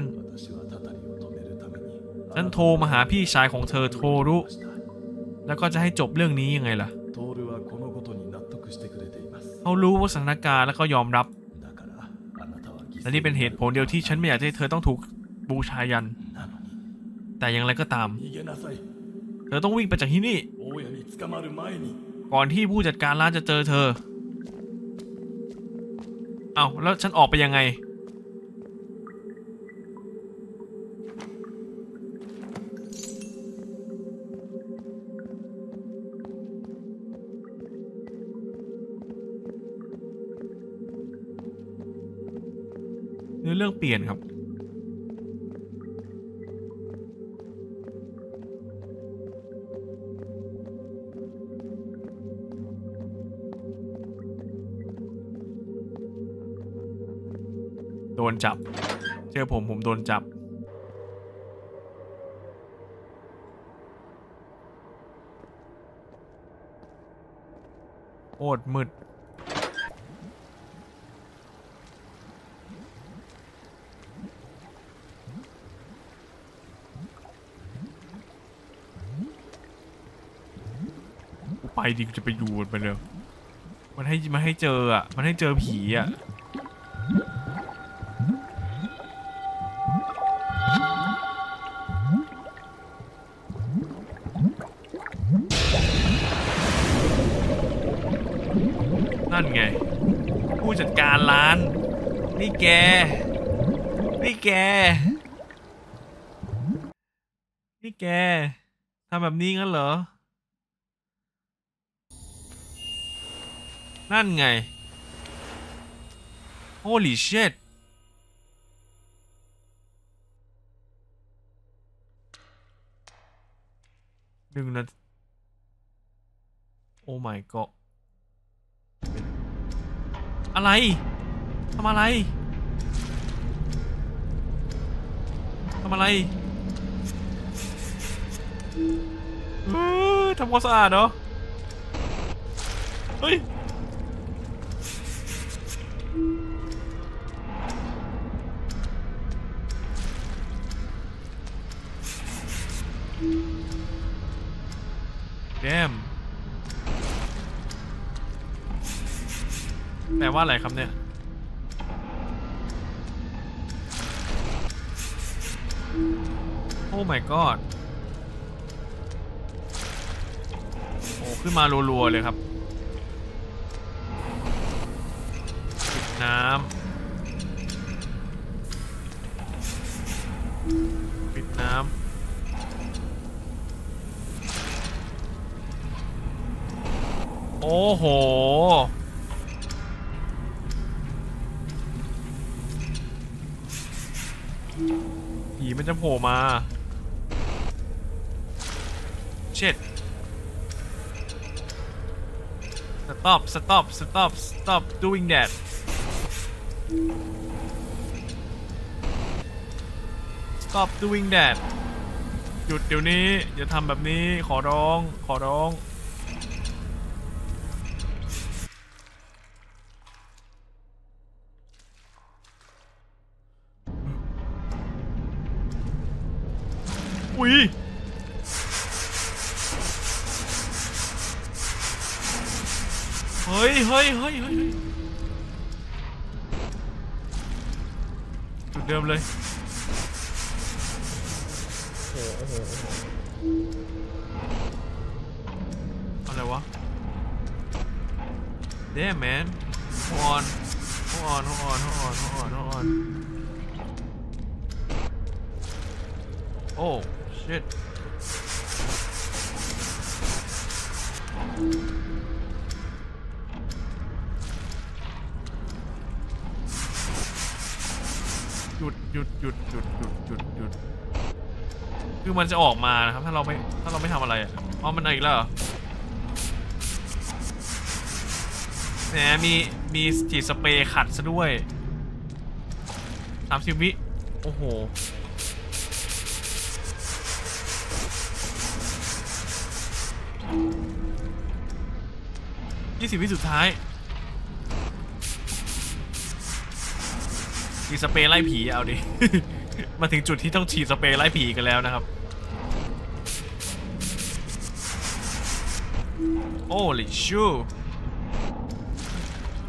ฉันโทรมาหาพี่ชายของเธอโทรุแล้วก็จะให้จบเรื่องนี้ยังไงล่ะเขารู้ว่าสถานการณ์แล้วก็ยอมรับและนี่เป็นเหตุผลเดียวที่ฉันไม่อยากให้เธอต้องถูกบูชายันแต่อย่างไรก็ตามเธอต้องวิ่งไปจากที่นี่ก่อนที่ผู้จัดการร้านจะเจอเธอเอาแล้วฉันออกไปยังไงเนื้อเรื่องเปลี่ยนครับโดนจับเจอผมผมโดนจับโอดมืดไปดิจะไปดูมันไปเลยมันให้มันให้เจออ่ะมันให้เจอผีอ่ะนั่นไงผู้จัดการร้านนี่แกนี่แกนี่แกทำแบบนี้งั้นเหรอนั่นไง Holy shit หนึ่งนาที Oh my god อะไรทำอะไรทำอะไรทำความสะอาดเหรอเฮ้ยแดมแปลว่าอะไรครับเนี่ยโอ้ my god โอ้ขึ้นมารัวๆเลยครับปิดน้ำปิดน้ำโอ้โหผีมันจะโผล่มาเช็ด stop stop stop stop doing that stop doing that หยุดเดี๋ยวนี้อย่าทำแบบนี้ขอร้องขอร้องอุ้ยเฮ้ยเฮ้ยเฮ้ยเฮ้ยจุดเดิมเลยอะไรวะ Damn man Hold on Hold on Hold on Hold on Hold on Hold on Oh shit หยุดหยุดหยุดหยุดหยุดหยุดหยุดคือมันจะออกมานะครับถ้าเราไม่ถ้าเราไม่ทำอะไรอ๋อมันอีกแล้วแหมมีมีฉีดสเปรย์ขัดซะด้วยสามสิบวิโอ้โหยี่สิบวิสุดท้ายฉีดสเปรย์ไล่ผีเอาดิ มาถึงจุดที่ต้องฉีดสเปรย์ไล่ผีกันแล้วนะครับ โอ้ลิชู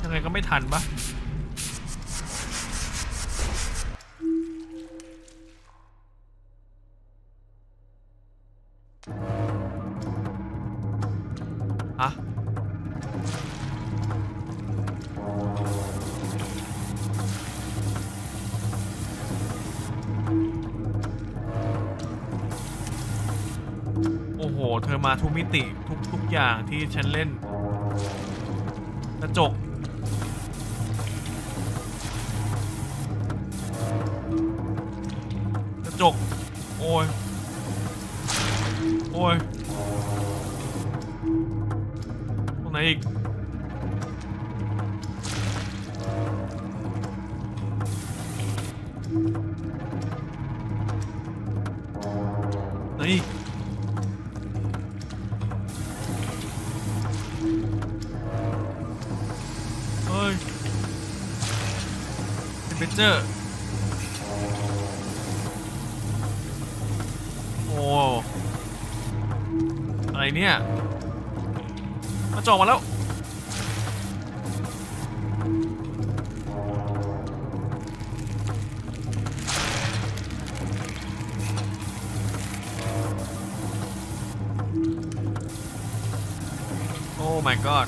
ยังไงก็ไม่ทันปะฮะโอ้โหเธอมาทุกมิติทุกทุกอย่างที่ฉันเล่นกระจกกระจกโอ้ยโอ้ยตรงไหนอีกไหนอีกเฮ้ยเบเจอร์โอ้อะไรเนี่ยมาจองมาแล้วโอ้ my god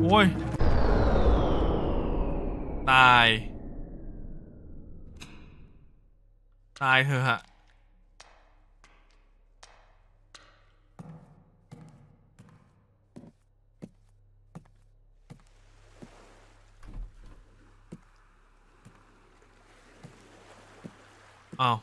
โอ้ยตายตายเถอะฮะอ้าว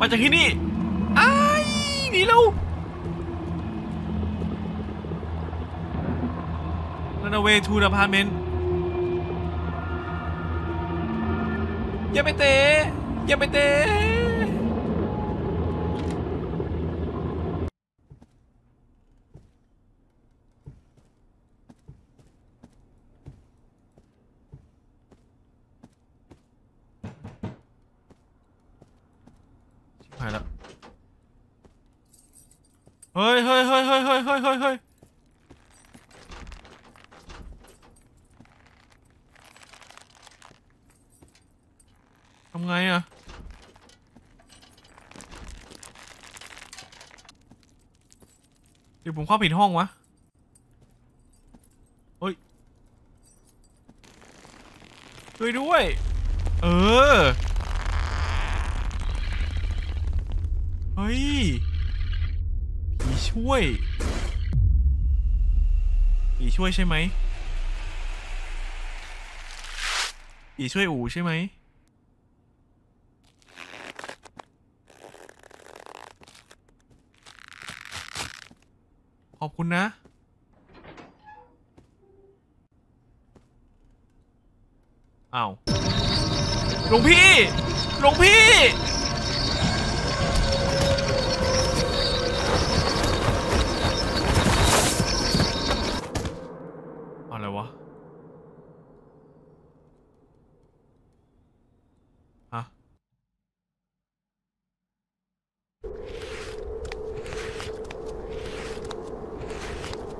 มาจากที่นี่ไอ้หนีแล้วรันเอาเวทูดาพาร์เมนต์อย่าไปเตะอย่าไปเตะเฮ้ยเฮ้ยเฮ้ยเฮ้ยเฮ้ยเฮ้ยเฮ้ยเฮ้ยทำไงอะเดี๋ยวผมเข้าผิดห้องวะเฮ้ยด้วยด้วยเออเฮ้ยช่วยอีช่วยใช่ไหมอีช่วยอู๋ใช่ไหมขอบคุณนะอ้าวหลวงพี่หลวงพี่อะไรวะฮะ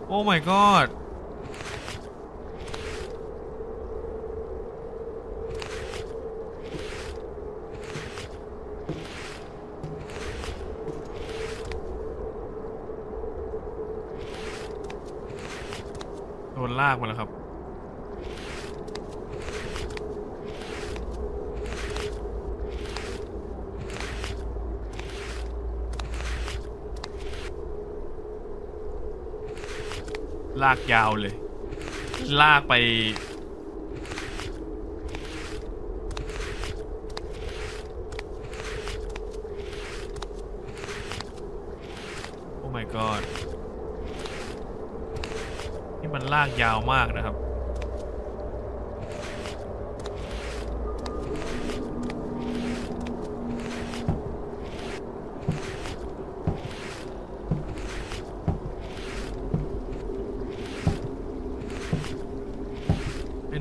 โอ้ my god โดนลากมาแล้วครับลากยาวเลยลากไปโอ้ my god มันลากยาวมากนะครับ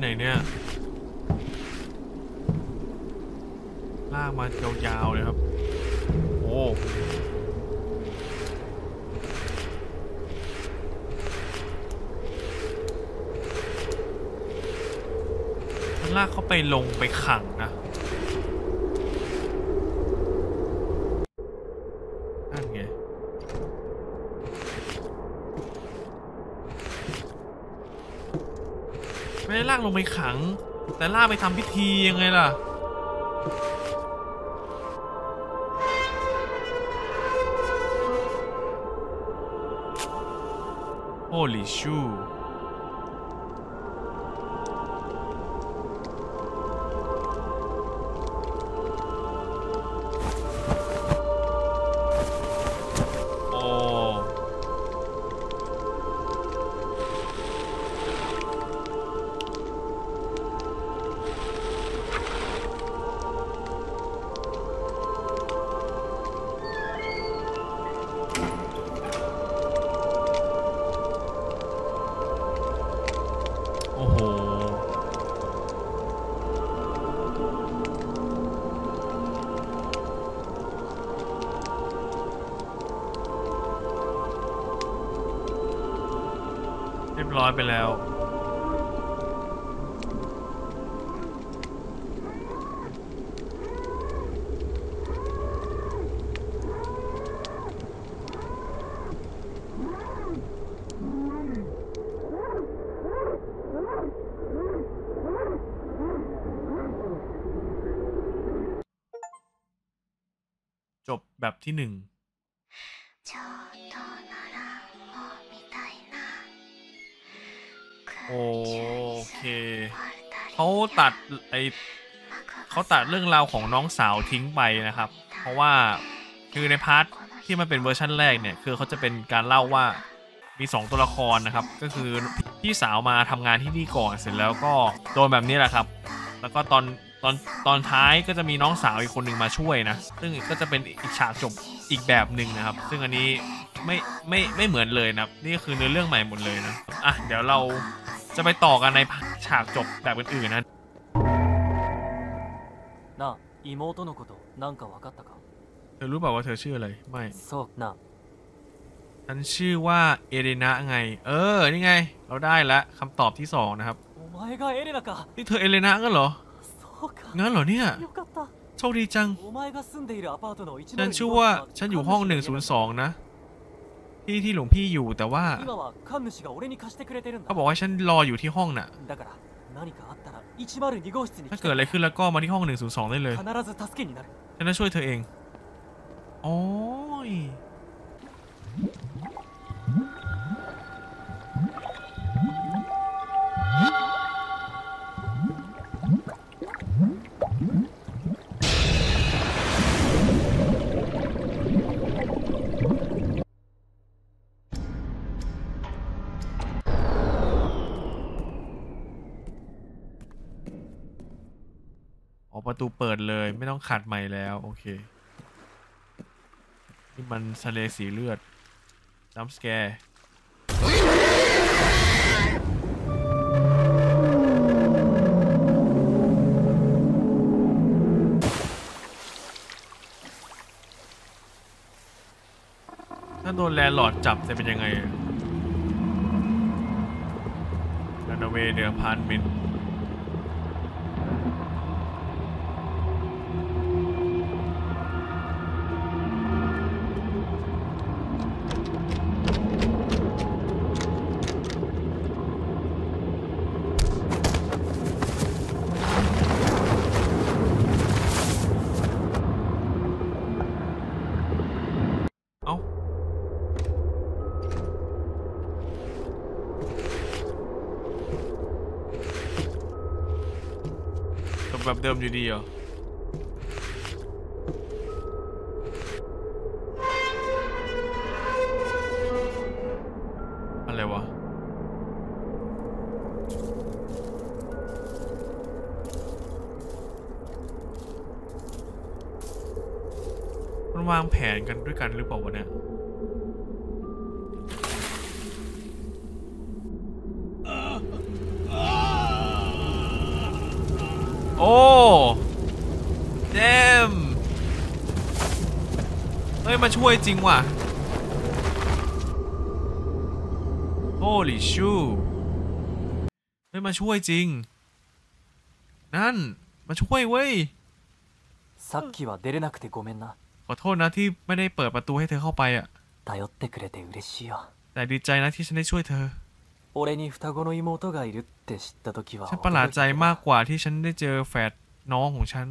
ไปไหนเนี่ยลากมายาวๆเลยครับโอ้ลากเขาไปลงไปขังนะนั่นไงไม่ได้ลากลงไปขังแต่ลากไปทำพิธียังไงล่ะโอ้ลิชูร้อยไปแล้วจบแบบที่หนึ่งโอเคเขาตัดไอเขาตัดเรื่องราวของน้องสาวทิ้งไปนะครับเพราะว่าคือในพาร์ทที่มันเป็นเวอร์ชั่นแรกเนี่ยคือเขาจะเป็นการเล่าว่ามีสองตัวละครนะครับก็คือพี่สาวมาทำงานที่นี่ก่อนเสร็จแล้วก็โดนแบบนี้แหละครับแล้วก็ตอนตอนตอนท้ายก็จะมีน้องสาวอีกคนหนึ่งมาช่วยนะซึ่งก็จะเป็นอีกฉากจบอีกแบบหนึ่งนะครับซึ่งอันนี้ไม่ไม่ไม่เหมือนเลยนะครับนี่คือเนื้อเรื่องใหม่หมดเลยนะอ่ะเดี๋ยวเราจะไปต่อกันในฉากจบแบบอื่นๆนะน้าอีโมโตะโกโตะนั่นก็ว่ากันตะกันเธอรู้เปล่าว่าเธอชื่ออะไรไม่น้าฉันชื่อว่าเอเรนะไงเออนี่ไงเราได้ละคำตอบที่สองนะครับนี่เธอเอเรนะงั้นเหรองั้นเหรอเนี่ยโชคดีจังฉันชื่อว่าฉันอยู่ห้องหนึ่งศูนย์สองนะที่ที่หลวงพี่อยู่แต่ว่าเขาบอกว่าฉันรออยู่ที่ห้องน่ะถ้าเกิดอะไรขึ้นแล้วก็มาที่ห้องหนึ่งศูนย์สองได้เลยฉันจะช่วยเธอเองโอ้ยประตูเปิดเลยไม่ต้องขัดใหม่แล้วโอเคนี่มันทะเลสีเลือดจัมป์สแกร์ถ้าโดนแลนด์ลอร์ดจับจะเป็นยังไงรันเวย์เดือพานมินแบบเดิมอยู่ดีเหรออะไรวะ วางแผนกันด้วยกันหรือเปล่าวะเนี่ยโอ้เดมเฮ้ยมาช่วยจริงว่ะ Holy shoe เฮ้ยมาช่วยจริงนั่นมาช่วยเว้ยさっきは出れなくてごめんな。ขอโทษนะที่ไม่ได้เปิดประตูให้เธอเข้าไปอ่ะแต่ดีใจนะที่ฉันได้ช่วยเธอฉันประหลาดใจมากกว่าที่ฉันได้เจอแฝดน้องของฉัน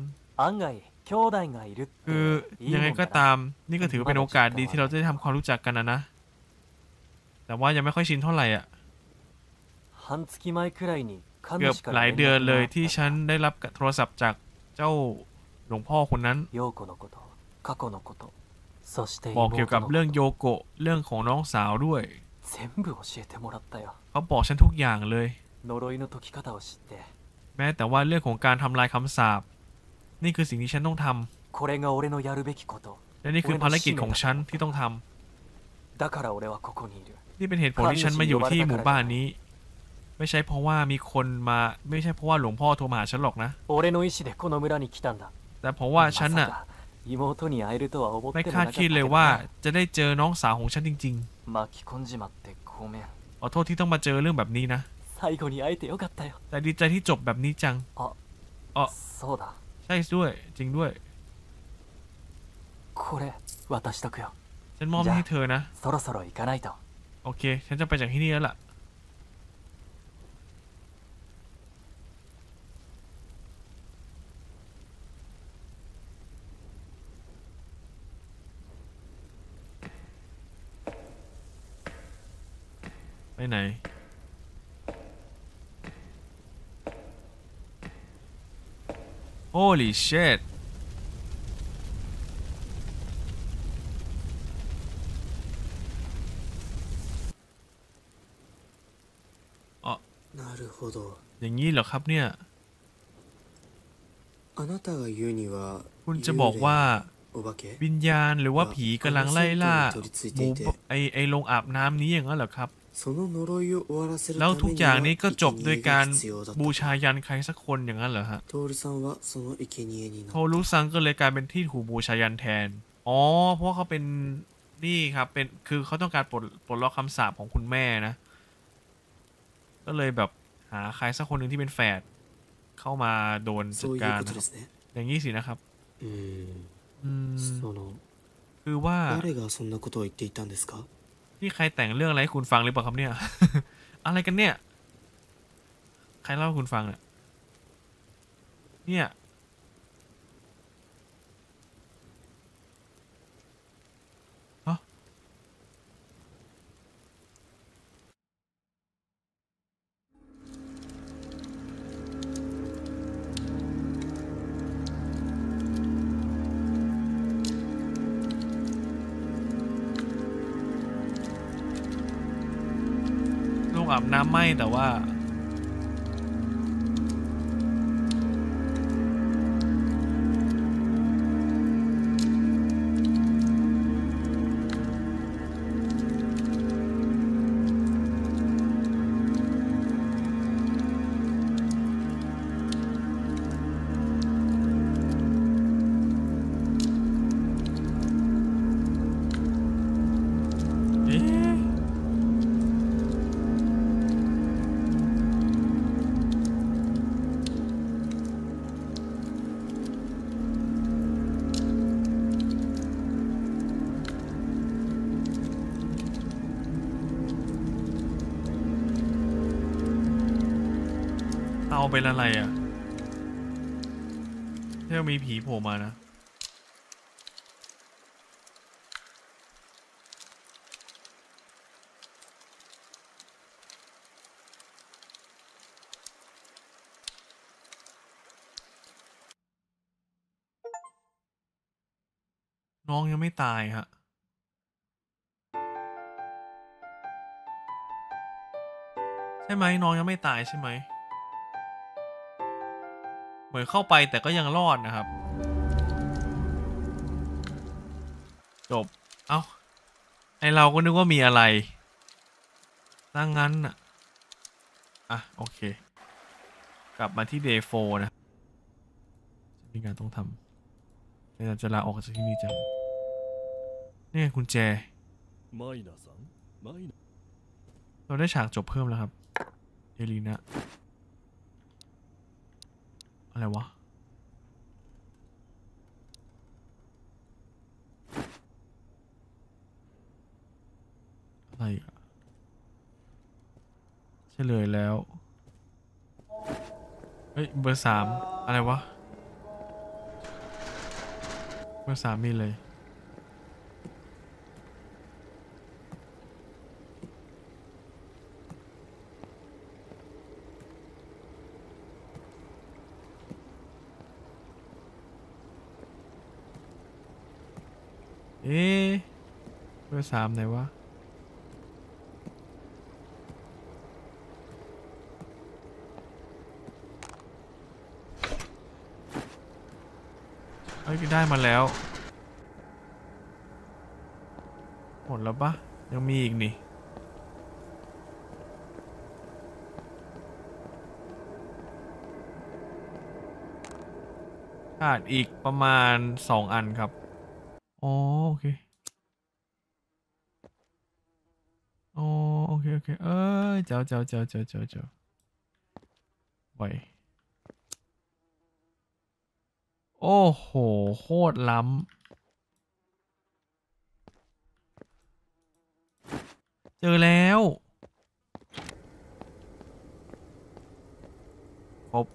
คือยังไงก็ตามนี่ก็ถือเป็นโอกาสดีที่เราจะได้ทำความรู้จักกันนะนะแต่ว่ายังไม่ค่อยชินเท่าไหร่อ่ะเกือบหลายเดือนเลยที่ฉันได้รับโทรศัพท์จากเจ้าหลวงพ่อคนนั้นบอกเกี่ยวกับเรื่องโยโกะเรื่องของน้องสาวด้วยเขาบอกฉันทุกอย่างเลยแม้แต่ว่าเรื่องของการทำลายคำสาปนี่คือสิ่งที่ฉันต้องทำและนี่คือภารกิจของฉันที่ต้องทำนี่เป็นเหตุผลที่ฉันมาอยู่ที่หมู่บ้านนี้ไม่ใช่เพราะว่ามีคนมาไม่ใช่เพราะว่าหลวงพ่อโทรมาหาฉันหรอกนะแต่เพราะว่าฉันน่ะไม่คาดคิดเลยว่าจะได้เจอน้องสาวของฉันจริงๆขอโทษที่ต้องมาเจอเรื่องแบบนี้นะแต่ดีใจที่จบแบบนี้จังอ๋อใช่ด้วยจริงด้วยฉันมอบให้เธอนะโอเคฉันจะไปจากที่นี่แล้วล่ะไปไหนโอ้ลิเชตอ๋ออย่างนี้เหรอครับเนี่ยคุณจะบอกว่าวิญญาณหรือว่าผีกำลังไล่ล่าหมู่ไอไอโรงอาบน้ำนี้อย่างนั้นเหรอครับแล้วทุกอย่างนี้ก็จบโดยการบูชายันใครสักคนอย่างนั้นเหรอฮะโทรุซังก็เลยกลายเป็นที่ถูกบูชายันแทนอ๋อเพราะเขาเป็นนี่ครับเป็นคือเขาต้องการปลดปลดล็อกคำสาปของคุณแม่นะก็เลยแบบหาใครสักคนหนึ่งที่เป็นแฝดเข้ามาโดนจัดการอย่างนี้สินะครับอืมคือว่านี่ใครแต่งเรื่องอะไรให้คุณฟังหรือเปล่าครับเนี่ย อะไรกันเนี่ยใครเล่าให้คุณฟังเนี่ยเนี่ยฮะอาบน้ำไหมแต่ว่าเป็นอะไรอ่ะเที่ยวมีผีโผล่มานะน้องยังไม่ตายฮะใช่ไหมน้องยังไม่ตายใช่ไหมเหมือนเข้าไปแต่ก็ยังรอดนะครับ จบเอ้าไอเราก็นึกว่ามีอะไรตั้งงั้นอ่ะอ่ะโอเคกลับมาที่ เดย์ โฟร์ นะจะมีงานต้องทำเราจะลาออกจากที่นี่จังนี่กุญแจเราได้ฉากจบเพิ่มแล้วครับเอลีนะอะไรวะอะไรเฉลยแล้วเฮ้ยเบอร์สามอะไรวะเบอร์สามมีเลยเอ๊ะเบอร์สามไหนวะเอ้ยได้มาแล้วหมดแล้วปะยังมีอีกนี่ขาดอีกประมาณสองอันครับอ๋อโอเคอ๋อโอเคโอเคเอ้ยเจ้าเจ้าเจ้าเจ้าเจ้าเจ้าไวโอ้โหโคตรล้ำเจอแล้วครบ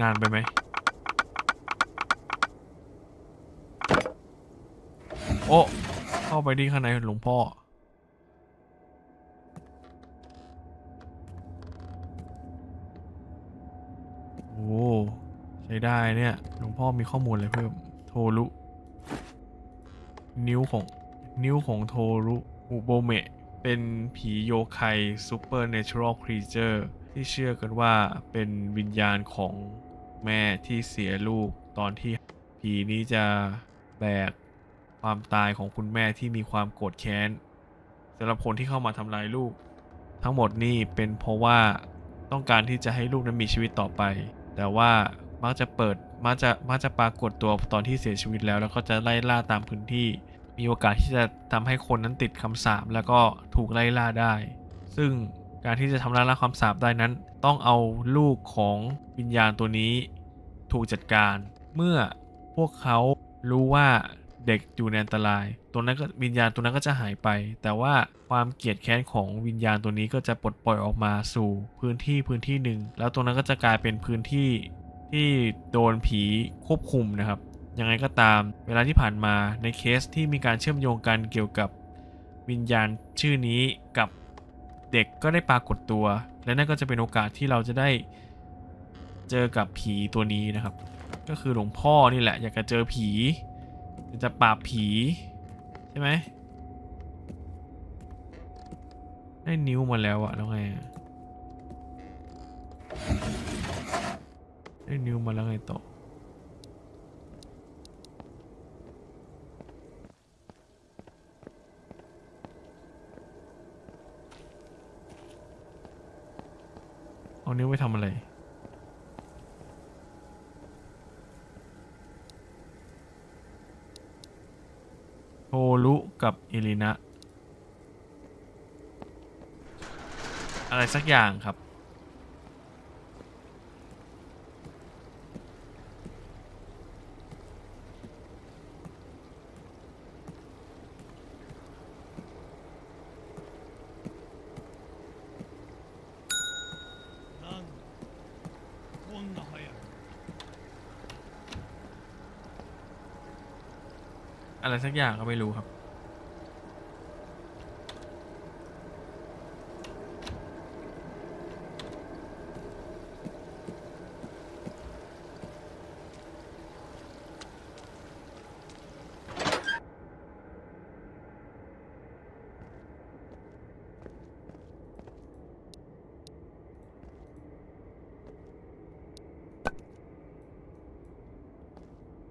นานไปไหมโอ้เข้าไปที่ข้างในหลวงพ่อโอ้ใช้ได้เนี่ยหลวงพ่อมีข้อมูลอะไรเพิ่มโทรุนิ้วของนิ้วของโทรุอุโบเมะเป็นผีโยคัยซูเปอร์เนเชอรัลครีเจอร์ที่เชื่อกันว่าเป็นวิญญาณของแม่ที่เสียลูกตอนที่ผีนี้จะแบกความตายของคุณแม่ที่มีความโกรธแค้นสำหรับคนที่เข้ามาทำลายลูกทั้งหมดนี่เป็นเพราะว่าต้องการที่จะให้ลูกนั้นมีชีวิตต่อไปแต่ว่ามักจะเปิดมักจะมักจะปรากฏตัวตอนที่เสียชีวิตแล้วแล้วก็จะไล่ล่าตามพื้นที่มีโอกาสที่จะทำให้คนนั้นติดคำสาปแล้วก็ถูกไล่ล่าได้ซึ่งการที่จะทำลายล้างคำสาปได้นั้นต้องเอาลูกของวิญญาณตัวนี้ถูกจัดการเมื่อพวกเขารู้ว่าเด็กอยู่ในอันตรายตัวนั้นก็วิญญาณตัวนั้นก็จะหายไปแต่ว่าความเกลียดแค้นของวิญญาณตัวนี้ก็จะปลดปล่อยออกมาสู่พื้นที่พื้นที่หนึ่งแล้วตัวนั้นก็จะกลายเป็นพื้นที่ที่โดนผีควบคุมนะครับยังไงก็ตามเวลาที่ผ่านมาในเคสที่มีการเชื่อมโยงกันเกี่ยวกับวิญญาณชื่อนี้กับเด็กก็ได้ปรากฏตัวและนั่นก็จะเป็นโอกาสที่เราจะได้เจอกับผีตัวนี้นะครับก็คือหลวงพ่อนี่แหละอยากจะเจอผีจะปราบผีใช่ไหมได้นิ้วมาแล้วอะแล้วไงได้นิ้วมาแล้วไงต่อเอานิ้วไปทำอะไรโทรุกับเอลินะอะไรสักอย่างครับอะไรสักอย่างก็ไม่รู้ครับ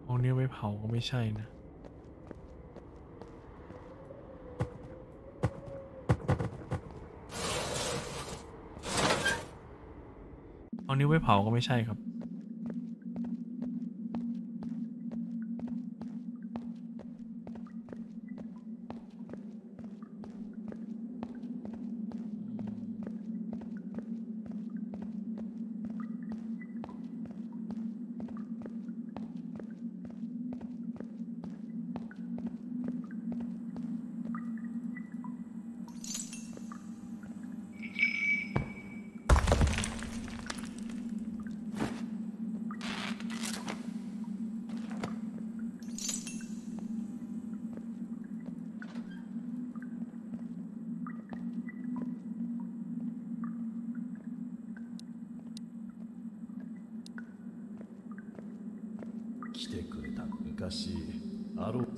เอาเนื้อไปเผาก็ไม่ใช่นะเอานิ้วไปเผาก็ไม่ใช่ครับ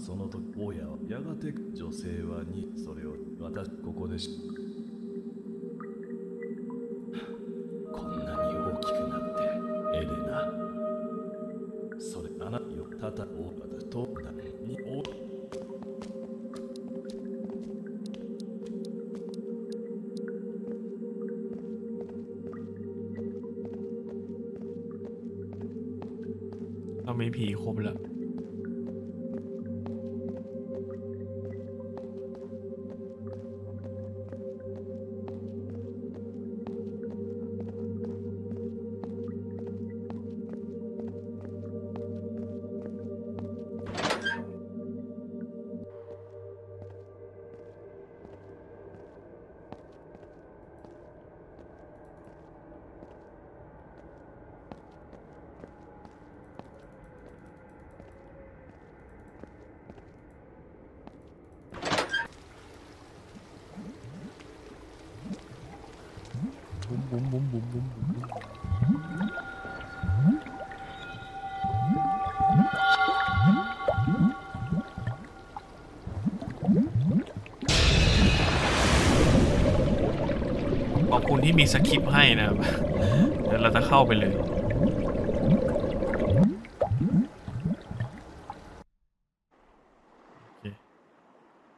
その時おややがて女性はにそれを私ここでしこんなに大きくなってエレナそれあなよたたお私とだねにおเราไม่ผีครบแล้วที่มีสคริปต์ให้นะครับเดี๋ยวเราจะเข้าไปเลย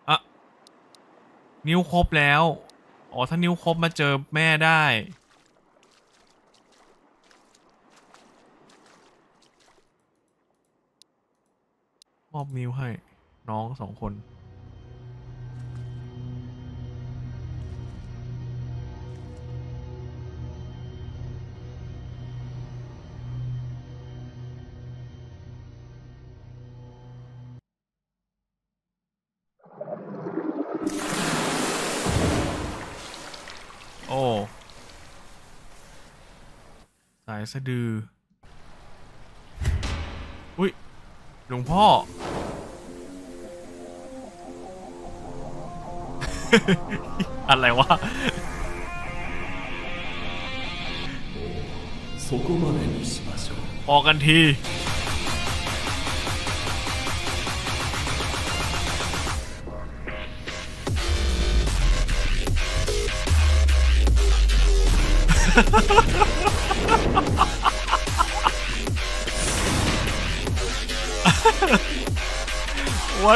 อ่ะนิ้วครบแล้วอ๋อถ้านิ้วครบมาเจอแม่ได้มอบนิ้วให้น้องสองคนสะดืออุ้ยหลวงพ่อ อะไรวะออกกันที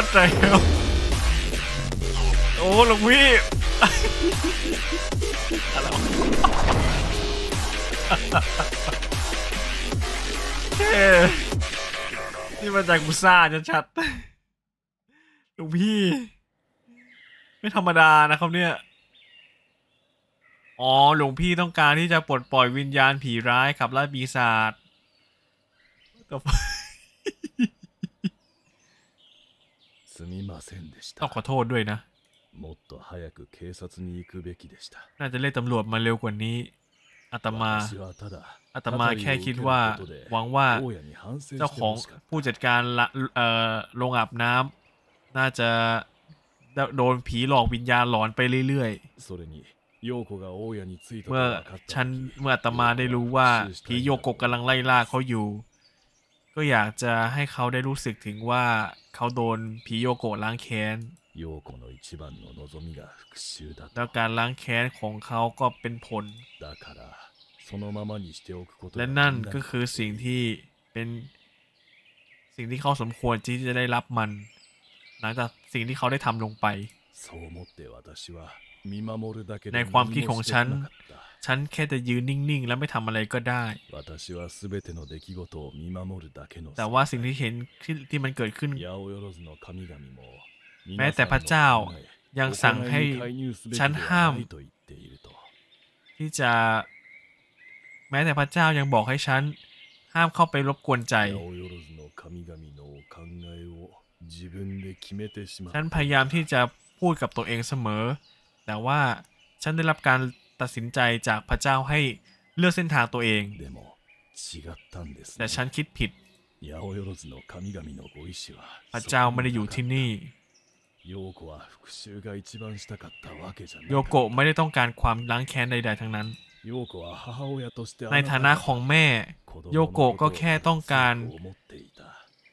วัดใจแล้วโอ้หลวงพี่อะไรวะเฮ้นี่มาจากกุซ่าชัดๆหลวงพี่ไม่ธรรมดานะครับเนี่ยอ๋อหลวงพี่ต้องการที่จะปลดปล่อยวิญญาณผีร้ายขับไล่ปีศาจต้องขอโทษด้วยนะน่าจะเรียกตำรวจมาเร็วกว่านี้อาตมาอาตมาแค่คิดว่าหวังว่าเจ้าของผู้จัดการโรงอาบน้ำน่าจะโดนผีหลอกวิญญาณหลอนไปเรื่อยๆเมื่อฉันเมื่ออาตมาได้รู้ว่าผีโยโกะกำลังไล่ล่าเขาอยู่ก็อยากจะให้เขาได้รู้สึกถึงว่าเขาโดนผีโยโกะล้างแค้นแล้วการล้างแค้นของเขาก็เป็นผลและนั่นก็คือสิ่งที่เป็น สิ่งที่เขาสมควรที่จะได้รับมันหลังจากสิ่งที่เขาได้ทำลงไปในความคิดของฉันฉันแค่จะยืนนิ่งๆและไม่ทำอะไรก็ได้แต่ว่าสิ่งที่เห็นที่มันเกิดขึ้นแม้แต่พระเจ้ายังสั่งให้ฉันห้ามที่จะแม้แต่พระเจ้ายังบอกให้ฉันห้ามเข้าไปรบกวนใจฉันพยายามที่จะพูดกับตัวเองเสมอแต่ว่าฉันได้รับการตัดสินใจจากพระเจ้าให้เลือกเส้นทางตัวเองแต่ฉันคิดผิดพระเจ้าไม่ได้อยู่ที่นี่โยโกะไม่ได้ต้องการความล้างแค้นใดๆทั้งนั้นในฐานะของแม่โยโกะก็แค่ต้องการ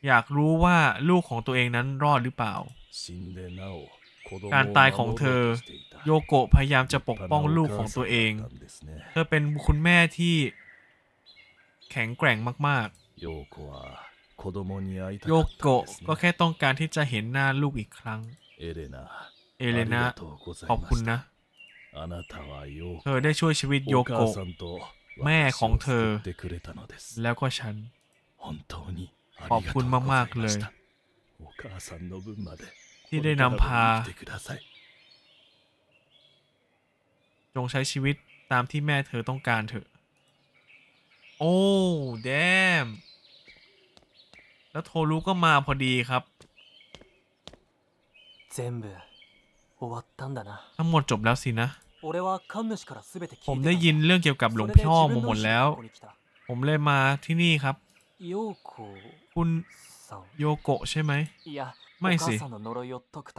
อยากรู้ว่าลูกของตัวเองนั้นรอดหรือเปล่าการตายของเธอโยโกะพยายามจะปกป้องลูกของตัวเองเธอเป็นคุณแม่ที่แข็งแกร่งมากๆโยโกะก็แค่ต้องการที่จะเห็นหน้าลูกอีกครั้งเอเลนาขอบคุณนะเธอได้ช่วยชีวิตโยโกะแม่ของเธอแล้วก็ฉันขอบคุณมากๆเลยที่ได้นำพาจงใช้ชีวิตตามที่แม่เธอต้องการเถอะโอ้แดมแล้วโทรุก็มาพอดีครับทั้งหมดจบแล้วสินะผมได้ยินเรื่องเกี่ยวกับหลวงพ่อมาหมดแล้วผมเลยมาที่นี่ครับคุณโยโกะใช่ไหมไม่สิ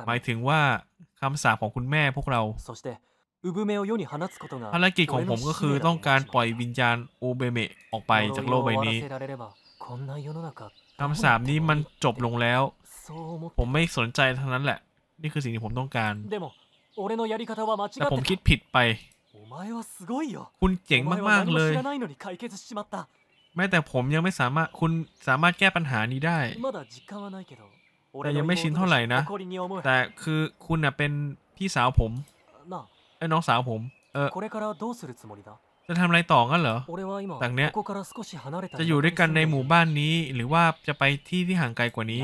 หมายถึงว่าคำสาปของคุณแม่พวกเราภารกิจของผมก็คือต้องการปล่อยวิญญาณโอเบเมะออกไปจากโลกใบนี้คำสาปนี้มันจบลงแล้วผมไม่สนใจทั้งนั้นแหละนี่คือสิ่งที่ผมต้องการแต่ผมคิดผิดไปคุณเจ๋งมากๆเลยแม้แต่ผมยังไม่สามารถคุณสามารถแก้ปัญหานี้ได้แต่ยังไม่ชินเท่าไหร่นะแต่คือคุณน่ะเป็นพี่สาวผมไอ้น้องสาวผมเออจะทำอะไรต่อกันเหรอจากเนี้ยจะอยู่ด้วยกันในหมู่บ้านนี้หรือว่าจะไปที่ที่ห่างไกลกว่านี้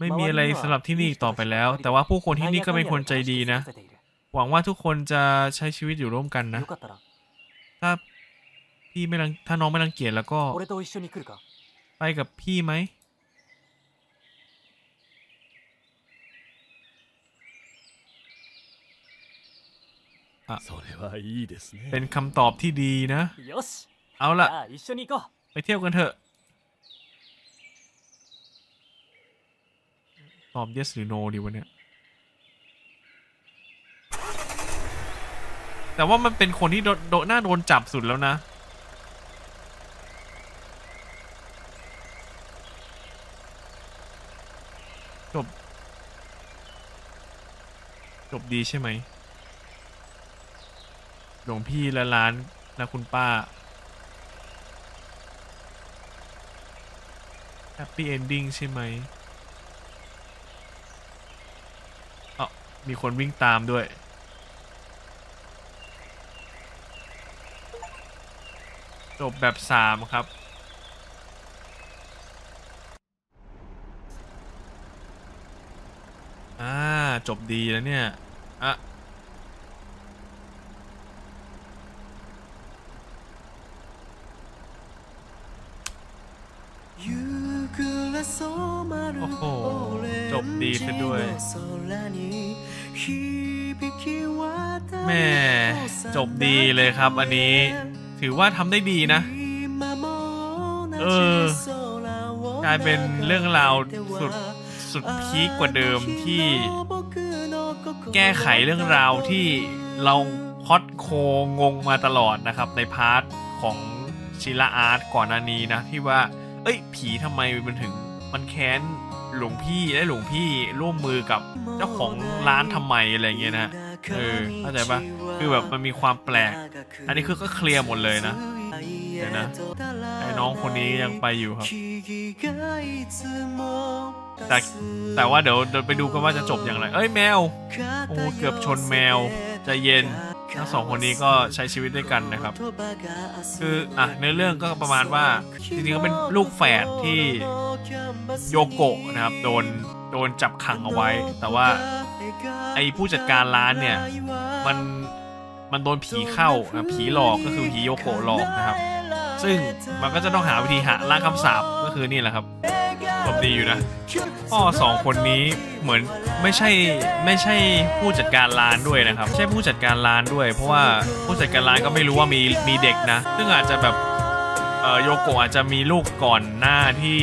ไม่มีอะไรสำหรับที่นี่ต่อไปแล้วแต่ว่าผู้คนที่นี่ก็เป็นคนใจดีนะหวังว่าทุกคนจะใช้ชีวิตอยู่ร่วมกันนะถ้าพี่ไม่ถ้าน้องไม่รังเกียจแล้วก็ไปกับพี่ไหมเป็นคำตอบที่ดีนะเอาล่ะไปเที่ยวกันเถอะตอบ yes หรือ no ดีวะเนี่ยแต่ว่ามันเป็นคนที่โดนน่าโดนจับสุดแล้วนะจบจบดีใช่ไหมหลวงพี่และร้านและคุณป้าแฮปปี้เอนดิ้งใช่ไหมเอ้ามีคนวิ่งตามด้วยจบแบบสามครับอ่าจบดีแล้วเนี่ยอ่ะโอ้โหจบดีซะด้วยแม่จบดีเลยครับอันนี้ถือว่าทำได้ดีนะเออกลายเป็นเรื่องราวสุดสุดพีคกว่าเดิมที่แก้ไขเรื่องราวที่เราพอดโคงงมาตลอดนะครับในพาร์ทของชิระอาร์ตก่อนหน้านี้นะที่ว่าเอ้ยผีทำไมมันถึงมันแค้นหลวงพี่และหลวงพี่ร่วมมือกับเจ้าของร้านทำไมอะไรเงี้ยนะเออเข้าใจปะคือแบบมันมีความแปลกอันนี้คือก็เคลียร์หมดเลยนะเดี๋ยวนะไอ้ น้องคนนี้ยังไปอยู่ครับแต่แต่ว่าเดี๋ยวเดี๋ยวไปดูกันว่าจะจบอย่างไรเอ้ยแมวโอ้เกือบชนแมวใจเย็นทั้งสองคนนี้ก็ใช้ชีวิตด้วยกันนะครับคืออ่ะในเรื่องก็ประมาณว่าจริงๆก็เป็นลูกแฝดที่โยโกะนะครับโดนโดนจับขังเอาไว้แต่ว่าไอผู้จัดการร้านเนี่ยมันมันโดนผีเข้าผีหลอกก็คือผีโยโกะหลอกนะครับซึ่งมันก็จะต้องหาวิธีหาล้างคำสาปก็คือนี่แหละครับตบดีอยู่นะพ่อสองคนนี้เหมือนไม่ใช่ไม่ใช่ผู้จัดการร้านด้วยนะครับใช่ผู้จัดการร้านด้วยเพราะว่าผู้จัดการร้านก็ไม่รู้ว่ามีมีเด็กนะซึ่งอาจจะแบบเอ่อโยโกะอาจจะมีลูกก่อนหน้าที่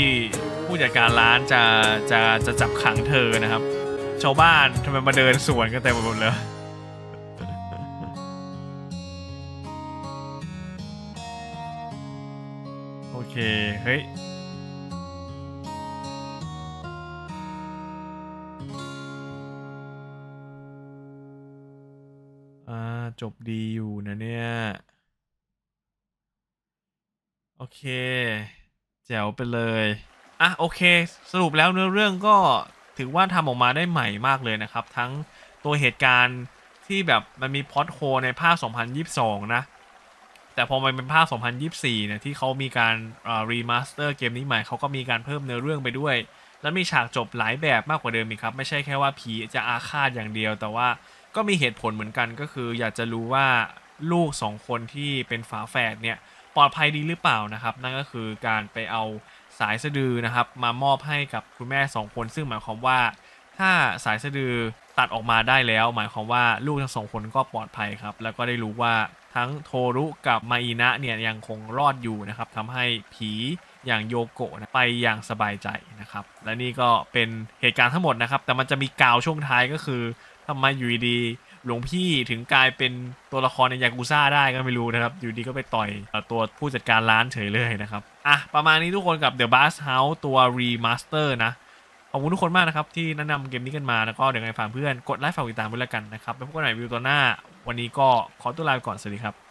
ผู้จัดการร้านจะจะจะจับขังเธอนะครับชาวบ้านทำไมมาเดินสวนกันเต็มไปหมดเลยโอเคเฮ้ยจบดีอยู่นะเนี่ยโอเคแจ๋วไปเลยอ่ะโอเคสรุปแล้วเนื้อเรื่องก็ถือว่าทำออกมาได้ใหม่มากเลยนะครับทั้งตัวเหตุการณ์ที่แบบมันมีพล็อตโฮลในภาคสองพันยี่สิบสองนะแต่พอมันเป็นภาคสองพันยี่สิบสี่เนี่ยที่เขามีการรีมาสเตอร์เกมนี้ใหม่เขาก็มีการเพิ่มเนื้อเรื่องไปด้วยและมีฉากจบหลายแบบมากกว่าเดิมอีกครับไม่ใช่แค่ว่าผีจะอาฆาตอย่างเดียวแต่ว่าก็มีเหตุผลเหมือนกันก็คืออยากจะรู้ว่าลูกสองคนที่เป็นฝาแฝดเนี่ยปลอดภัยดีหรือเปล่านะครับนั่นก็คือการไปเอาสายสะดือนะครับมามอบให้กับคุณแม่สองคนซึ่งหมายความว่าถ้าสายสะดือตัดออกมาได้แล้วหมายความว่าลูกทั้งสองคนก็ปลอดภัยครับแล้วก็ได้รู้ว่าทั้งโทรุกับมาอินะเนี่ยยังคงรอดอยู่นะครับทำให้ผีอย่างโยโกะไปอย่างสบายใจนะครับและนี่ก็เป็นเหตุการณ์ทั้งหมดนะครับแต่มันจะมีกาวช่วงท้ายก็คือทำไมอยู่ดีหลวงพี่ถึงกลายเป็นตัวละครในยากุซ่าได้ก็ไม่รู้นะครับอยู่ดีก็ไปต่อยตัวผู้จัดการร้านเฉยเลยนะครับอ่ะประมาณนี้ทุกคนกับ The Bathhouse ตัว Remaster นะขอบคุณทุกคนมากนะครับที่แนะนำเกมนี้กันมาแล้วก็เดี๋ยวไงฝากเพื่อนกดไลค์ฝากติดตามด้วยแล้วกันนะครับไปพบกันใหม่วิวตัวหน้าวันนี้ก็ขอตัวลาไปก่อนสวัสดีครับ